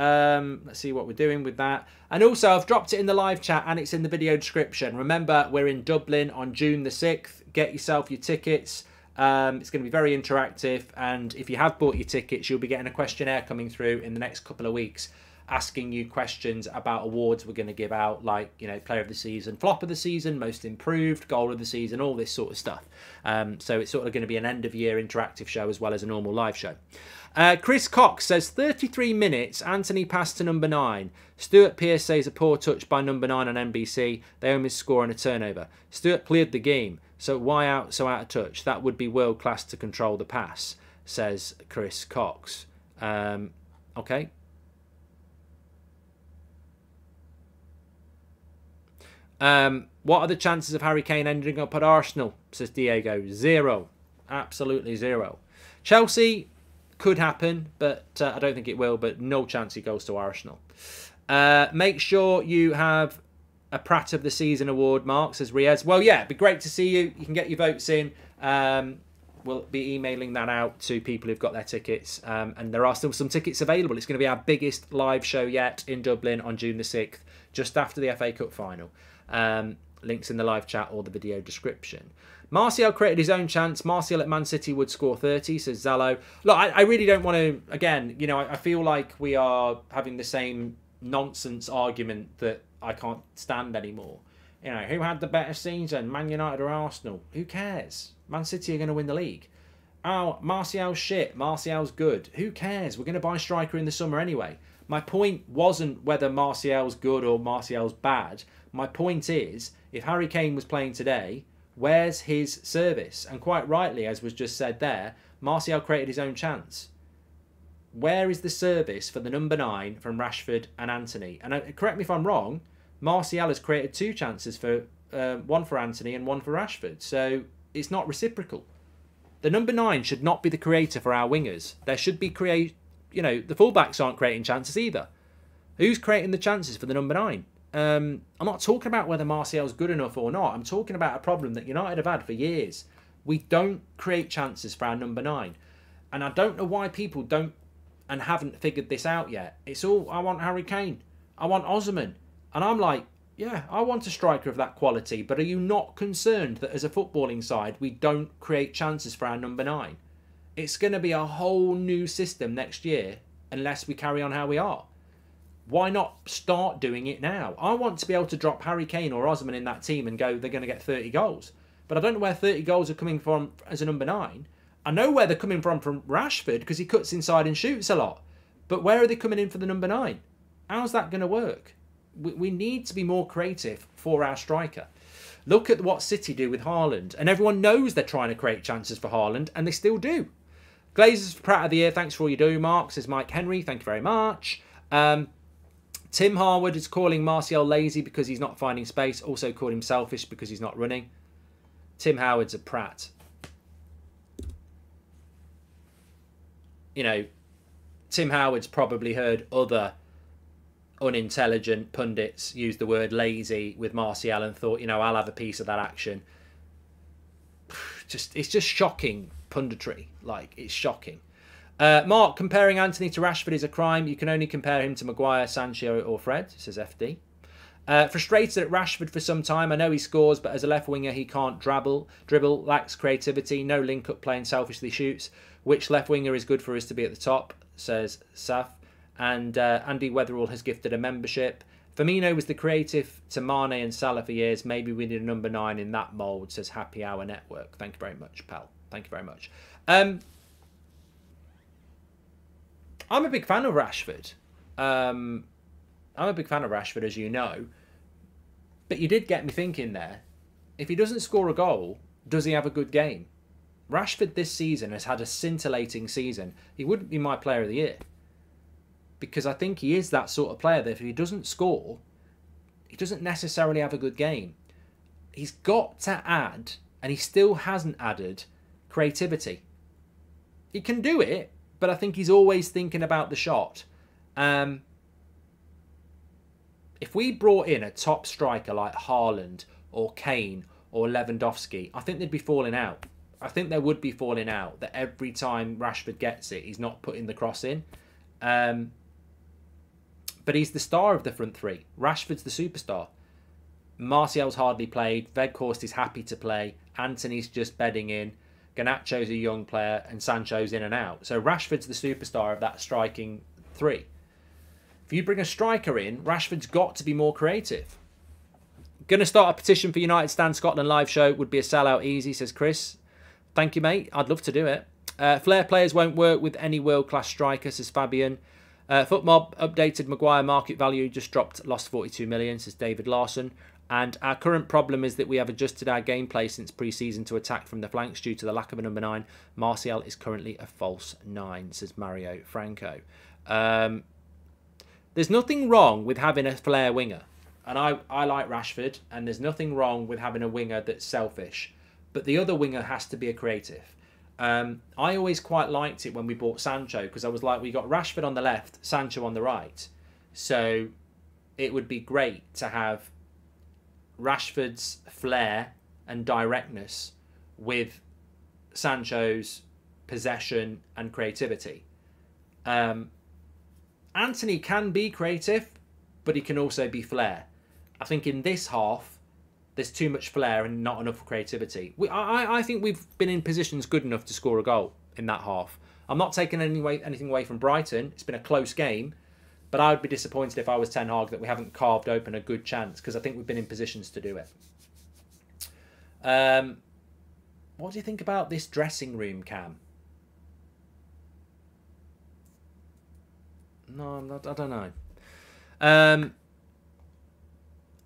Let's see what we're doing with that. And also, I've dropped it in the live chat and it's in the video description. Remember, we're in Dublin on June the 6th. Get yourself your tickets. It's going to be very interactive. And if you have bought your tickets, you'll be getting a questionnaire coming through in the next couple of weeks, asking you questions about awards we're going to give out, like, you know, player of the season, flop of the season, most improved, goal of the season, all this sort of stuff. So it's sort of going to be an end of year interactive show as well as a normal live show. Chris Cox says 33 minutes, Antony passed to number 9. Stuart Pearce says a poor touch by number 9 on NBC. They only score on a turnover. Stuart cleared the game, so why out so out of touch? That would be world class to control the pass, says Chris Cox. Okay. What are the chances of Harry Kane ending up at Arsenal, says Diego? Zero. Absolutely zero. Chelsea could happen, but I don't think it will, but no chance he goes to Arsenal. Make sure you have a Prat of the Season award, Mark, says Riez. Well, yeah, it'd be great to see you. You can get your votes in. We'll be emailing that out to people who've got their tickets, and there are still some tickets available. It's going to be our biggest live show yet in Dublin on June the 6th, just after the FA Cup final. Links in the live chat or the video description. Martial created his own chance. Martial at Man City would score 30, says Zallo. Look, I really don't want to, again, you know, I feel like we are having the same nonsense argument that I can't stand anymore. You know, who had the better season, Man United or Arsenal? Who cares? Man City are going to win the league. Oh, Martial's shit. Martial's good. Who cares? We're going to buy a striker in the summer anyway. My point wasn't whether Martial's good or Martial's bad. My point is, if Harry Kane was playing today, where's his service? And quite rightly, as was just said there, Martial created his own chance. Where is the service for the number 9 from Rashford and Antony? And correct me if I'm wrong, Martial has created 2 chances, for one for Antony and one for Rashford. So it's not reciprocal. The number 9 should not be the creator for our wingers. There should be you know, the fullbacks aren't creating chances either. Who's creating the chances for the number 9? I'm not talking about whether Martial's good enough or not. I'm talking about a problem that United have had for years. We don't create chances for our number 9. And I don't know why people don't and haven't figured this out yet. It's all, I want Harry Kane. I want Osimhen. And I'm like, yeah, I want a striker of that quality. But are you not concerned that as a footballing side, we don't create chances for our number 9? It's going to be a whole new system next year unless we carry on how we are. Why not start doing it now? I want to be able to drop Harry Kane or Osimhen in that team and go, they're going to get 30 goals. But I don't know where 30 goals are coming from as a number 9. I know where they're coming from Rashford, because he cuts inside and shoots a lot. But where are they coming in for the number 9? How's that going to work? We need to be more creative for our striker. Look at what City do with Haaland. And everyone knows they're trying to create chances for Haaland, and they still do. Glazers for Prat of the Year. Thanks for all you do, Mark, says Mike Henry. Thank you very much. Tim Harwood is calling Martial lazy because he's not finding space. Also called him selfish because he's not running. Tim Howard's a prat. You know, Tim Howard's probably heard other unintelligent pundits use the word lazy with Martial and thought, you know, I'll have a piece of that action. Just, it's just shocking punditry. Like, it's shocking. Mark, comparing Antony to Rashford is a crime. You can only compare him to Maguire, Sancho or Fred, says FD. Frustrated at Rashford for some time. I know he scores, but as a left winger, he can't dribble, lacks creativity, no link-up play and selfishly shoots. Which left winger is good for us to be at the top, says Saf. And Andy Weatherall has gifted a membership. Firmino was the creative to Mane and Salah for years. Maybe we need a number 9 in that mould, says Happy Hour Network. Thank you very much, pal. Thank you very much. I'm a big fan of Rashford. I'm a big fan of Rashford, as you know. But you did get me thinking there. If he doesn't score a goal, does he have a good game? Rashford this season has had a scintillating season. He wouldn't be my player of the year. Because I think he is that sort of player that if he doesn't score, he doesn't necessarily have a good game. He's got to add, and he still hasn't added, creativity. He can do it. But I think he's always thinking about the shot. If we brought in a top striker like Haaland or Kane or Lewandowski, I think they'd be falling out. I think there would be falling out that every time Rashford gets it, he's not putting the cross in. But he's the star of the front three. Rashford's the superstar. Martial's hardly played. Weghorst is happy to play. Antony's just bedding in. Garnacho's a young player. And Sancho's in and out. So Rashford's the superstar of that striking three. If you bring a striker in, Rashford's got to be more creative. Going to start a petition for United Stand Scotland live show. Would be a sellout easy, says Chris. Thank you, mate. I'd love to do it. Flair players won't work with any world-class striker, says Fabian. Footmob updated Maguire market value, just dropped, lost 42 million, says David Larson. And our current problem is that we have adjusted our gameplay since pre-season to attack from the flanks due to the lack of a number 9. Martial is currently a false 9, says Mario Franco. There's nothing wrong with having a Flair winger. And I like Rashford, and there's nothing wrong with having a winger that's selfish. But the other winger has to be a creative. I always quite liked it when we bought Sancho, because I was like, we got Rashford on the left, Sancho on the right. So it would be great to have Rashford's flair and directness with Sancho's possession and creativity. Antony can be creative, but he can also be flair. I think in this half, there's too much flair and not enough creativity. I think we've been in positions good enough to score a goal in that half. I'm not taking anything away from Brighton. It's been a close game. But I would be disappointed if I was Ten Hag that we haven't carved open a good chance, because I think we've been in positions to do it. What do you think about this dressing room, Cam? No, I'm not, I don't know.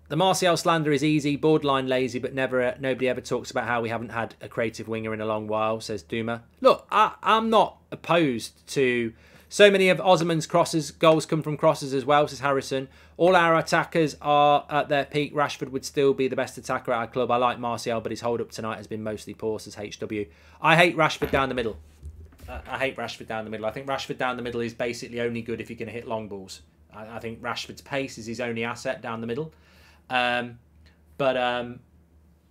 The Martial slander is easy, borderline lazy, but nobody ever talks about how we haven't had a creative winger in a long while, says Duma. Look, I'm not opposed to... So many of Osimhen's crosses, goals come from crosses as well, says Harrison. All our attackers are at their peak. Rashford would still be the best attacker at our club. I like Martial, but his hold-up tonight has been mostly poor, says HW. I hate Rashford down the middle. I think Rashford down the middle is basically only good if he can hit long balls. I think Rashford's pace is his only asset down the middle.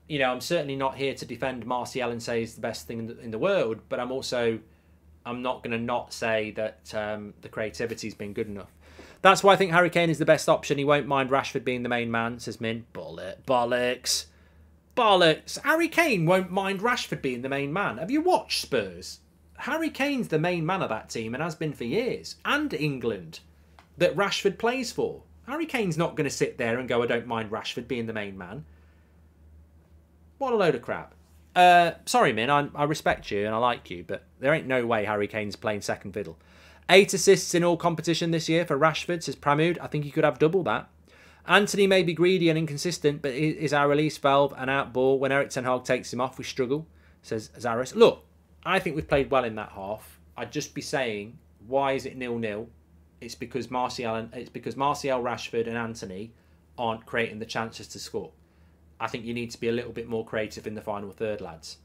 You know, I'm certainly not here to defend Martial and say he's the best thing in the world, but I'm not going to not say that the creativity's been good enough. That's why I think Harry Kane is the best option. He won't mind Rashford being the main man, says Min. Bollocks. Harry Kane won't mind Rashford being the main man. Have you watched Spurs? Harry Kane's the main man of that team and has been for years. And England, that Rashford plays for. Harry Kane's not going to sit there and go, I don't mind Rashford being the main man. What a load of crap. Sorry, Min, I respect you and I like you, but there ain't no way Harry Kane's playing second fiddle. 8 assists in all competition this year for Rashford, says Pramud. I think he could have double that. Antony may be greedy and inconsistent, but is our release valve and out ball. When Erik ten Hag takes him off, we struggle, says Zaris. Look, I think we've played well in that half. I'd just be saying, why is it 0-0? It's because Martial, Rashford and Antony aren't creating the chances to score. I think you need to be a little bit more creative in the final third, lads.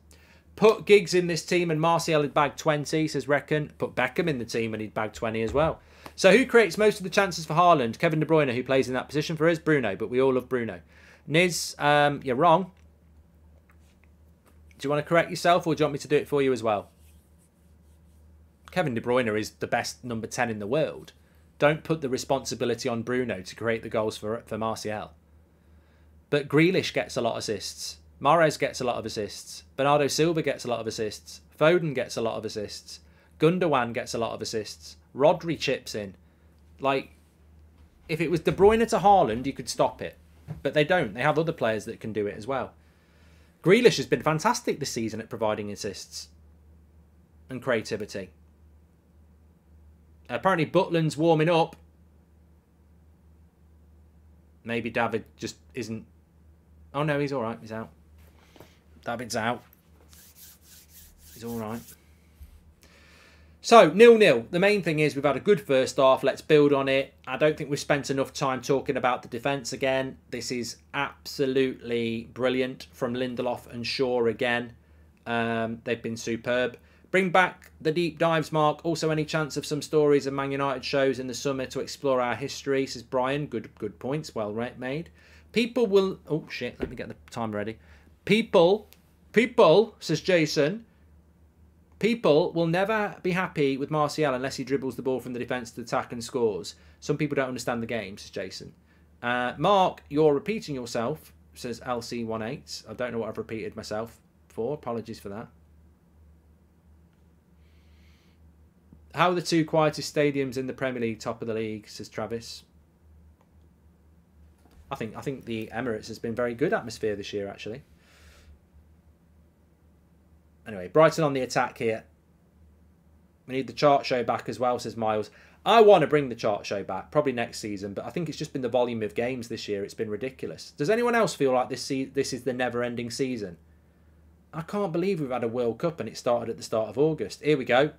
Put Giggs in this team and Martial had bagged 20, says Reckon. Put Beckham in the team and he'd bagged 20 as well. So who creates most of the chances for Haaland? Kevin De Bruyne, who plays in that position for us. Bruno, but we all love Bruno. Niz, you're wrong. Do you want to correct yourself or do you want me to do it for you as well? Kevin De Bruyne is the best number 10 in the world. Don't put the responsibility on Bruno to create the goals for Martial. But Grealish gets a lot of assists. Mahrez gets a lot of assists. Bernardo Silva gets a lot of assists. Foden gets a lot of assists. Gundogan gets a lot of assists. Rodri chips in. Like, if it was De Bruyne to Haaland, you could stop it. But they don't. They have other players that can do it as well. Grealish has been fantastic this season at providing assists and creativity. Apparently Butland's warming up. Maybe David just isn't... Oh, no, he's all right. He's out. David's out. He's all right. So, 0-0. The main thing is we've had a good first half. Let's build on it. I don't think we've spent enough time talking about the defence again. This is absolutely brilliant from Lindelof and Shaw again. They've been superb. Bring back the deep dives, Mark. Also, any chance of some stories and Man United shows in the summer to explore our history, says Brian. Good points. Well made. People will... Oh, shit. Let me get the time ready. People, says Jason, People will never be happy with Martial unless he dribbles the ball from the defence to the attack and scores. Some people don't understand the game, says Jason. Mark, you're repeating yourself, says LC18. I don't know what I've repeated myself for. Apologies for that. How are the two quietest stadiums in the Premier League top of the league, says Travis. I think the Emirates has been very good atmosphere this year, actually. Anyway, Brighton on the attack here. We need the chart show back as well, says Miles. I want to bring the chart show back, probably next season, but I think it's just been the volume of games this year. It's been ridiculous. Does anyone else feel like this is the never-ending season? I can't believe we've had a World Cup and it started at the start of August. Here we go.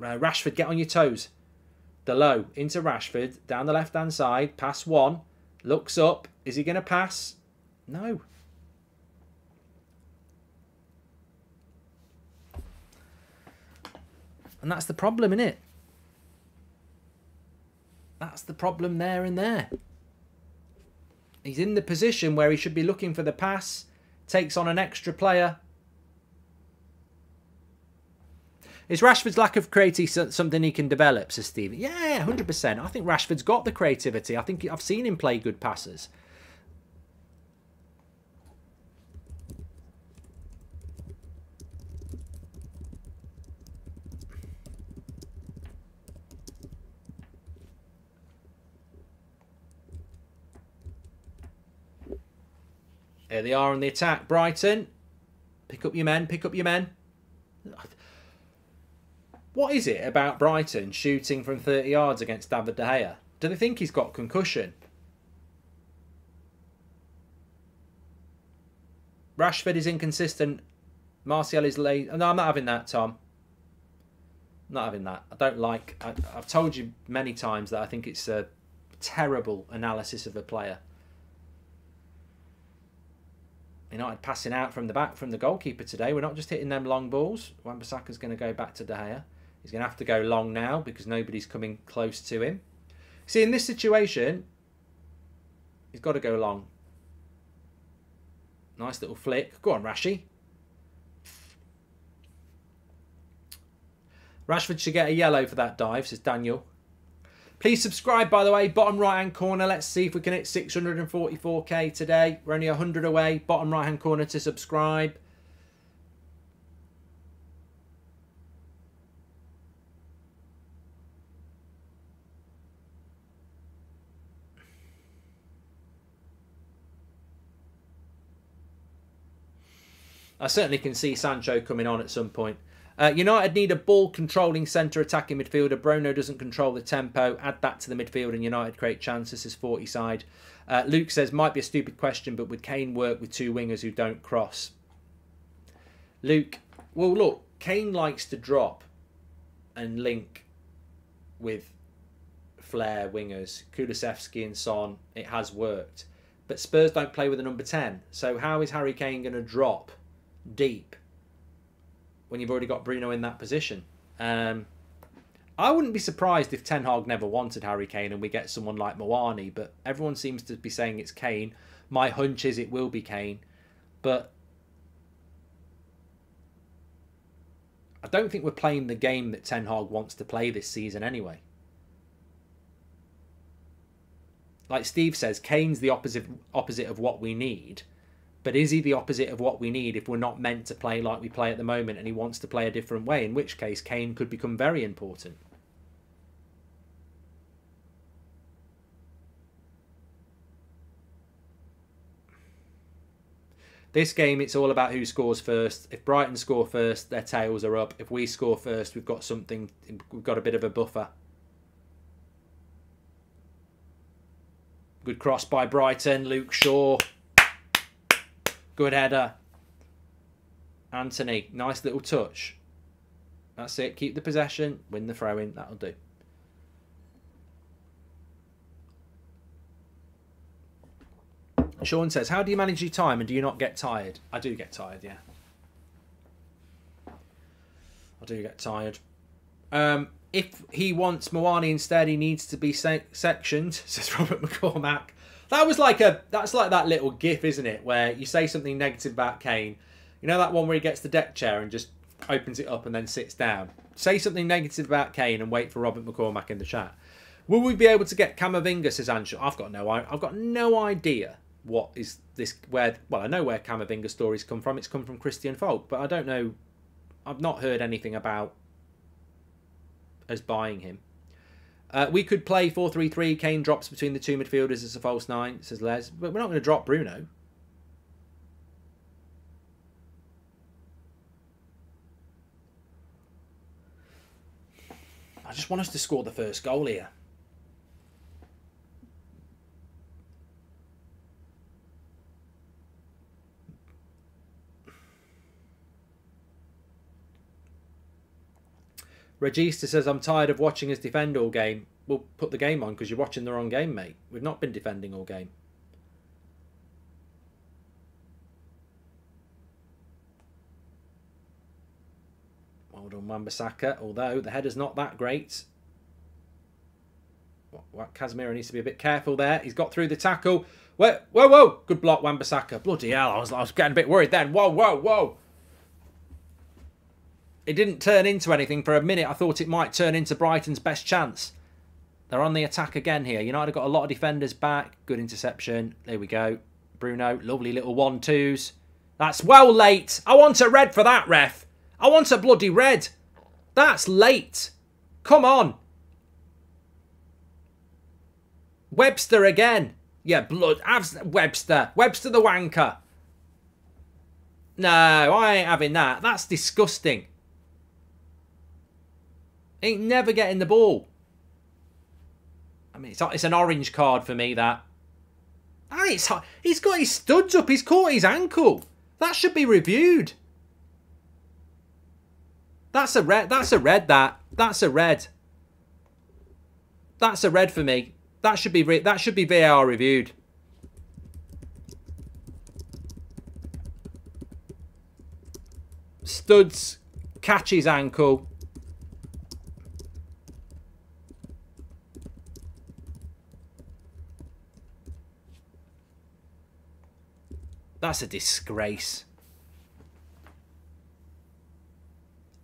Rashford, get on your toes. De Lowe into Rashford, down the left-hand side, pass one, looks up. Is he going to pass? No. And that's the problem, isn't it? That's the problem there and there. He's in the position where he should be looking for the pass, takes on an extra player. Is Rashford's lack of creativity something he can develop, says Steven? Yeah, 100%. I think Rashford's got the creativity. I think I've seen him play good passes. Here they are on the attack. Brighton, pick up your men, pick up your men. What is it about Brighton shooting from 30 yards against David De Gea? Do they think he's got concussion? Rashford is inconsistent. Martial is late. No, I'm not having that, Tom. I'm not having that. I don't like... I've told you many times that I think it's a terrible analysis of a player. United passing out from the back from the goalkeeper today. We're not just hitting them long balls. Wan-Bissaka's going to go back to De Gea. He's going to have to go long now because nobody's coming close to him. See, in this situation, he's got to go long. Nice little flick. Go on, Rashi. Rashford should get a yellow for that dive, says Daniel. Please subscribe, by the way, bottom right-hand corner. Let's see if we can hit 644k today. We're only 100 away. Bottom right-hand corner to subscribe. I certainly can see Sancho coming on at some point. United need a ball-controlling centre-attacking midfielder. Bruno doesn't control the tempo. Add that to the midfield and United create chances. This is 40 side. Luke says, might be a stupid question, but would Kane work with two wingers who don't cross? Luke, well, look, Kane likes to drop and link with flair wingers. Kulusevski and Son, it has worked. But Spurs don't play with a number 10. So how is Harry Kane going to drop deep when you've already got Bruno in that position? I wouldn't be surprised if Ten Hag never wanted Harry Kane and we get someone like Mawani, but everyone seems to be saying it's Kane. My hunch is it will be Kane, but I don't think we're playing the game that Ten Hag wants to play this season anyway. Like Steve says, Kane's the opposite of what we need. But is he the opposite of what we need if we're not meant to play like we play at the moment and he wants to play a different way? In which case, Kane could become very important. This game, it's all about who scores first. If Brighton score first, their tails are up. If we score first, we've got something, we've got a bit of a buffer. Good cross by Brighton, Luke Shaw. Good header. Antony, nice little touch. That's it. Keep the possession. Win the throw-in. That'll do. Sean says, how do you manage your time and do you not get tired? I do get tired, yeah. I do get tired. If he wants Mawani instead, he needs to be sectioned, says Robert McCormack. That was like that's like that little gif, isn't it? Where you say something negative about Kane. You know that one where he gets the deck chair and just opens it up and then sits down. Say something negative about Kane and wait for Robert McCormack in the chat. Will we be able to get Camavinga, says Anshu? I've got no idea what is this, where, well, I know where Camavinga stories come from. It's come from Christian Falk, but I don't know. I've not heard anything about us buying him. We could play 4-3-3. Kane drops between the two midfielders as a false nine, says Les. But we're not going to drop Bruno. I just want us to score the first goal here. Regista says, I'm tired of watching us defend all game. We'll put the game on because you're watching the wrong game, mate. We've not been defending all game. Well done, Wan-Bissaka, although the header's not that great. What, Casemiro needs to be a bit careful there. He's got through the tackle. Whoa, whoa, whoa. Good block, Wan-Bissaka. Bloody hell, I was getting a bit worried then. Whoa, whoa, whoa. It didn't turn into anything for a minute. I thought it might turn into Brighton's best chance. They're on the attack again here. United have got a lot of defenders back. Good interception. There we go. Bruno, lovely little 1-2s. That's well late. I want a red for that, ref. I want a bloody red. That's late. Come on. Webster again. Yeah, blood. Webster. Webster the wanker. No, I ain't having that. That's disgusting. Ain't never getting the ball. I mean, it's an orange card for me, that. And it's, he's got his studs up. He's caught his ankle. That should be reviewed. That's a red. That's a red, that. That's a red. That's a red for me. That should be VAR reviewed. Studs, catch his ankle. That's a disgrace.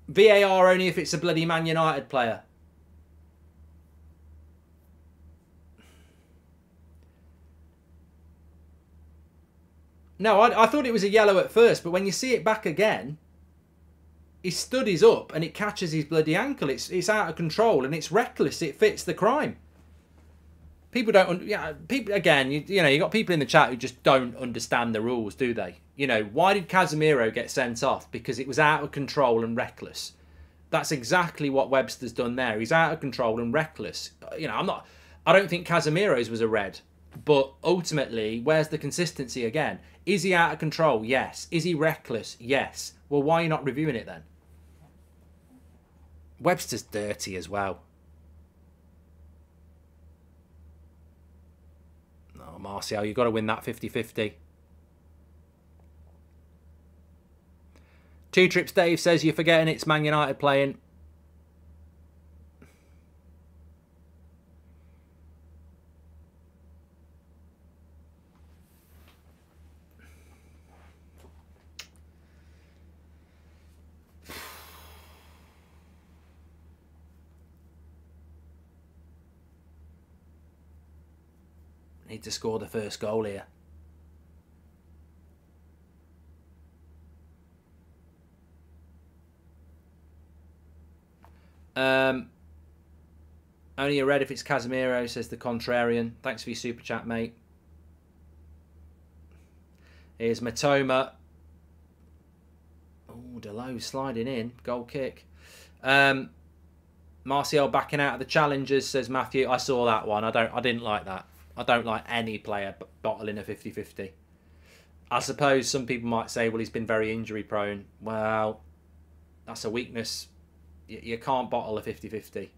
VAR only if it's a bloody Man United player. No, I thought it was a yellow at first, but when you see it back again, his stud is up and it catches his bloody ankle. It's out of control and it's reckless. It fits the crime. People don't, yeah, people, again, you know, you've got people in the chat who just don't understand the rules, do they? You know, why did Casemiro get sent off? Because it was out of control and reckless. That's exactly what Webster's done there. He's out of control and reckless. You know, I don't think Casemiro's was a red, but ultimately, where's the consistency again? Is he out of control? Yes. Is he reckless? Yes. Well, why are you not reviewing it then? Webster's dirty as well. Martial, you've got to win that 50-50. Two Trips Dave says, you're forgetting it's Man United playing. Need to score the first goal here. Only a red if it's Casemiro, says the contrarian. Thanks for your super chat, mate. Here's Mitoma. Oh, De Lowe sliding in. Goal kick. Martial backing out of the challenges, says Matthew. I saw that one. I didn't like that. I don't like any player bottling a 50-50. I suppose some people might say, well, he's been very injury prone. Well, that's a weakness. You can't bottle a 50-50.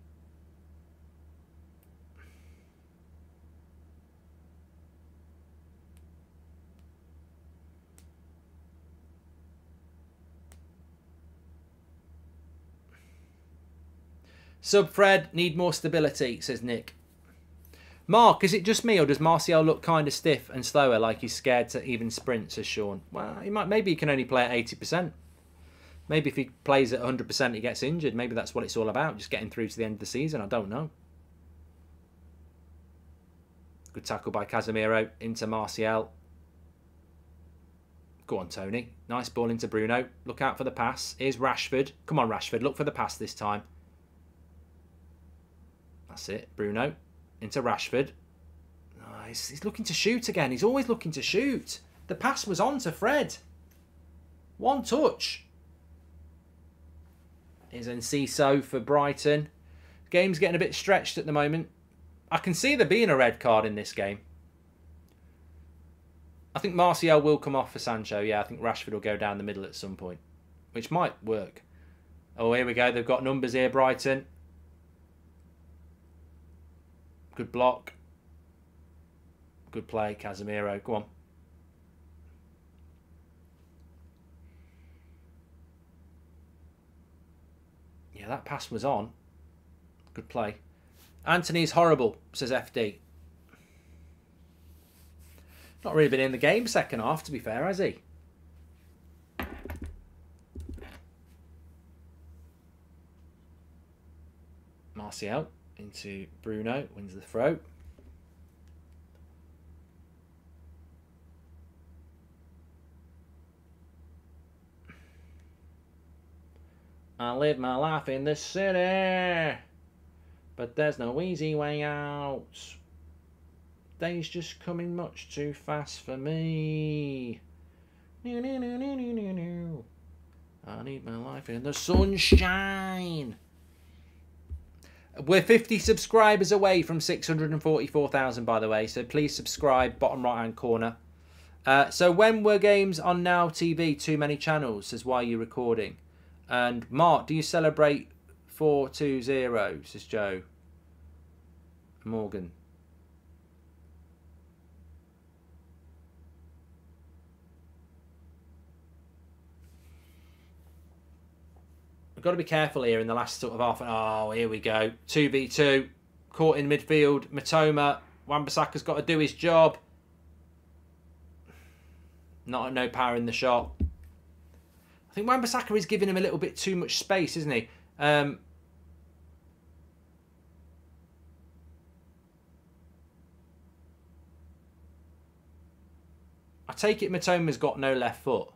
Sub Fred, need more stability, says Nick. Mark, is it just me or does Martial look kind of stiff and slower, like he's scared to even sprint, says Sean? Well, maybe he can only play at 80%. Maybe if he plays at 100% he gets injured. Maybe that's what it's all about, just getting through to the end of the season. I don't know. Good tackle by Casemiro into Martial. Go on, Tony. Nice ball into Bruno. Look out for the pass. Here's Rashford. Come on, Rashford. Look for the pass this time. That's it. Bruno into Rashford. Oh, he's looking to shoot again. He's always looking to shoot. The pass was on to Fred. One touch. Here's Enciso for Brighton. Game's getting a bit stretched at the moment. I can see there being a red card in this game. I think Martial will come off for Sancho. Yeah, I think Rashford will go down the middle at some point, which might work. Oh, here we go. They've got numbers here, Brighton. Good block. Good play, Casemiro. Go on. Yeah, that pass was on. Good play. Antony's horrible, says FD. Not really been in the game second half, to be fair, has he? Martial into Bruno, wins the throw. I live my life in the city, but there's no easy way out. Days just coming much too fast for me. No, no, no, no, no, no, no. I need my life in the sunshine. We're 50 subscribers away from 644,000, by the way. So please subscribe, bottom right-hand corner. So when were games on Now TV? Too many channels, says why are you recording? And Mark, do you celebrate 420, says Joe Morgan. Got to be careful here in the last sort of half. Oh, here we go. 2v2. Caught in midfield. Mitoma. Wan-Bissaka's got to do his job. No power in the shot. I think Wan-Bissaka is giving him a little bit too much space, isn't he? I take it Mitoma's got no left foot.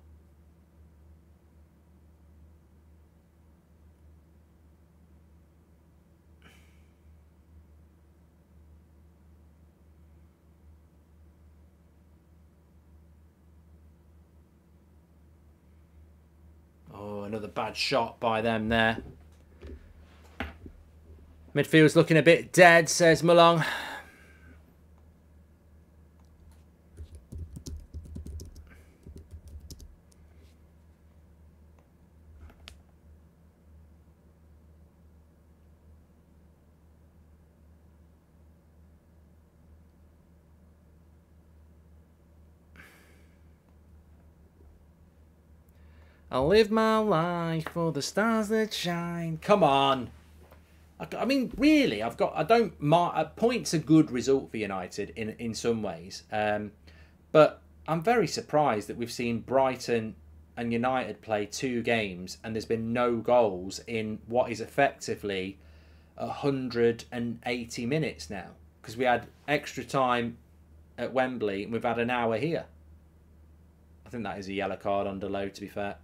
Another bad shot by them there. Midfield's looking a bit dead, says Malong. I live my life for the stars that shine. Come on. I mean, really, points a good result for United in some ways. But I'm very surprised that we've seen Brighton and United play two games and there's been no goals in what is effectively 180 minutes now. Because we had extra time at Wembley and we've had an hour here. I think that is a yellow card on De Lowe, to be fair.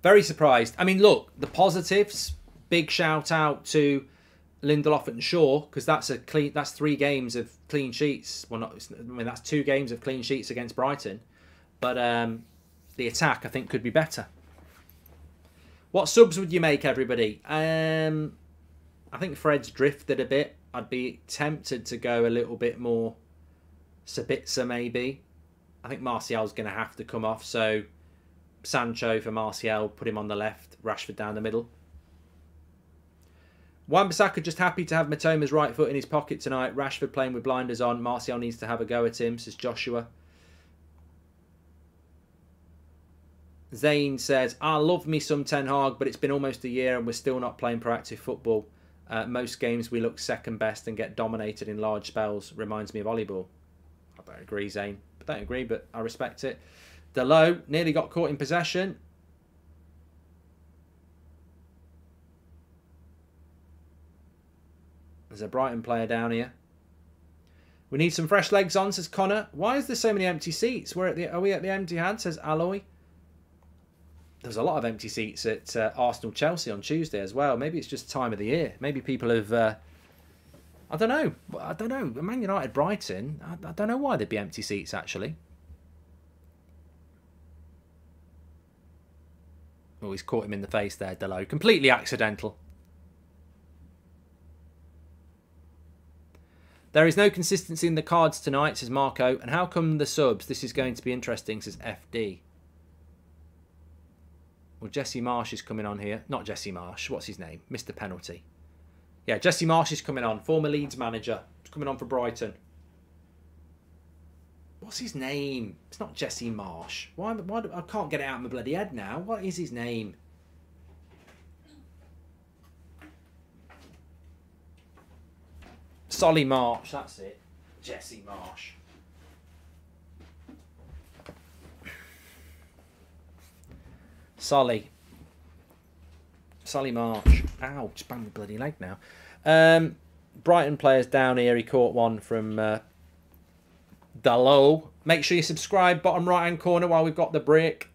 Very surprised. I mean, look, the positives. Big shout out to Lindelof and Shaw, because that's 3 games of clean sheets. Well, not. I mean, that's 2 games of clean sheets against Brighton. But the attack, I think, could be better. What subs would you make, everybody? I think Fred's drifted a bit. I'd be tempted to go a little bit more Sabitzer, maybe. I think Martial's going to have to come off, so Sancho for Martial, put him on the left, Rashford down the middle. Wan-Bissaka just happy to have Mitoma's right foot in his pocket tonight. Rashford playing with blinders on. Martial needs to have a go at him, says Joshua. Zane says, I love me some Ten Hag, but it's been almost a year and we're still not playing proactive football. Most games we look second best and get dominated in large spells. Reminds me of volleyball. I don't agree, Zane. But Don't agree, but I respect it. De Lowe nearly got caught in possession. There's a Brighton player down here. We need some fresh legs on, says Connor. Why is there so many empty seats? Are we at the empty hand, says Alloy. There's a lot of empty seats at Arsenal-Chelsea on Tuesday as well. Maybe it's just time of the year. Maybe people have... I don't know. I don't know. Man United-Brighton, I don't know why there'd be empty seats, actually. Oh, he's caught him in the face there, De Lowe. Completely accidental. There is no consistency in the cards tonight, says Marco. And how come the subs? This is going to be interesting, says FD. Well, Jesse Marsh is coming on here. Not Jesse Marsh. What's his name? Mr. Penalty. Yeah, Jesse Marsh is coming on. Former Leeds manager. He's coming on for Brighton. What's his name? It's not Jesse Marsh. Why I can't get it out of my bloody head now. What is his name? Solly March, that's it. Jesse Marsh. Solly. Solly March. Ow, just banged my bloody leg now. Brighton players down here. He caught one from De Lowe. Make sure you subscribe, bottom right-hand corner while we've got the break.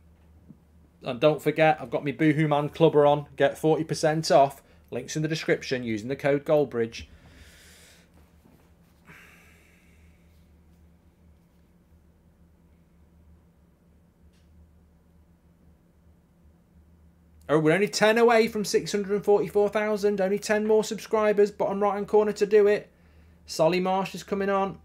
And don't forget, I've got my BoohooMAN Clubber on. Get 40% off. Links in the description using the code Goldbridge. Oh, we're only 10 away from 644,000. Only 10 more subscribers. Bottom right-hand corner to do it. Solly Marsh is coming on.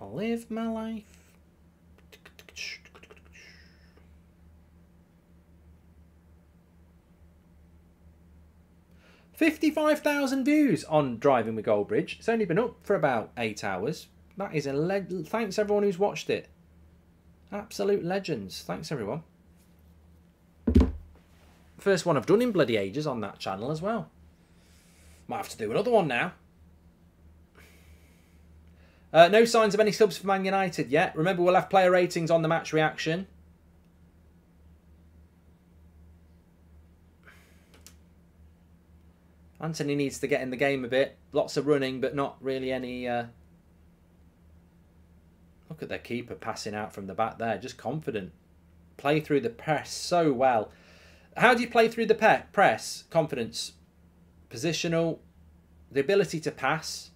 I live my life. $55,000 views on Driving with Goldbridge. It's only been up for about 8 hours. That is a legend. Thanks everyone who's watched it. Absolute legends. Thanks everyone. First one I've done in bloody ages on that channel as well. Might have to do another one now. No signs of any subs for Man United yet. Remember, we'll have player ratings on the match reaction. Antony needs to get in the game a bit. Lots of running, but not really any... Look at their keeper passing out from the back there. Just confident. Play through the press so well. How do you play through the press? Confidence. Positional. The ability to pass.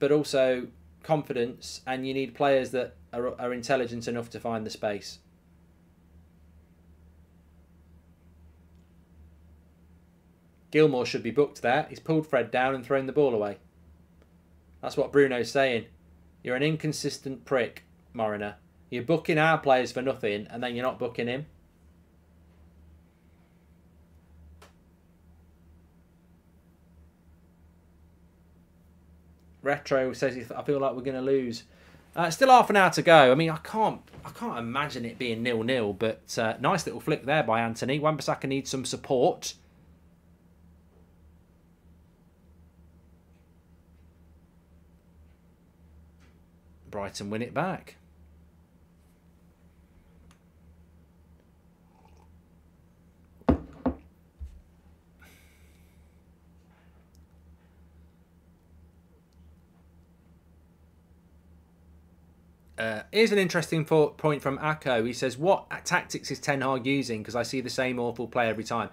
But also confidence. And you need players that are intelligent enough to find the space. Gilmour should be booked there. He's pulled Fred down and thrown the ball away. That's what Bruno's saying. You're an inconsistent prick, Marriner. You're booking our players for nothing, and then you're not booking him. Retro says, I feel like we're going to lose. Still half an hour to go. I mean, I can't imagine it being 0-0, but nice little flick there by Antony. Wan-Bissaka needs some support. Brighton win it back. Here's an interesting point from Akko. He says, what tactics is Ten Hag using? Because I see the same awful play every time.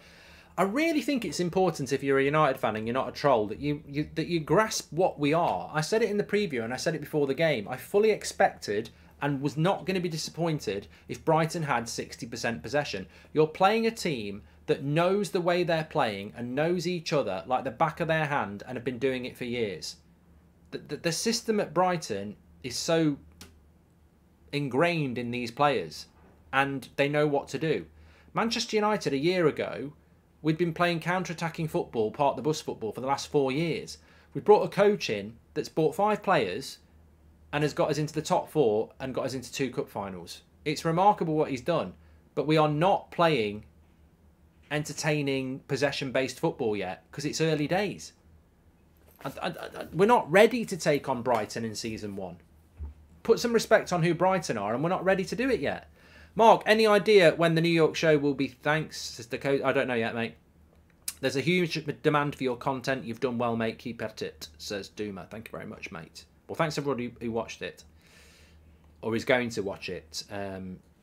I really think it's important, if you're a United fan and you're not a troll, that you grasp what we are. I said it in the preview and I said it before the game. I fully expected and was not going to be disappointed if Brighton had 60% possession. You're playing a team that knows the way they're playing and knows each other like the back of their hand and have been doing it for years. The system at Brighton is so ingrained in these players and they know what to do. Manchester United a year ago... We'd been playing counter-attacking football, part of the bus football, for the last 4 years. We brought a coach in that's bought 5 players and has got us into the top 4 and got us into 2 cup finals. It's remarkable what he's done, but we are not playing entertaining, possession-based football yet because it's early days. We're not ready to take on Brighton in Season 1. Put some respect on who Brighton are, and we're not ready to do it yet. Mark, any idea when the New York show will be? Thanks, Sister Code. I don't know yet, mate. There's a huge demand for your content. You've done well, mate. Keep at it, says Duma. Thank you very much, mate. Well, thanks everybody who watched it, or is going to watch it.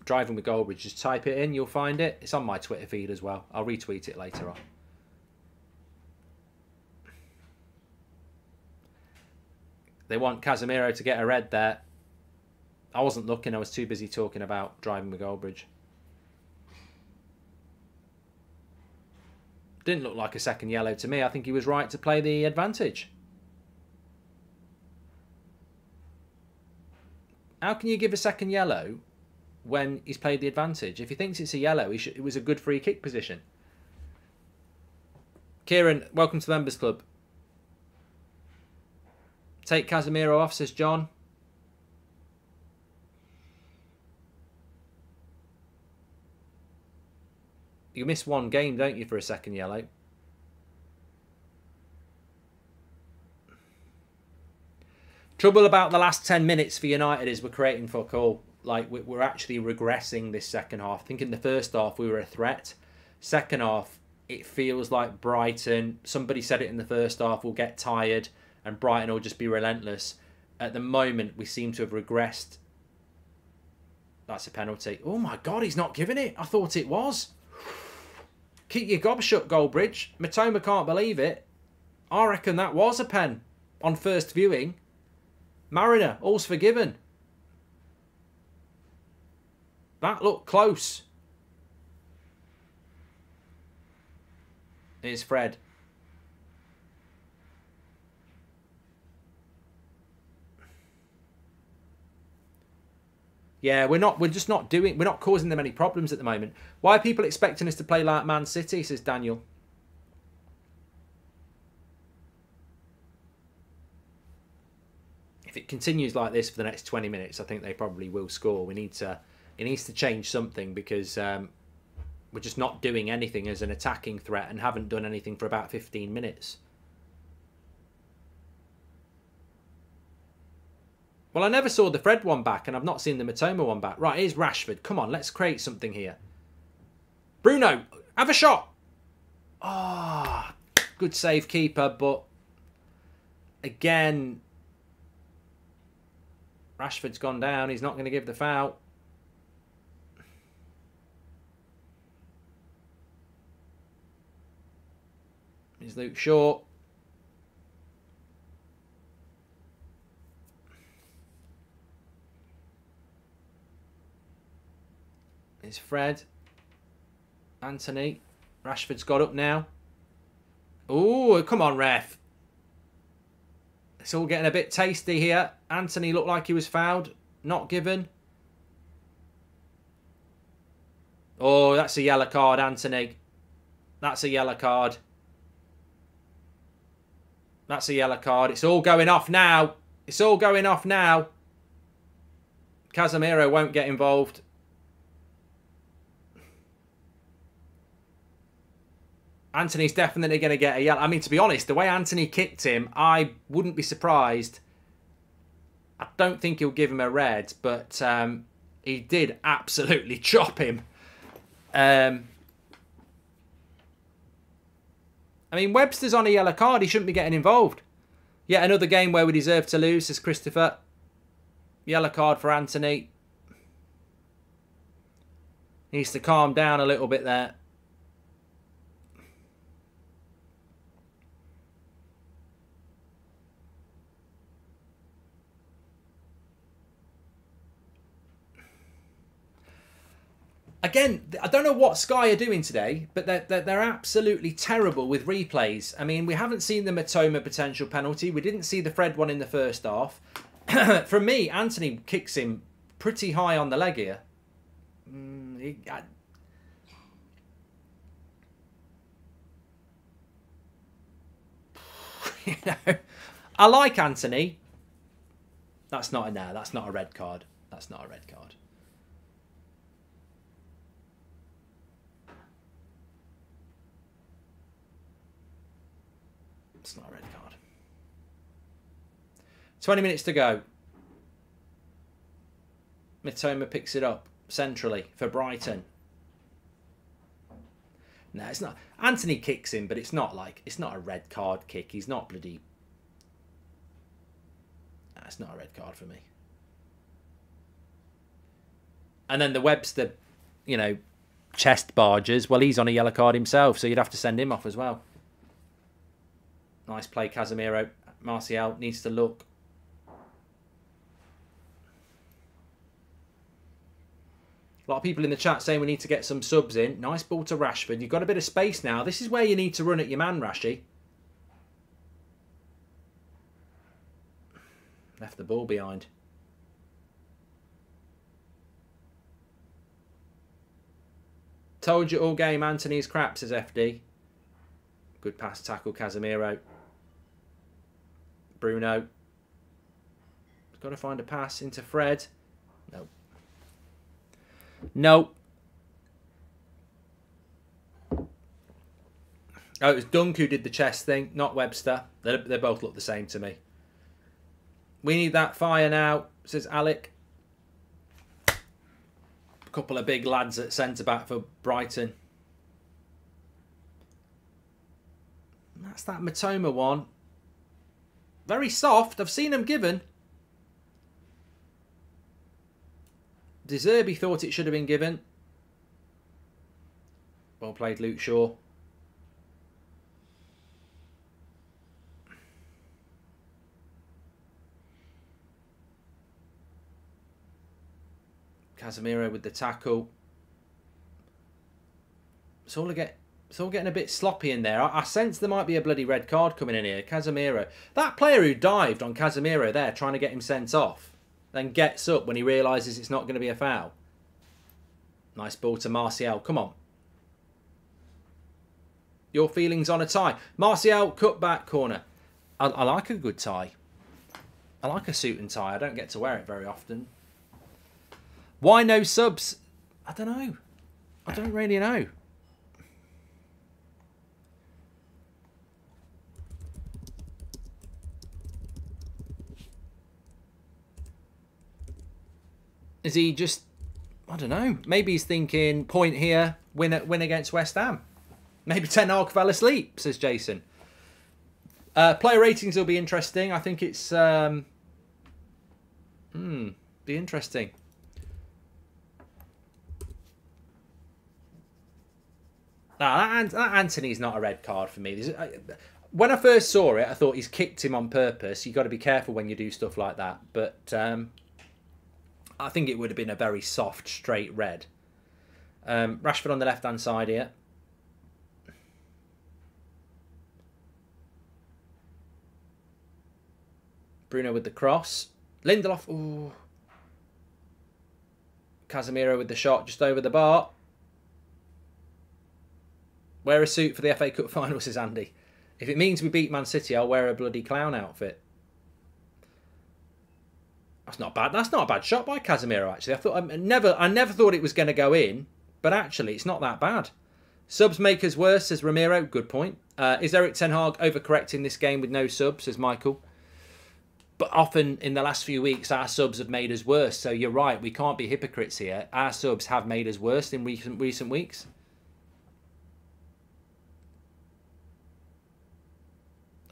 Driving with Goldbridge, just type it in, you'll find it. It's on my Twitter feed as well. I'll retweet it later on. They want Casemiro to get a red there. I wasn't looking. I was too busy talking about Driving with Goldbridge. Didn't look like a second yellow to me. I think he was right to play the advantage. How can you give a second yellow when he's played the advantage? If he thinks it's a yellow, he should, it was a good free kick position. Kieran, welcome to the Members Club. Take Casemiro off, says John. You miss one game, don't you, for a second yellow? Trouble about the last 10 minutes for United is we're creating fuck all. Like, we're actually regressing this second half. I think in the first half we were a threat. Second half, it feels like Brighton, somebody said it in the first half, will get tired and Brighton will just be relentless. At the moment, we seem to have regressed. That's a penalty. Oh my God, he's not giving it. I thought it was. Keep your gob shut, Goldbridge. Mitoma can't believe it. I reckon that was a pen on first viewing. Marriner, all's forgiven. That looked close. Here's Fred. Yeah, we're not causing them any problems at the moment. Why are people expecting us to play like Man City, says Daniel? If it continues like this for the next 20 minutes, I think they probably will score. We need to, it needs to change something, because we're just not doing anything as an attacking threat and haven't done anything for about 15 minutes. Well, I never saw the Fred one back, and I've not seen the Mitoma one back. Right, here's Rashford. Come on, let's create something here. Bruno, have a shot. Ah, oh, good save, keeper, but again, Rashford's gone down. He's not going to give the foul. Here's Luke Shaw. It's Fred, Antony, Rashford's got up now. Oh, come on, ref. It's all getting a bit tasty here. Antony looked like he was fouled, not given. Oh, that's a yellow card, Antony. That's a yellow card. That's a yellow card. It's all going off now. It's all going off now. Casemiro won't get involved. Antony's definitely going to get a yellow. I mean, to be honest, the way Antony kicked him, I wouldn't be surprised. I don't think he'll give him a red, but he did absolutely chop him. I mean, Webster's on a yellow card. He shouldn't be getting involved. Yet another game where we deserve to lose, says Christopher. Yellow card for Antony. He needs to calm down a little bit there. Again, I don't know what Sky are doing today, but they're absolutely terrible with replays. I mean, we haven't seen the Mitoma potential penalty. We didn't see the Fred one in the first half. For me, Antony kicks him pretty high on the leg here. You know, I like Antony. That's not a no. That's not a red card. That's not a red card. It's not a red card. 20 minutes to go. Mitoma picks it up centrally for Brighton. No, it's not. Antony kicks him, but it's not like, it's not a red card kick. He's not bloody... That's not a red card for me. And then the Webster, you know, chest barges. Well, he's on a yellow card himself, so you'd have to send him off as well. Nice play, Casemiro. Martial needs to look. A lot of people in the chat saying we need to get some subs in. Nice ball to Rashford. You've got a bit of space now. This is where you need to run at your man, Rashi. Left the ball behind. Told you all game, Antony's crap, says FD. Good pass, tackle, Casemiro. Bruno. Got to find a pass into Fred. Nope. Nope. Oh, it was Dunk who did the chest thing, not Webster. They both look the same to me. We need that fire now, says Alec. A couple of big lads at centre-back for Brighton. That's that Mitoma one. Very soft. I've seen him given. De Zerbi thought it should have been given. Well played, Luke Shaw. Casemiro with the tackle. It's all getting a bit sloppy in there. I sense there might be a bloody red card coming in here. Casemiro. That player who dived on Casemiro there, trying to get him sent off, then gets up when he realises it's not going to be a foul. Nice ball to Martial. Come on. Your feelings on a tie. Martial, cut back corner. I like a good tie. I like a suit and tie. I don't get to wear it very often. Why no subs? I don't know. I don't really know. Is he just... I don't know. Maybe he's thinking, point here, win against West Ham. Maybe Ten Hag fell asleep, says Jason. Player ratings will be interesting. I think it's... be interesting. No, that Antony's not a red card for me. When I first saw it, I thought he's kicked him on purpose. You've got to be careful when you do stuff like that. But I think it would have been a very soft, straight red. Rashford on the left-hand side here. Bruno with the cross. Lindelof. Ooh. Casemiro with the shot just over the bar. Wear a suit for the FA Cup final, says Andy. If it means we beat Man City, I'll wear a bloody clown outfit. That's not bad. That's not a bad shot by Casemiro, actually. I never thought it was going to go in, but actually, it's not that bad. Subs make us worse, says Ramiro. Good point. Is Erik ten Hag overcorrecting this game with no subs, says Michael? But often, in the last few weeks, our subs have made us worse. So you're right. We can't be hypocrites here. Our subs have made us worse in recent weeks.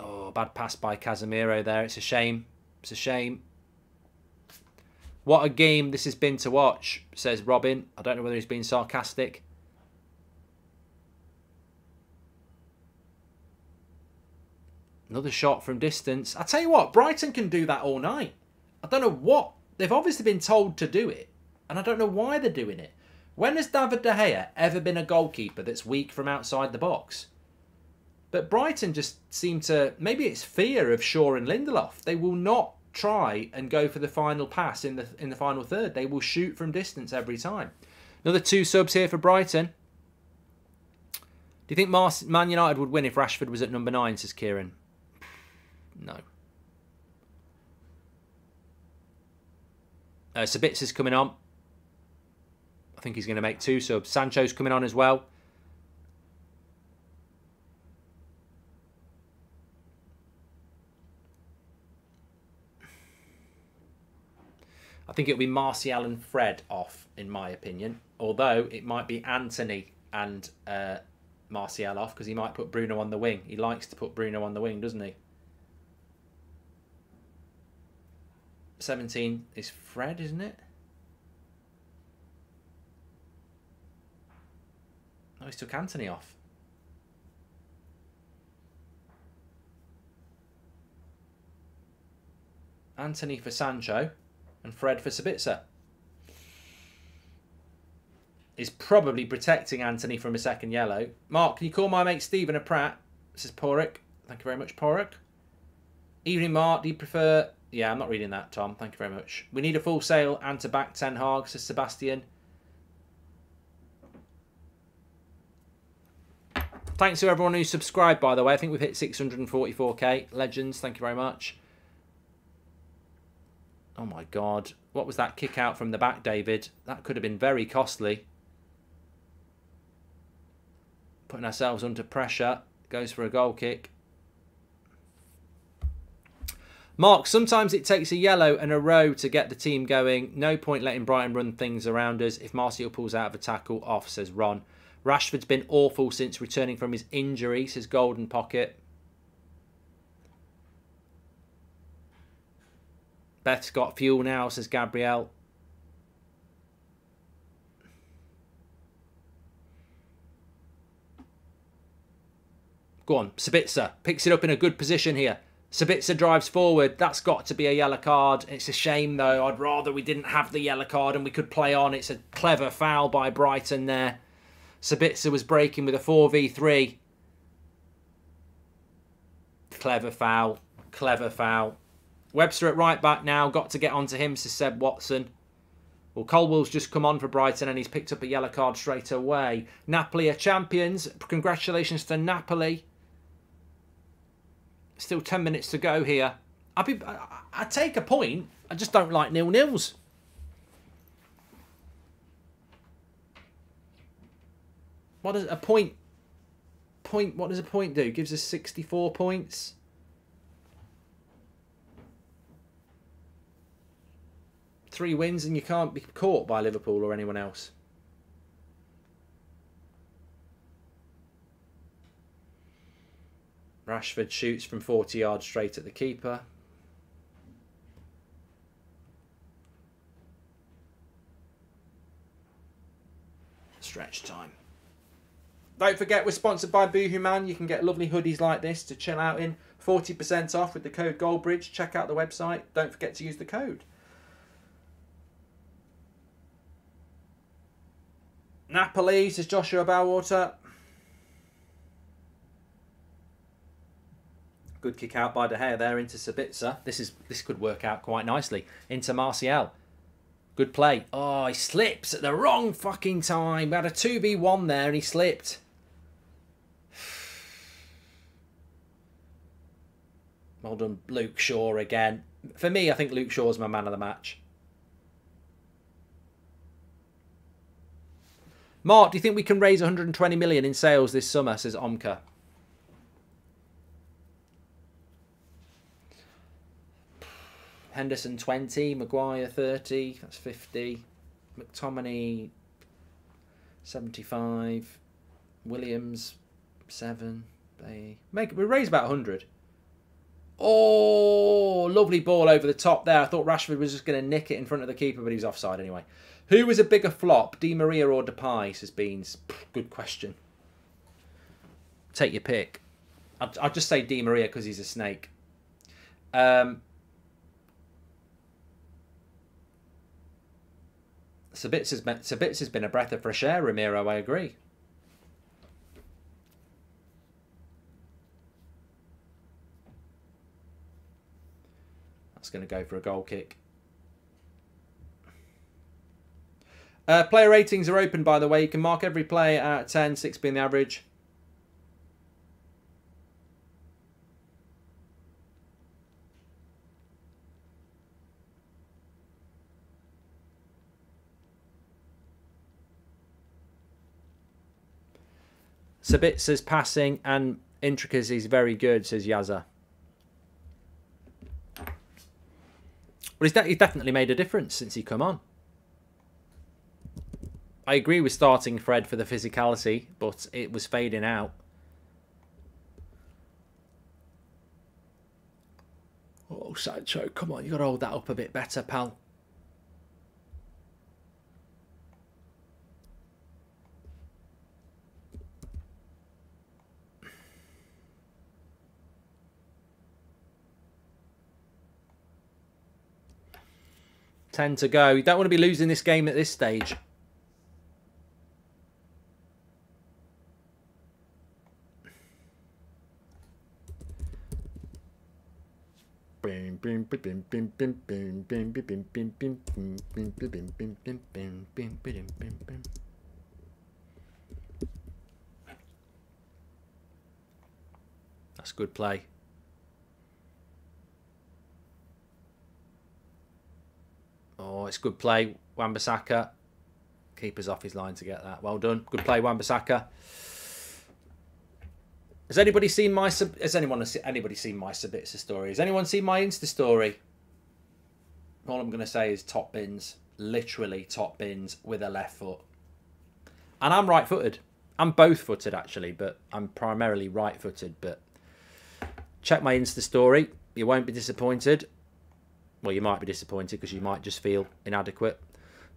Oh, bad pass by Casemiro there. It's a shame. It's a shame. What a game this has been to watch, says Robin. I don't know whether he's been sarcastic. Another shot from distance. I tell you what, Brighton can do that all night. I don't know what. They've obviously been told to do it, and I don't know why they're doing it. When has David De Gea ever been a goalkeeper that's weak from outside the box? But Brighton just seem to... Maybe it's fear of Shaw and Lindelof. They will not try and go for the final pass in the final third. They will shoot from distance every time. Another two subs here for Brighton. Do you think Man United would win if Rashford was at number 9, says Kieran? No. Sabitzer's coming on. I think he's going to make two subs. Sancho's coming on as well. I think it'll be Martial and Fred off, in my opinion. Although it might be Antony and Martial off, because he might put Bruno on the wing. He likes to put Bruno on the wing, doesn't he? 17 is Fred, isn't it? No, he's took Antony off. Antony for Sancho and Fred for Sabitzer. Is probably protecting Antony from a second yellow. Mark, can you call my mate Stephen a prat? This is Porrick. Thank you very much, Porrick. Evening, Mark. Do you prefer... Yeah, I'm not reading that, Tom. Thank you very much. We need a full sale and to back Ten Hag, says Sebastian. Thanks to everyone who's subscribed, by the way. I think we've hit 644k. Legends, thank you very much. Oh, my God. What was that kick out from the back, David? That could have been very costly. Putting ourselves under pressure. Goes for a goal kick. Mark, sometimes it takes a yellow and a row to get the team going. No point letting Brighton run things around us. If Martial pulls out of a tackle, off, says Ron. Rashford's been awful since returning from his injury, says Golden Pocket. Beth's got fuel now, says Gabrielle. Go on, Sabitzer picks it up in a good position here. Sabitzer drives forward. That's got to be a yellow card. It's a shame, though. I'd rather we didn't have the yellow card and we could play on. It's a clever foul by Brighton there. Sabitzer was breaking with a 4v3. Clever foul. Clever foul. Webster at right back now. Got to get onto him, says Seb Watson. Well, Colwell's just come on for Brighton and he's picked up a yellow card straight away. Napoli are champions. Congratulations to Napoli. Still 10 minutes to go here. I take a point. I just don't like nil-nils. What does a point... What does a point do? Gives us 64 points. Three wins and you can't be caught by Liverpool or anyone else. Rashford shoots from 40 yards straight at the keeper. Stretch time. Don't forget we're sponsored by BoohooMAN. You can get lovely hoodies like this to chill out in. 40% off with the code Goldbridge. Check out the website. Don't forget to use the code. Napoli, says Joshua Bowwater. Good kick out by De Gea there into Sabitzer. This could work out quite nicely. Into Martial. Good play. Oh, he slips at the wrong fucking time. We had a 2v1 there and he slipped. Well done, Luke Shaw again. For me, I think Luke Shaw's my man of the match. Mark, do you think we can raise 120 million in sales this summer, says Omka. Henderson 20, Maguire 30, that's 50. McTominay 75, Williams 7. We raise about 100. Oh, lovely ball over the top there. I thought Rashford was just going to nick it in front of the keeper, but he was offside anyway. Who was a bigger flop, Di Maria or Depay, says Beans. Good question. Take your pick. I'll just say Di Maria because he's a snake. Sabitzer's been a breath of fresh air, Ramiro, I agree. That's going to go for a goal kick. Player ratings are open, by the way. You can mark every player out of 10, 6 being the average. Sabitzer's passing and intricacies very good, says Yaza. Well, he's definitely made a difference since he come on. I agree with starting Fred for the physicality, but it was fading out. Oh, Sancho, come on, you got to hold that up a bit better, pal. Ten to go. You don't want to be losing this game at this stage. That's good play. Oh, it's good play, Wan-Bissaka. Keeper's off his line to get that. Well done. Good play, Wan-Bissaka. Has anybody seen my sub? Has anybody seen my Sabitzer story? Has anyone seen my Insta story? All I'm going to say is top bins, literally top bins with a left foot. And I'm right-footed. I'm both-footed actually, but I'm primarily right-footed. But check my Insta story. You won't be disappointed. Well, you might be disappointed because you might just feel inadequate.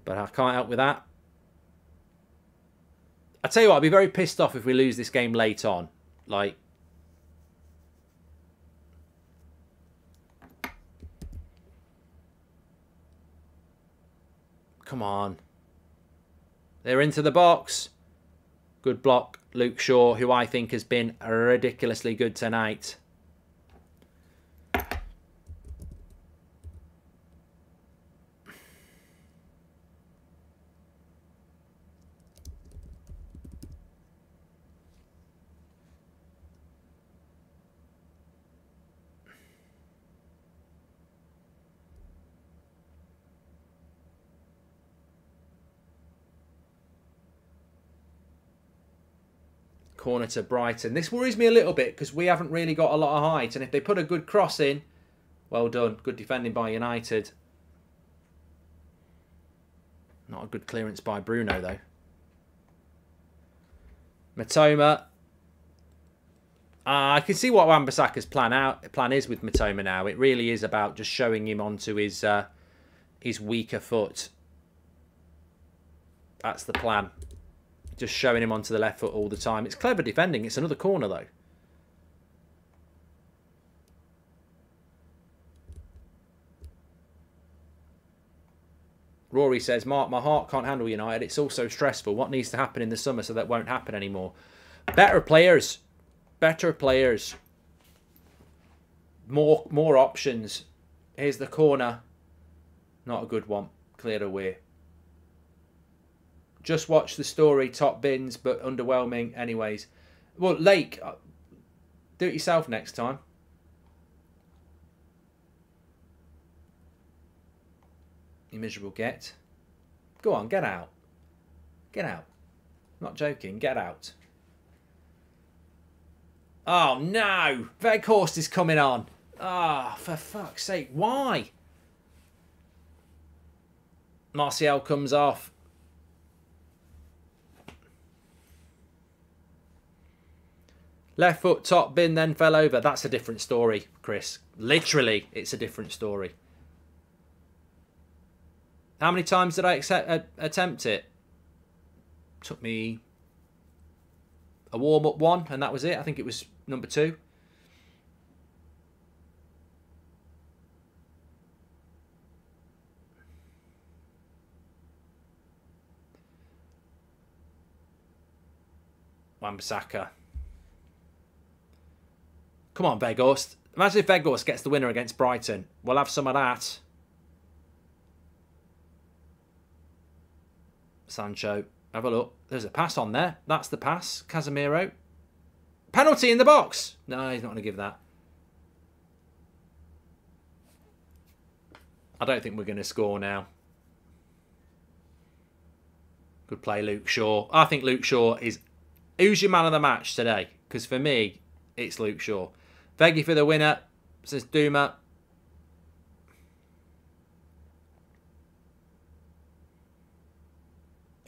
But I can't help with that. I tell you what, I'd be very pissed off if we lose this game late on. Like, come on. They're into the box. Good block, Luke Shaw, who I think has been ridiculously good tonight. Corner to Brighton. This worries me a little bit because we haven't really got a lot of height, and if they put a good cross in, well done. Good defending by United. Not a good clearance by Bruno though. Mitoma. I can see what Wan-Bissaka's plan is with Mitoma now. It really is about just showing him onto his weaker foot. That's the plan. Just showing him onto the left foot all the time. It's clever defending. It's another corner, though. Rory says, Mark, my heart can't handle United. It's all so stressful. What needs to happen in the summer so that won't happen anymore? Better players. Better players. More options. Here's the corner. Not a good one. Cleared away. Just watch the story, top bins, but underwhelming anyways. Well, Lake, do it yourself next time. You miserable get. Go on, get out. Get out. I'm not joking, get out. Oh, no. Weghorst is coming on. Ah, oh, for fuck's sake, why? Martial comes off. Left foot, top bin, then fell over. That's a different story, Chris. Literally, it's a different story. How many times did I attempt it? Took me a warm-up one, and that was it. I think it was number 2. Wan-Bissaka. Come on, Weghorst. Imagine if Weghorst gets the winner against Brighton. We'll have some of that. Sancho. Have a look. There's a pass on there. That's the pass. Casemiro. Penalty in the box. No, he's not going to give that. I don't think we're going to score now. Good play, Luke Shaw. I think Luke Shaw is... Who's your man of the match today? Because for me, it's Luke Shaw. Veggie for the winner, says Duma.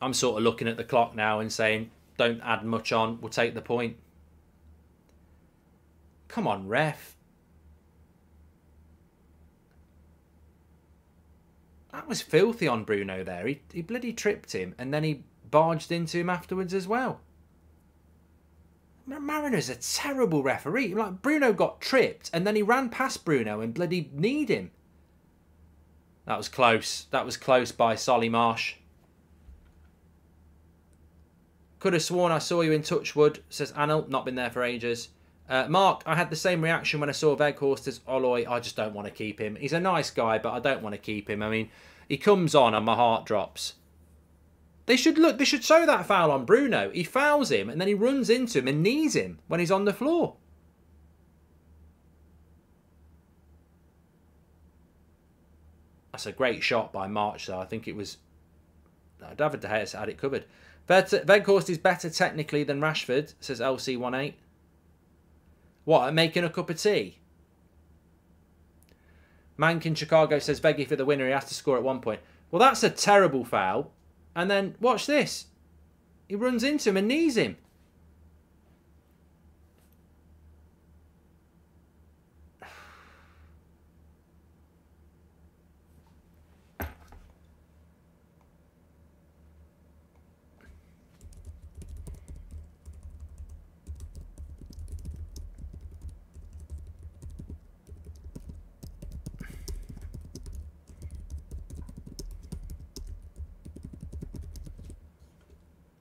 I'm sort of looking at the clock now and saying, don't add much on. We'll take the point. Come on, ref. That was filthy on Bruno there. He bloody tripped him and then he barged into him afterwards as well. Marriner's a terrible referee. Like, Bruno got tripped and then he ran past Bruno and bloody kneed him. That was close. That was close by Solly Marsh. Could have sworn I saw you in Touchwood, says Anil. Not been there for ages. Mark, I had the same reaction when I saw Weghorst as Oloy. I just don't want to keep him. He's a nice guy, but I don't want to keep him. I mean, he comes on and my heart drops. They should look. They should show that foul on Bruno. He fouls him and then he runs into him and knees him when he's on the floor. That's a great shot by March, though. I think it was David De Gea had it covered. Weghorst is better technically than Rashford, says LC18. What, making a cup of tea? Mank in Chicago says Veggie for the winner. He has to score at one point. Well, that's a terrible foul. And then, watch this. He runs into him and knees him.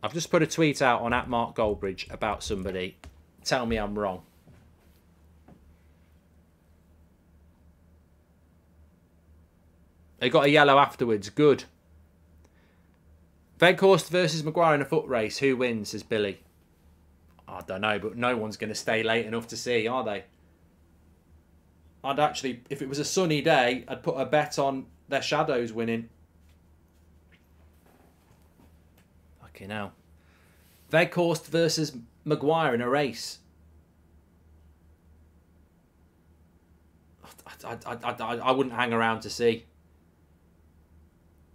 I've just put a tweet out on @MarkGoldbridge about somebody. Tell me I'm wrong. They got a yellow afterwards. Good. Weghorst versus Maguire in a foot race. Who wins, says Billy. I don't know, but no one's going to stay late enough to see, are they? I'd actually, if it was a sunny day, I'd put a bet on their shadows winning. Okay, now. Weghorst versus Maguire in a race. I wouldn't hang around to see.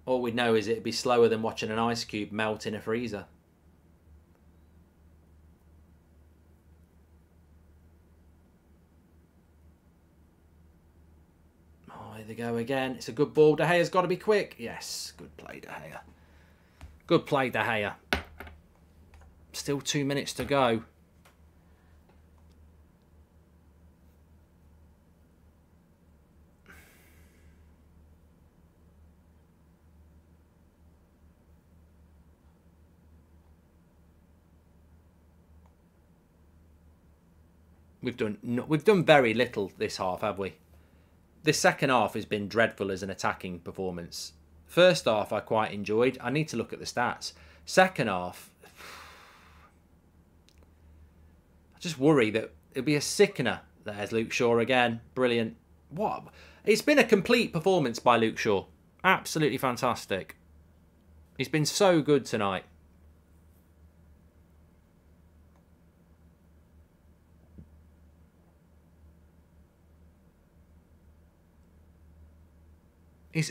All we'd know is it'd be slower than watching an ice cube melt in a freezer. Oh, here they go again. It's a good ball. De Gea's got to be quick. Yes, good play, De Gea. Good play, De Gea. Still 2 minutes to go. We've done very little this half, have we? This second half has been dreadful as an attacking performance. First half, I quite enjoyed. I need to look at the stats. Second half, I just worry that it'll be a sickener. There's Luke Shaw again. Brilliant. What? It's been a complete performance by Luke Shaw. Absolutely fantastic. He's been so good tonight.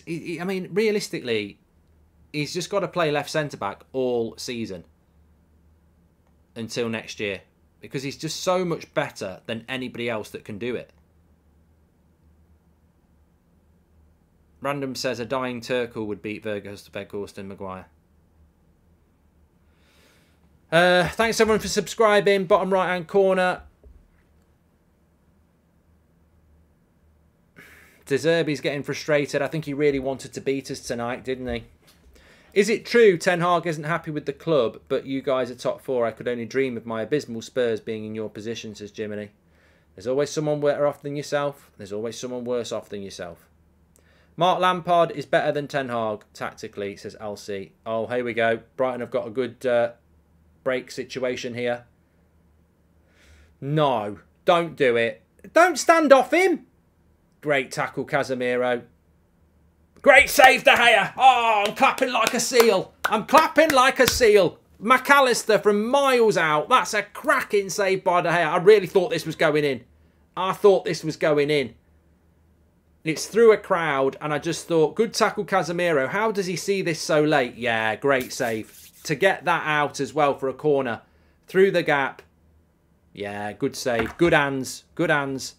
I mean, realistically, he's just got to play left centre-back all season until next year because he's just so much better than anybody else that can do it. Random says a dying Turkle would beat Weghorst and Maguire. Thanks, everyone, for subscribing. Bottom right-hand corner. De Zerbi's getting frustrated. I think he really wanted to beat us tonight, didn't he? Is it true Ten Hag isn't happy with the club, but you guys are top four? I could only dream of my abysmal Spurs being in your position, says Jiminy. There's always someone better off than yourself. There's always someone worse off than yourself. Mark Lampard is better than Ten Hag tactically, says Alcy. Oh, here we go. Brighton have got a good break situation here. No, don't do it. Don't stand off him. Great tackle, Casemiro. Great save, De Gea. Oh, I'm clapping like a seal. I'm clapping like a seal. Mac Allister from miles out. That's a cracking save by De Gea. I really thought this was going in. I thought this was going in. It's through a crowd, and I just thought, good tackle, Casemiro. How does he see this so late? Yeah, great save. to get that out as well for a corner. Through the gap. Yeah, good save. Good hands. Good hands.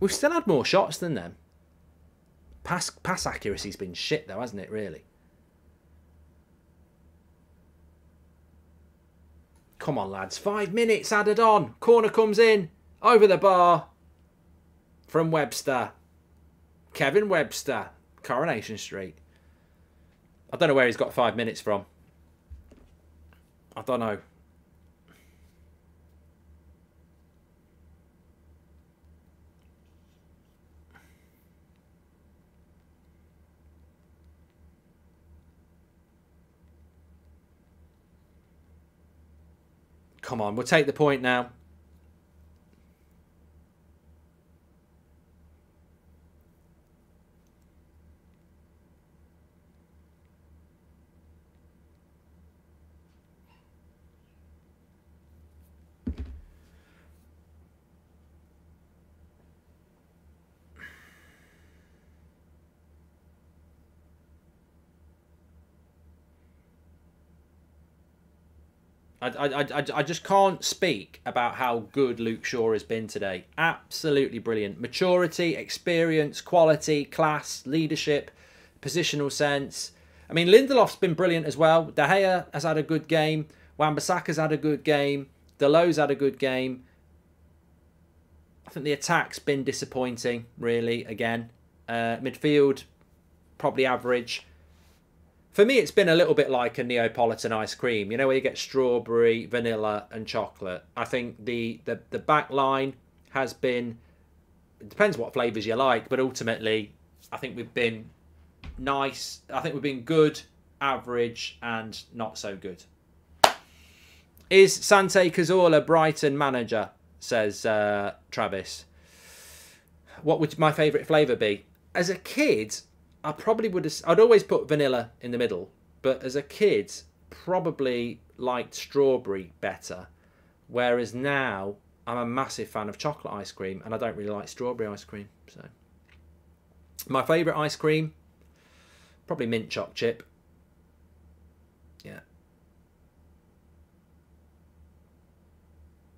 We've still had more shots than them. Pass accuracy's been shit though, hasn't it, really? Come on, lads. 5 minutes added on. Corner comes in. Over the bar. From Webster. Kevin Webster. Coronation Street. I don't know where he's got 5 minutes from. I don't know. Come on, we'll take the point now. I just can't speak about how good Luke Shaw has been today. Absolutely brilliant. Maturity, experience, quality, class, leadership, positional sense. I mean, Lindelof's been brilliant as well. De Gea has had a good game. Wan-Bissaka's had a good game. De Lowe's had a good game. I think the attack's been disappointing, really, again. Midfield, probably average. For me, it's been a little bit like a Neapolitan ice cream, you know, where you get strawberry, vanilla and chocolate. I think the back line has been, it depends what flavours you like, but ultimately I think we've been nice. I think we've been good, average and not so good. Is Sante Cazorla Brighton manager, says Travis. What would my favourite flavour be? As a kid, I probably would have... I'd always put vanilla in the middle, but as a kid, probably liked strawberry better. Whereas now, I'm a massive fan of chocolate ice cream, and I don't really like strawberry ice cream. So, my favourite ice cream, probably mint choc chip. Yeah.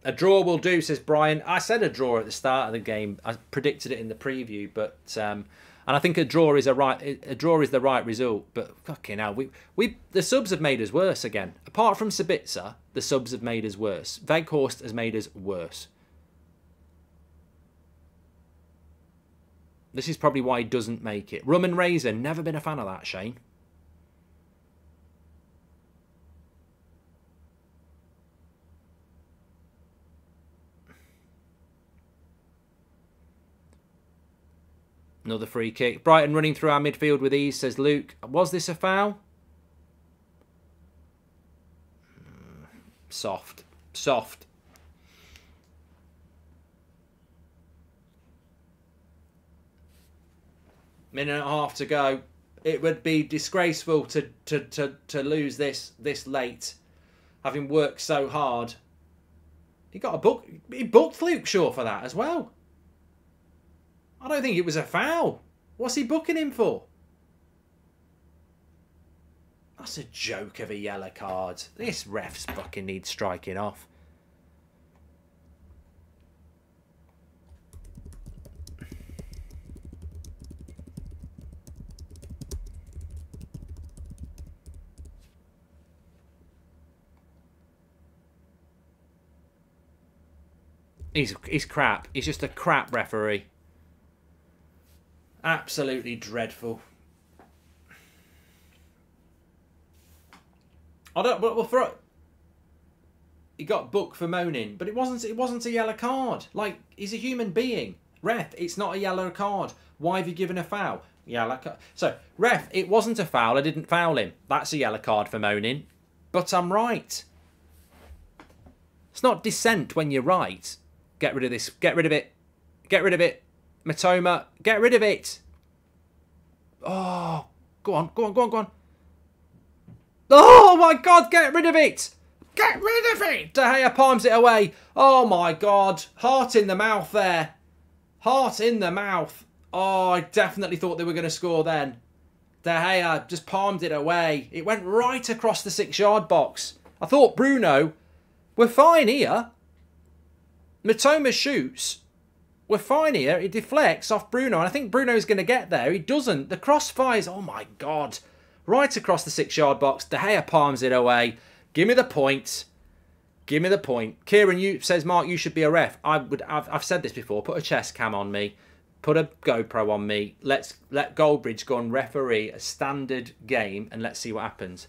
A draw will do, says Brian. I said a draw at the start of the game. I predicted it in the preview, but... and I think a draw is the right result, but fucking hell, the subs have made us worse again. Apart from Sabitzer, the subs have made us worse. Weghorst has made us worse. This is probably why he doesn't make it. Rum and Raisin, never been a fan of that, Shane. Another free kick. Brighton running through our midfield with ease, says Luke. Was this a foul? Soft. Soft. Minute and a half to go. It would be disgraceful to lose this late, having worked so hard. He got a book. He booked Luke Shaw for that as well. I don't think it was a foul. What's he booking him for? That's a joke of a yellow card. This ref's fucking needs striking off. He's crap. He's just a crap referee. Absolutely dreadful. I don't. Well, he got booked for moaning, but it wasn't. It wasn't a yellow card. Like, he's a human being. Ref, it's not a yellow card. Why have you given a foul? Yellow card. So, ref, it wasn't a foul. I didn't foul him. That's a yellow card for moaning. But I'm right. It's not dissent when you're right. Get rid of this. Get rid of it. Get rid of it. Mitoma, get rid of it. Oh, go on, go on, go on, go on. Oh, my God, get rid of it. Get rid of it. De Gea palms it away. Oh, my God. Heart in the mouth there. Heart in the mouth. Oh, I definitely thought they were going to score then. De Gea just palmed it away. It went right across the 6-yard box. I thought, Bruno, we're fine here. Mitoma shoots. We're fine here. It deflects off Bruno. And I think Bruno's going to get there. He doesn't. The cross fires. Oh, my God. Right across the 6-yard box. De Gea palms it away. Give me the point. Give me the point. Kieran says, Mark, you should be a ref. I've said this before. Put a chest cam on me. Put a GoPro on me. Let's let Goldbridge go and referee a standard game and let's see what happens.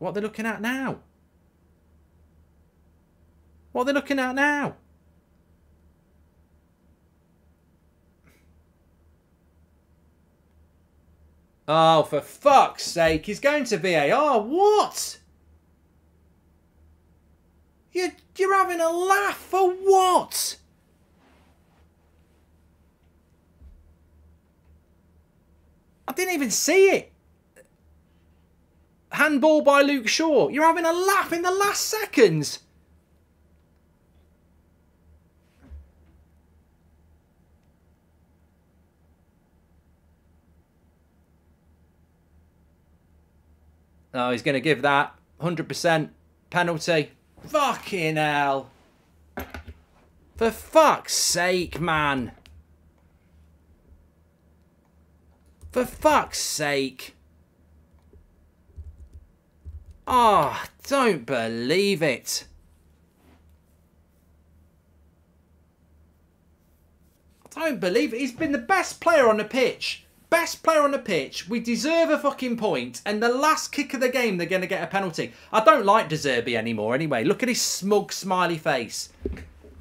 What are they looking at now? What are they looking at now? Oh, for fuck's sake. He's going to VAR. What? You're having a laugh for what? I didn't even see it. Handball by Luke Shaw. You're having a laugh in the last seconds. Oh, he's going to give that 100% penalty. Fucking hell. For fuck's sake, man. For fuck's sake. Oh, don't believe it. I don't believe it. He's been the best player on the pitch. Best player on the pitch. We deserve a fucking point. And the last kick of the game, they're going to get a penalty. I don't like De Zerbi anymore anyway. Look at his smug, smiley face.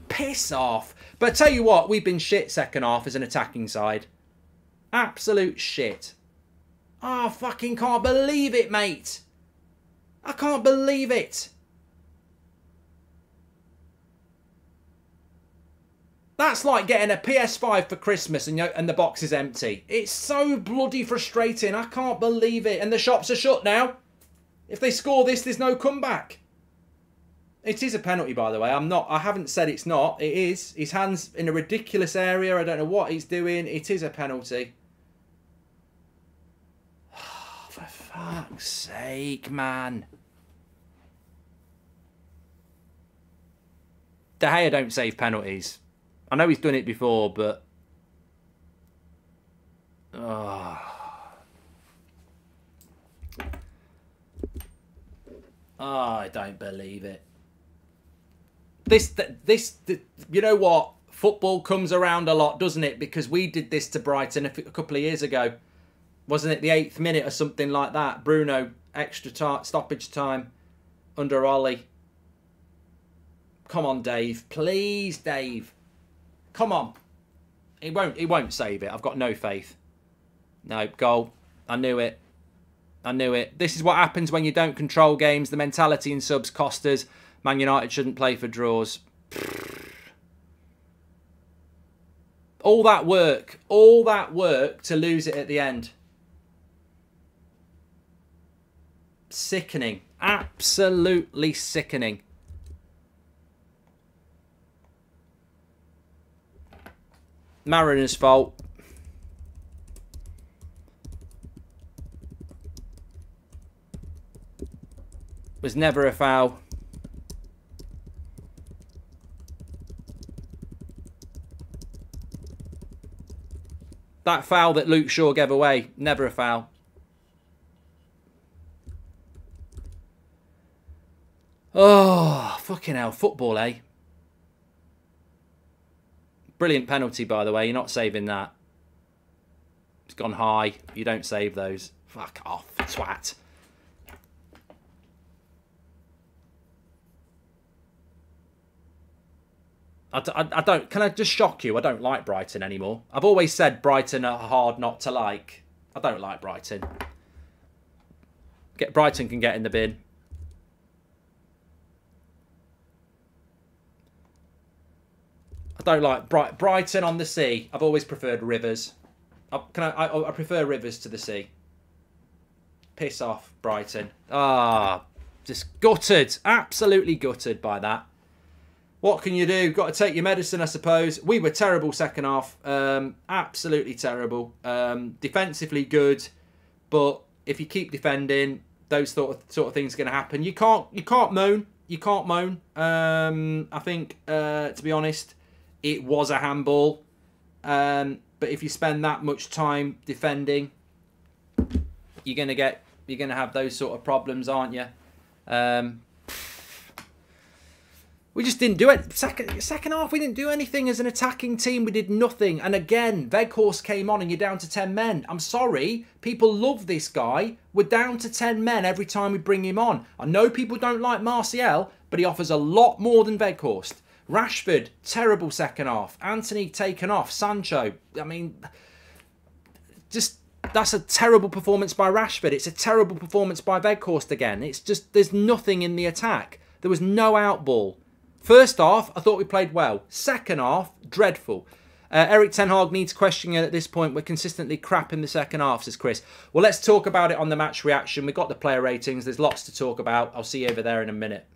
Piss off. But I tell you what, we've been shit second half as an attacking side. Absolute shit. Oh, I fucking can't believe it, mate. I can't believe it. That's like getting a PS5 for Christmas and the box is empty. It's so bloody frustrating. I can't believe it. And the shops are shut now. If they score this, there's no comeback. It is a penalty, by the way. I haven't said it's not. It is. His hand's in a ridiculous area. I don't know what he's doing. It is a penalty. Oh, for fuck's sake, man. De Gea don't save penalties. I know he's done it before, but... Oh. Oh, I don't believe it. This, you know what? Football comes around a lot, doesn't it? Because we did this to Brighton a couple of years ago. Wasn't it the 8th minute or something like that? Bruno, extra stoppage time under Ollie. Come on, Dave. Please, Dave. Come on. He won't save it. I've got no faith. No, goal. I knew it. I knew it. This is what happens when you don't control games. The mentality and subs cost us. Man United shouldn't play for draws. All that work. All that work to lose it at the end. Sickening. Absolutely sickening. Mariner's fault. Was never a foul. That foul that Luke Shaw gave away, never a foul. Oh, fucking hell, football, eh? Brilliant penalty, by the way. You're not saving that. It's gone high. You don't save those. Fuck off, twat. I don't... Can I just shock you? I don't like Brighton anymore. I've always said Brighton are hard not to like. I don't like Brighton. Brighton can get in the bin. Don't like Brighton on the sea. I've always preferred Rivers. I prefer Rivers to the sea. Piss off, Brighton. Ah, just gutted. Absolutely gutted by that. what can you do? Got to take your medicine, I suppose. We were terrible second half. Absolutely terrible. Defensively good, but if you keep defending, those sort of things are going to happen. You can't moan. You can't moan. I think, to be honest, it was a handball. But if you spend that much time defending, you're going to have those sort of problems, aren't you? We just didn't do it. Second half, we didn't do anything as an attacking team. We did nothing. And again, Weghorst came on and you're down to 10 men. I'm sorry. People love this guy. We're down to 10 men every time we bring him on. I know people don't like Martial, but he offers a lot more than Weghorst. Rashford, terrible second half. Antony taken off. Sancho, I mean, just... that's a terrible performance by Rashford. It's a terrible performance by Weghorst again. It's just, there's nothing in the attack. There was no outball. First half, I thought we played well. Second half, dreadful. Erik ten Hag needs questioning at this point. We're consistently crap in the second half, says Chris. Well, let's talk about it on the match reaction. We've got the player ratings. There's lots to talk about. I'll see you over there in a minute.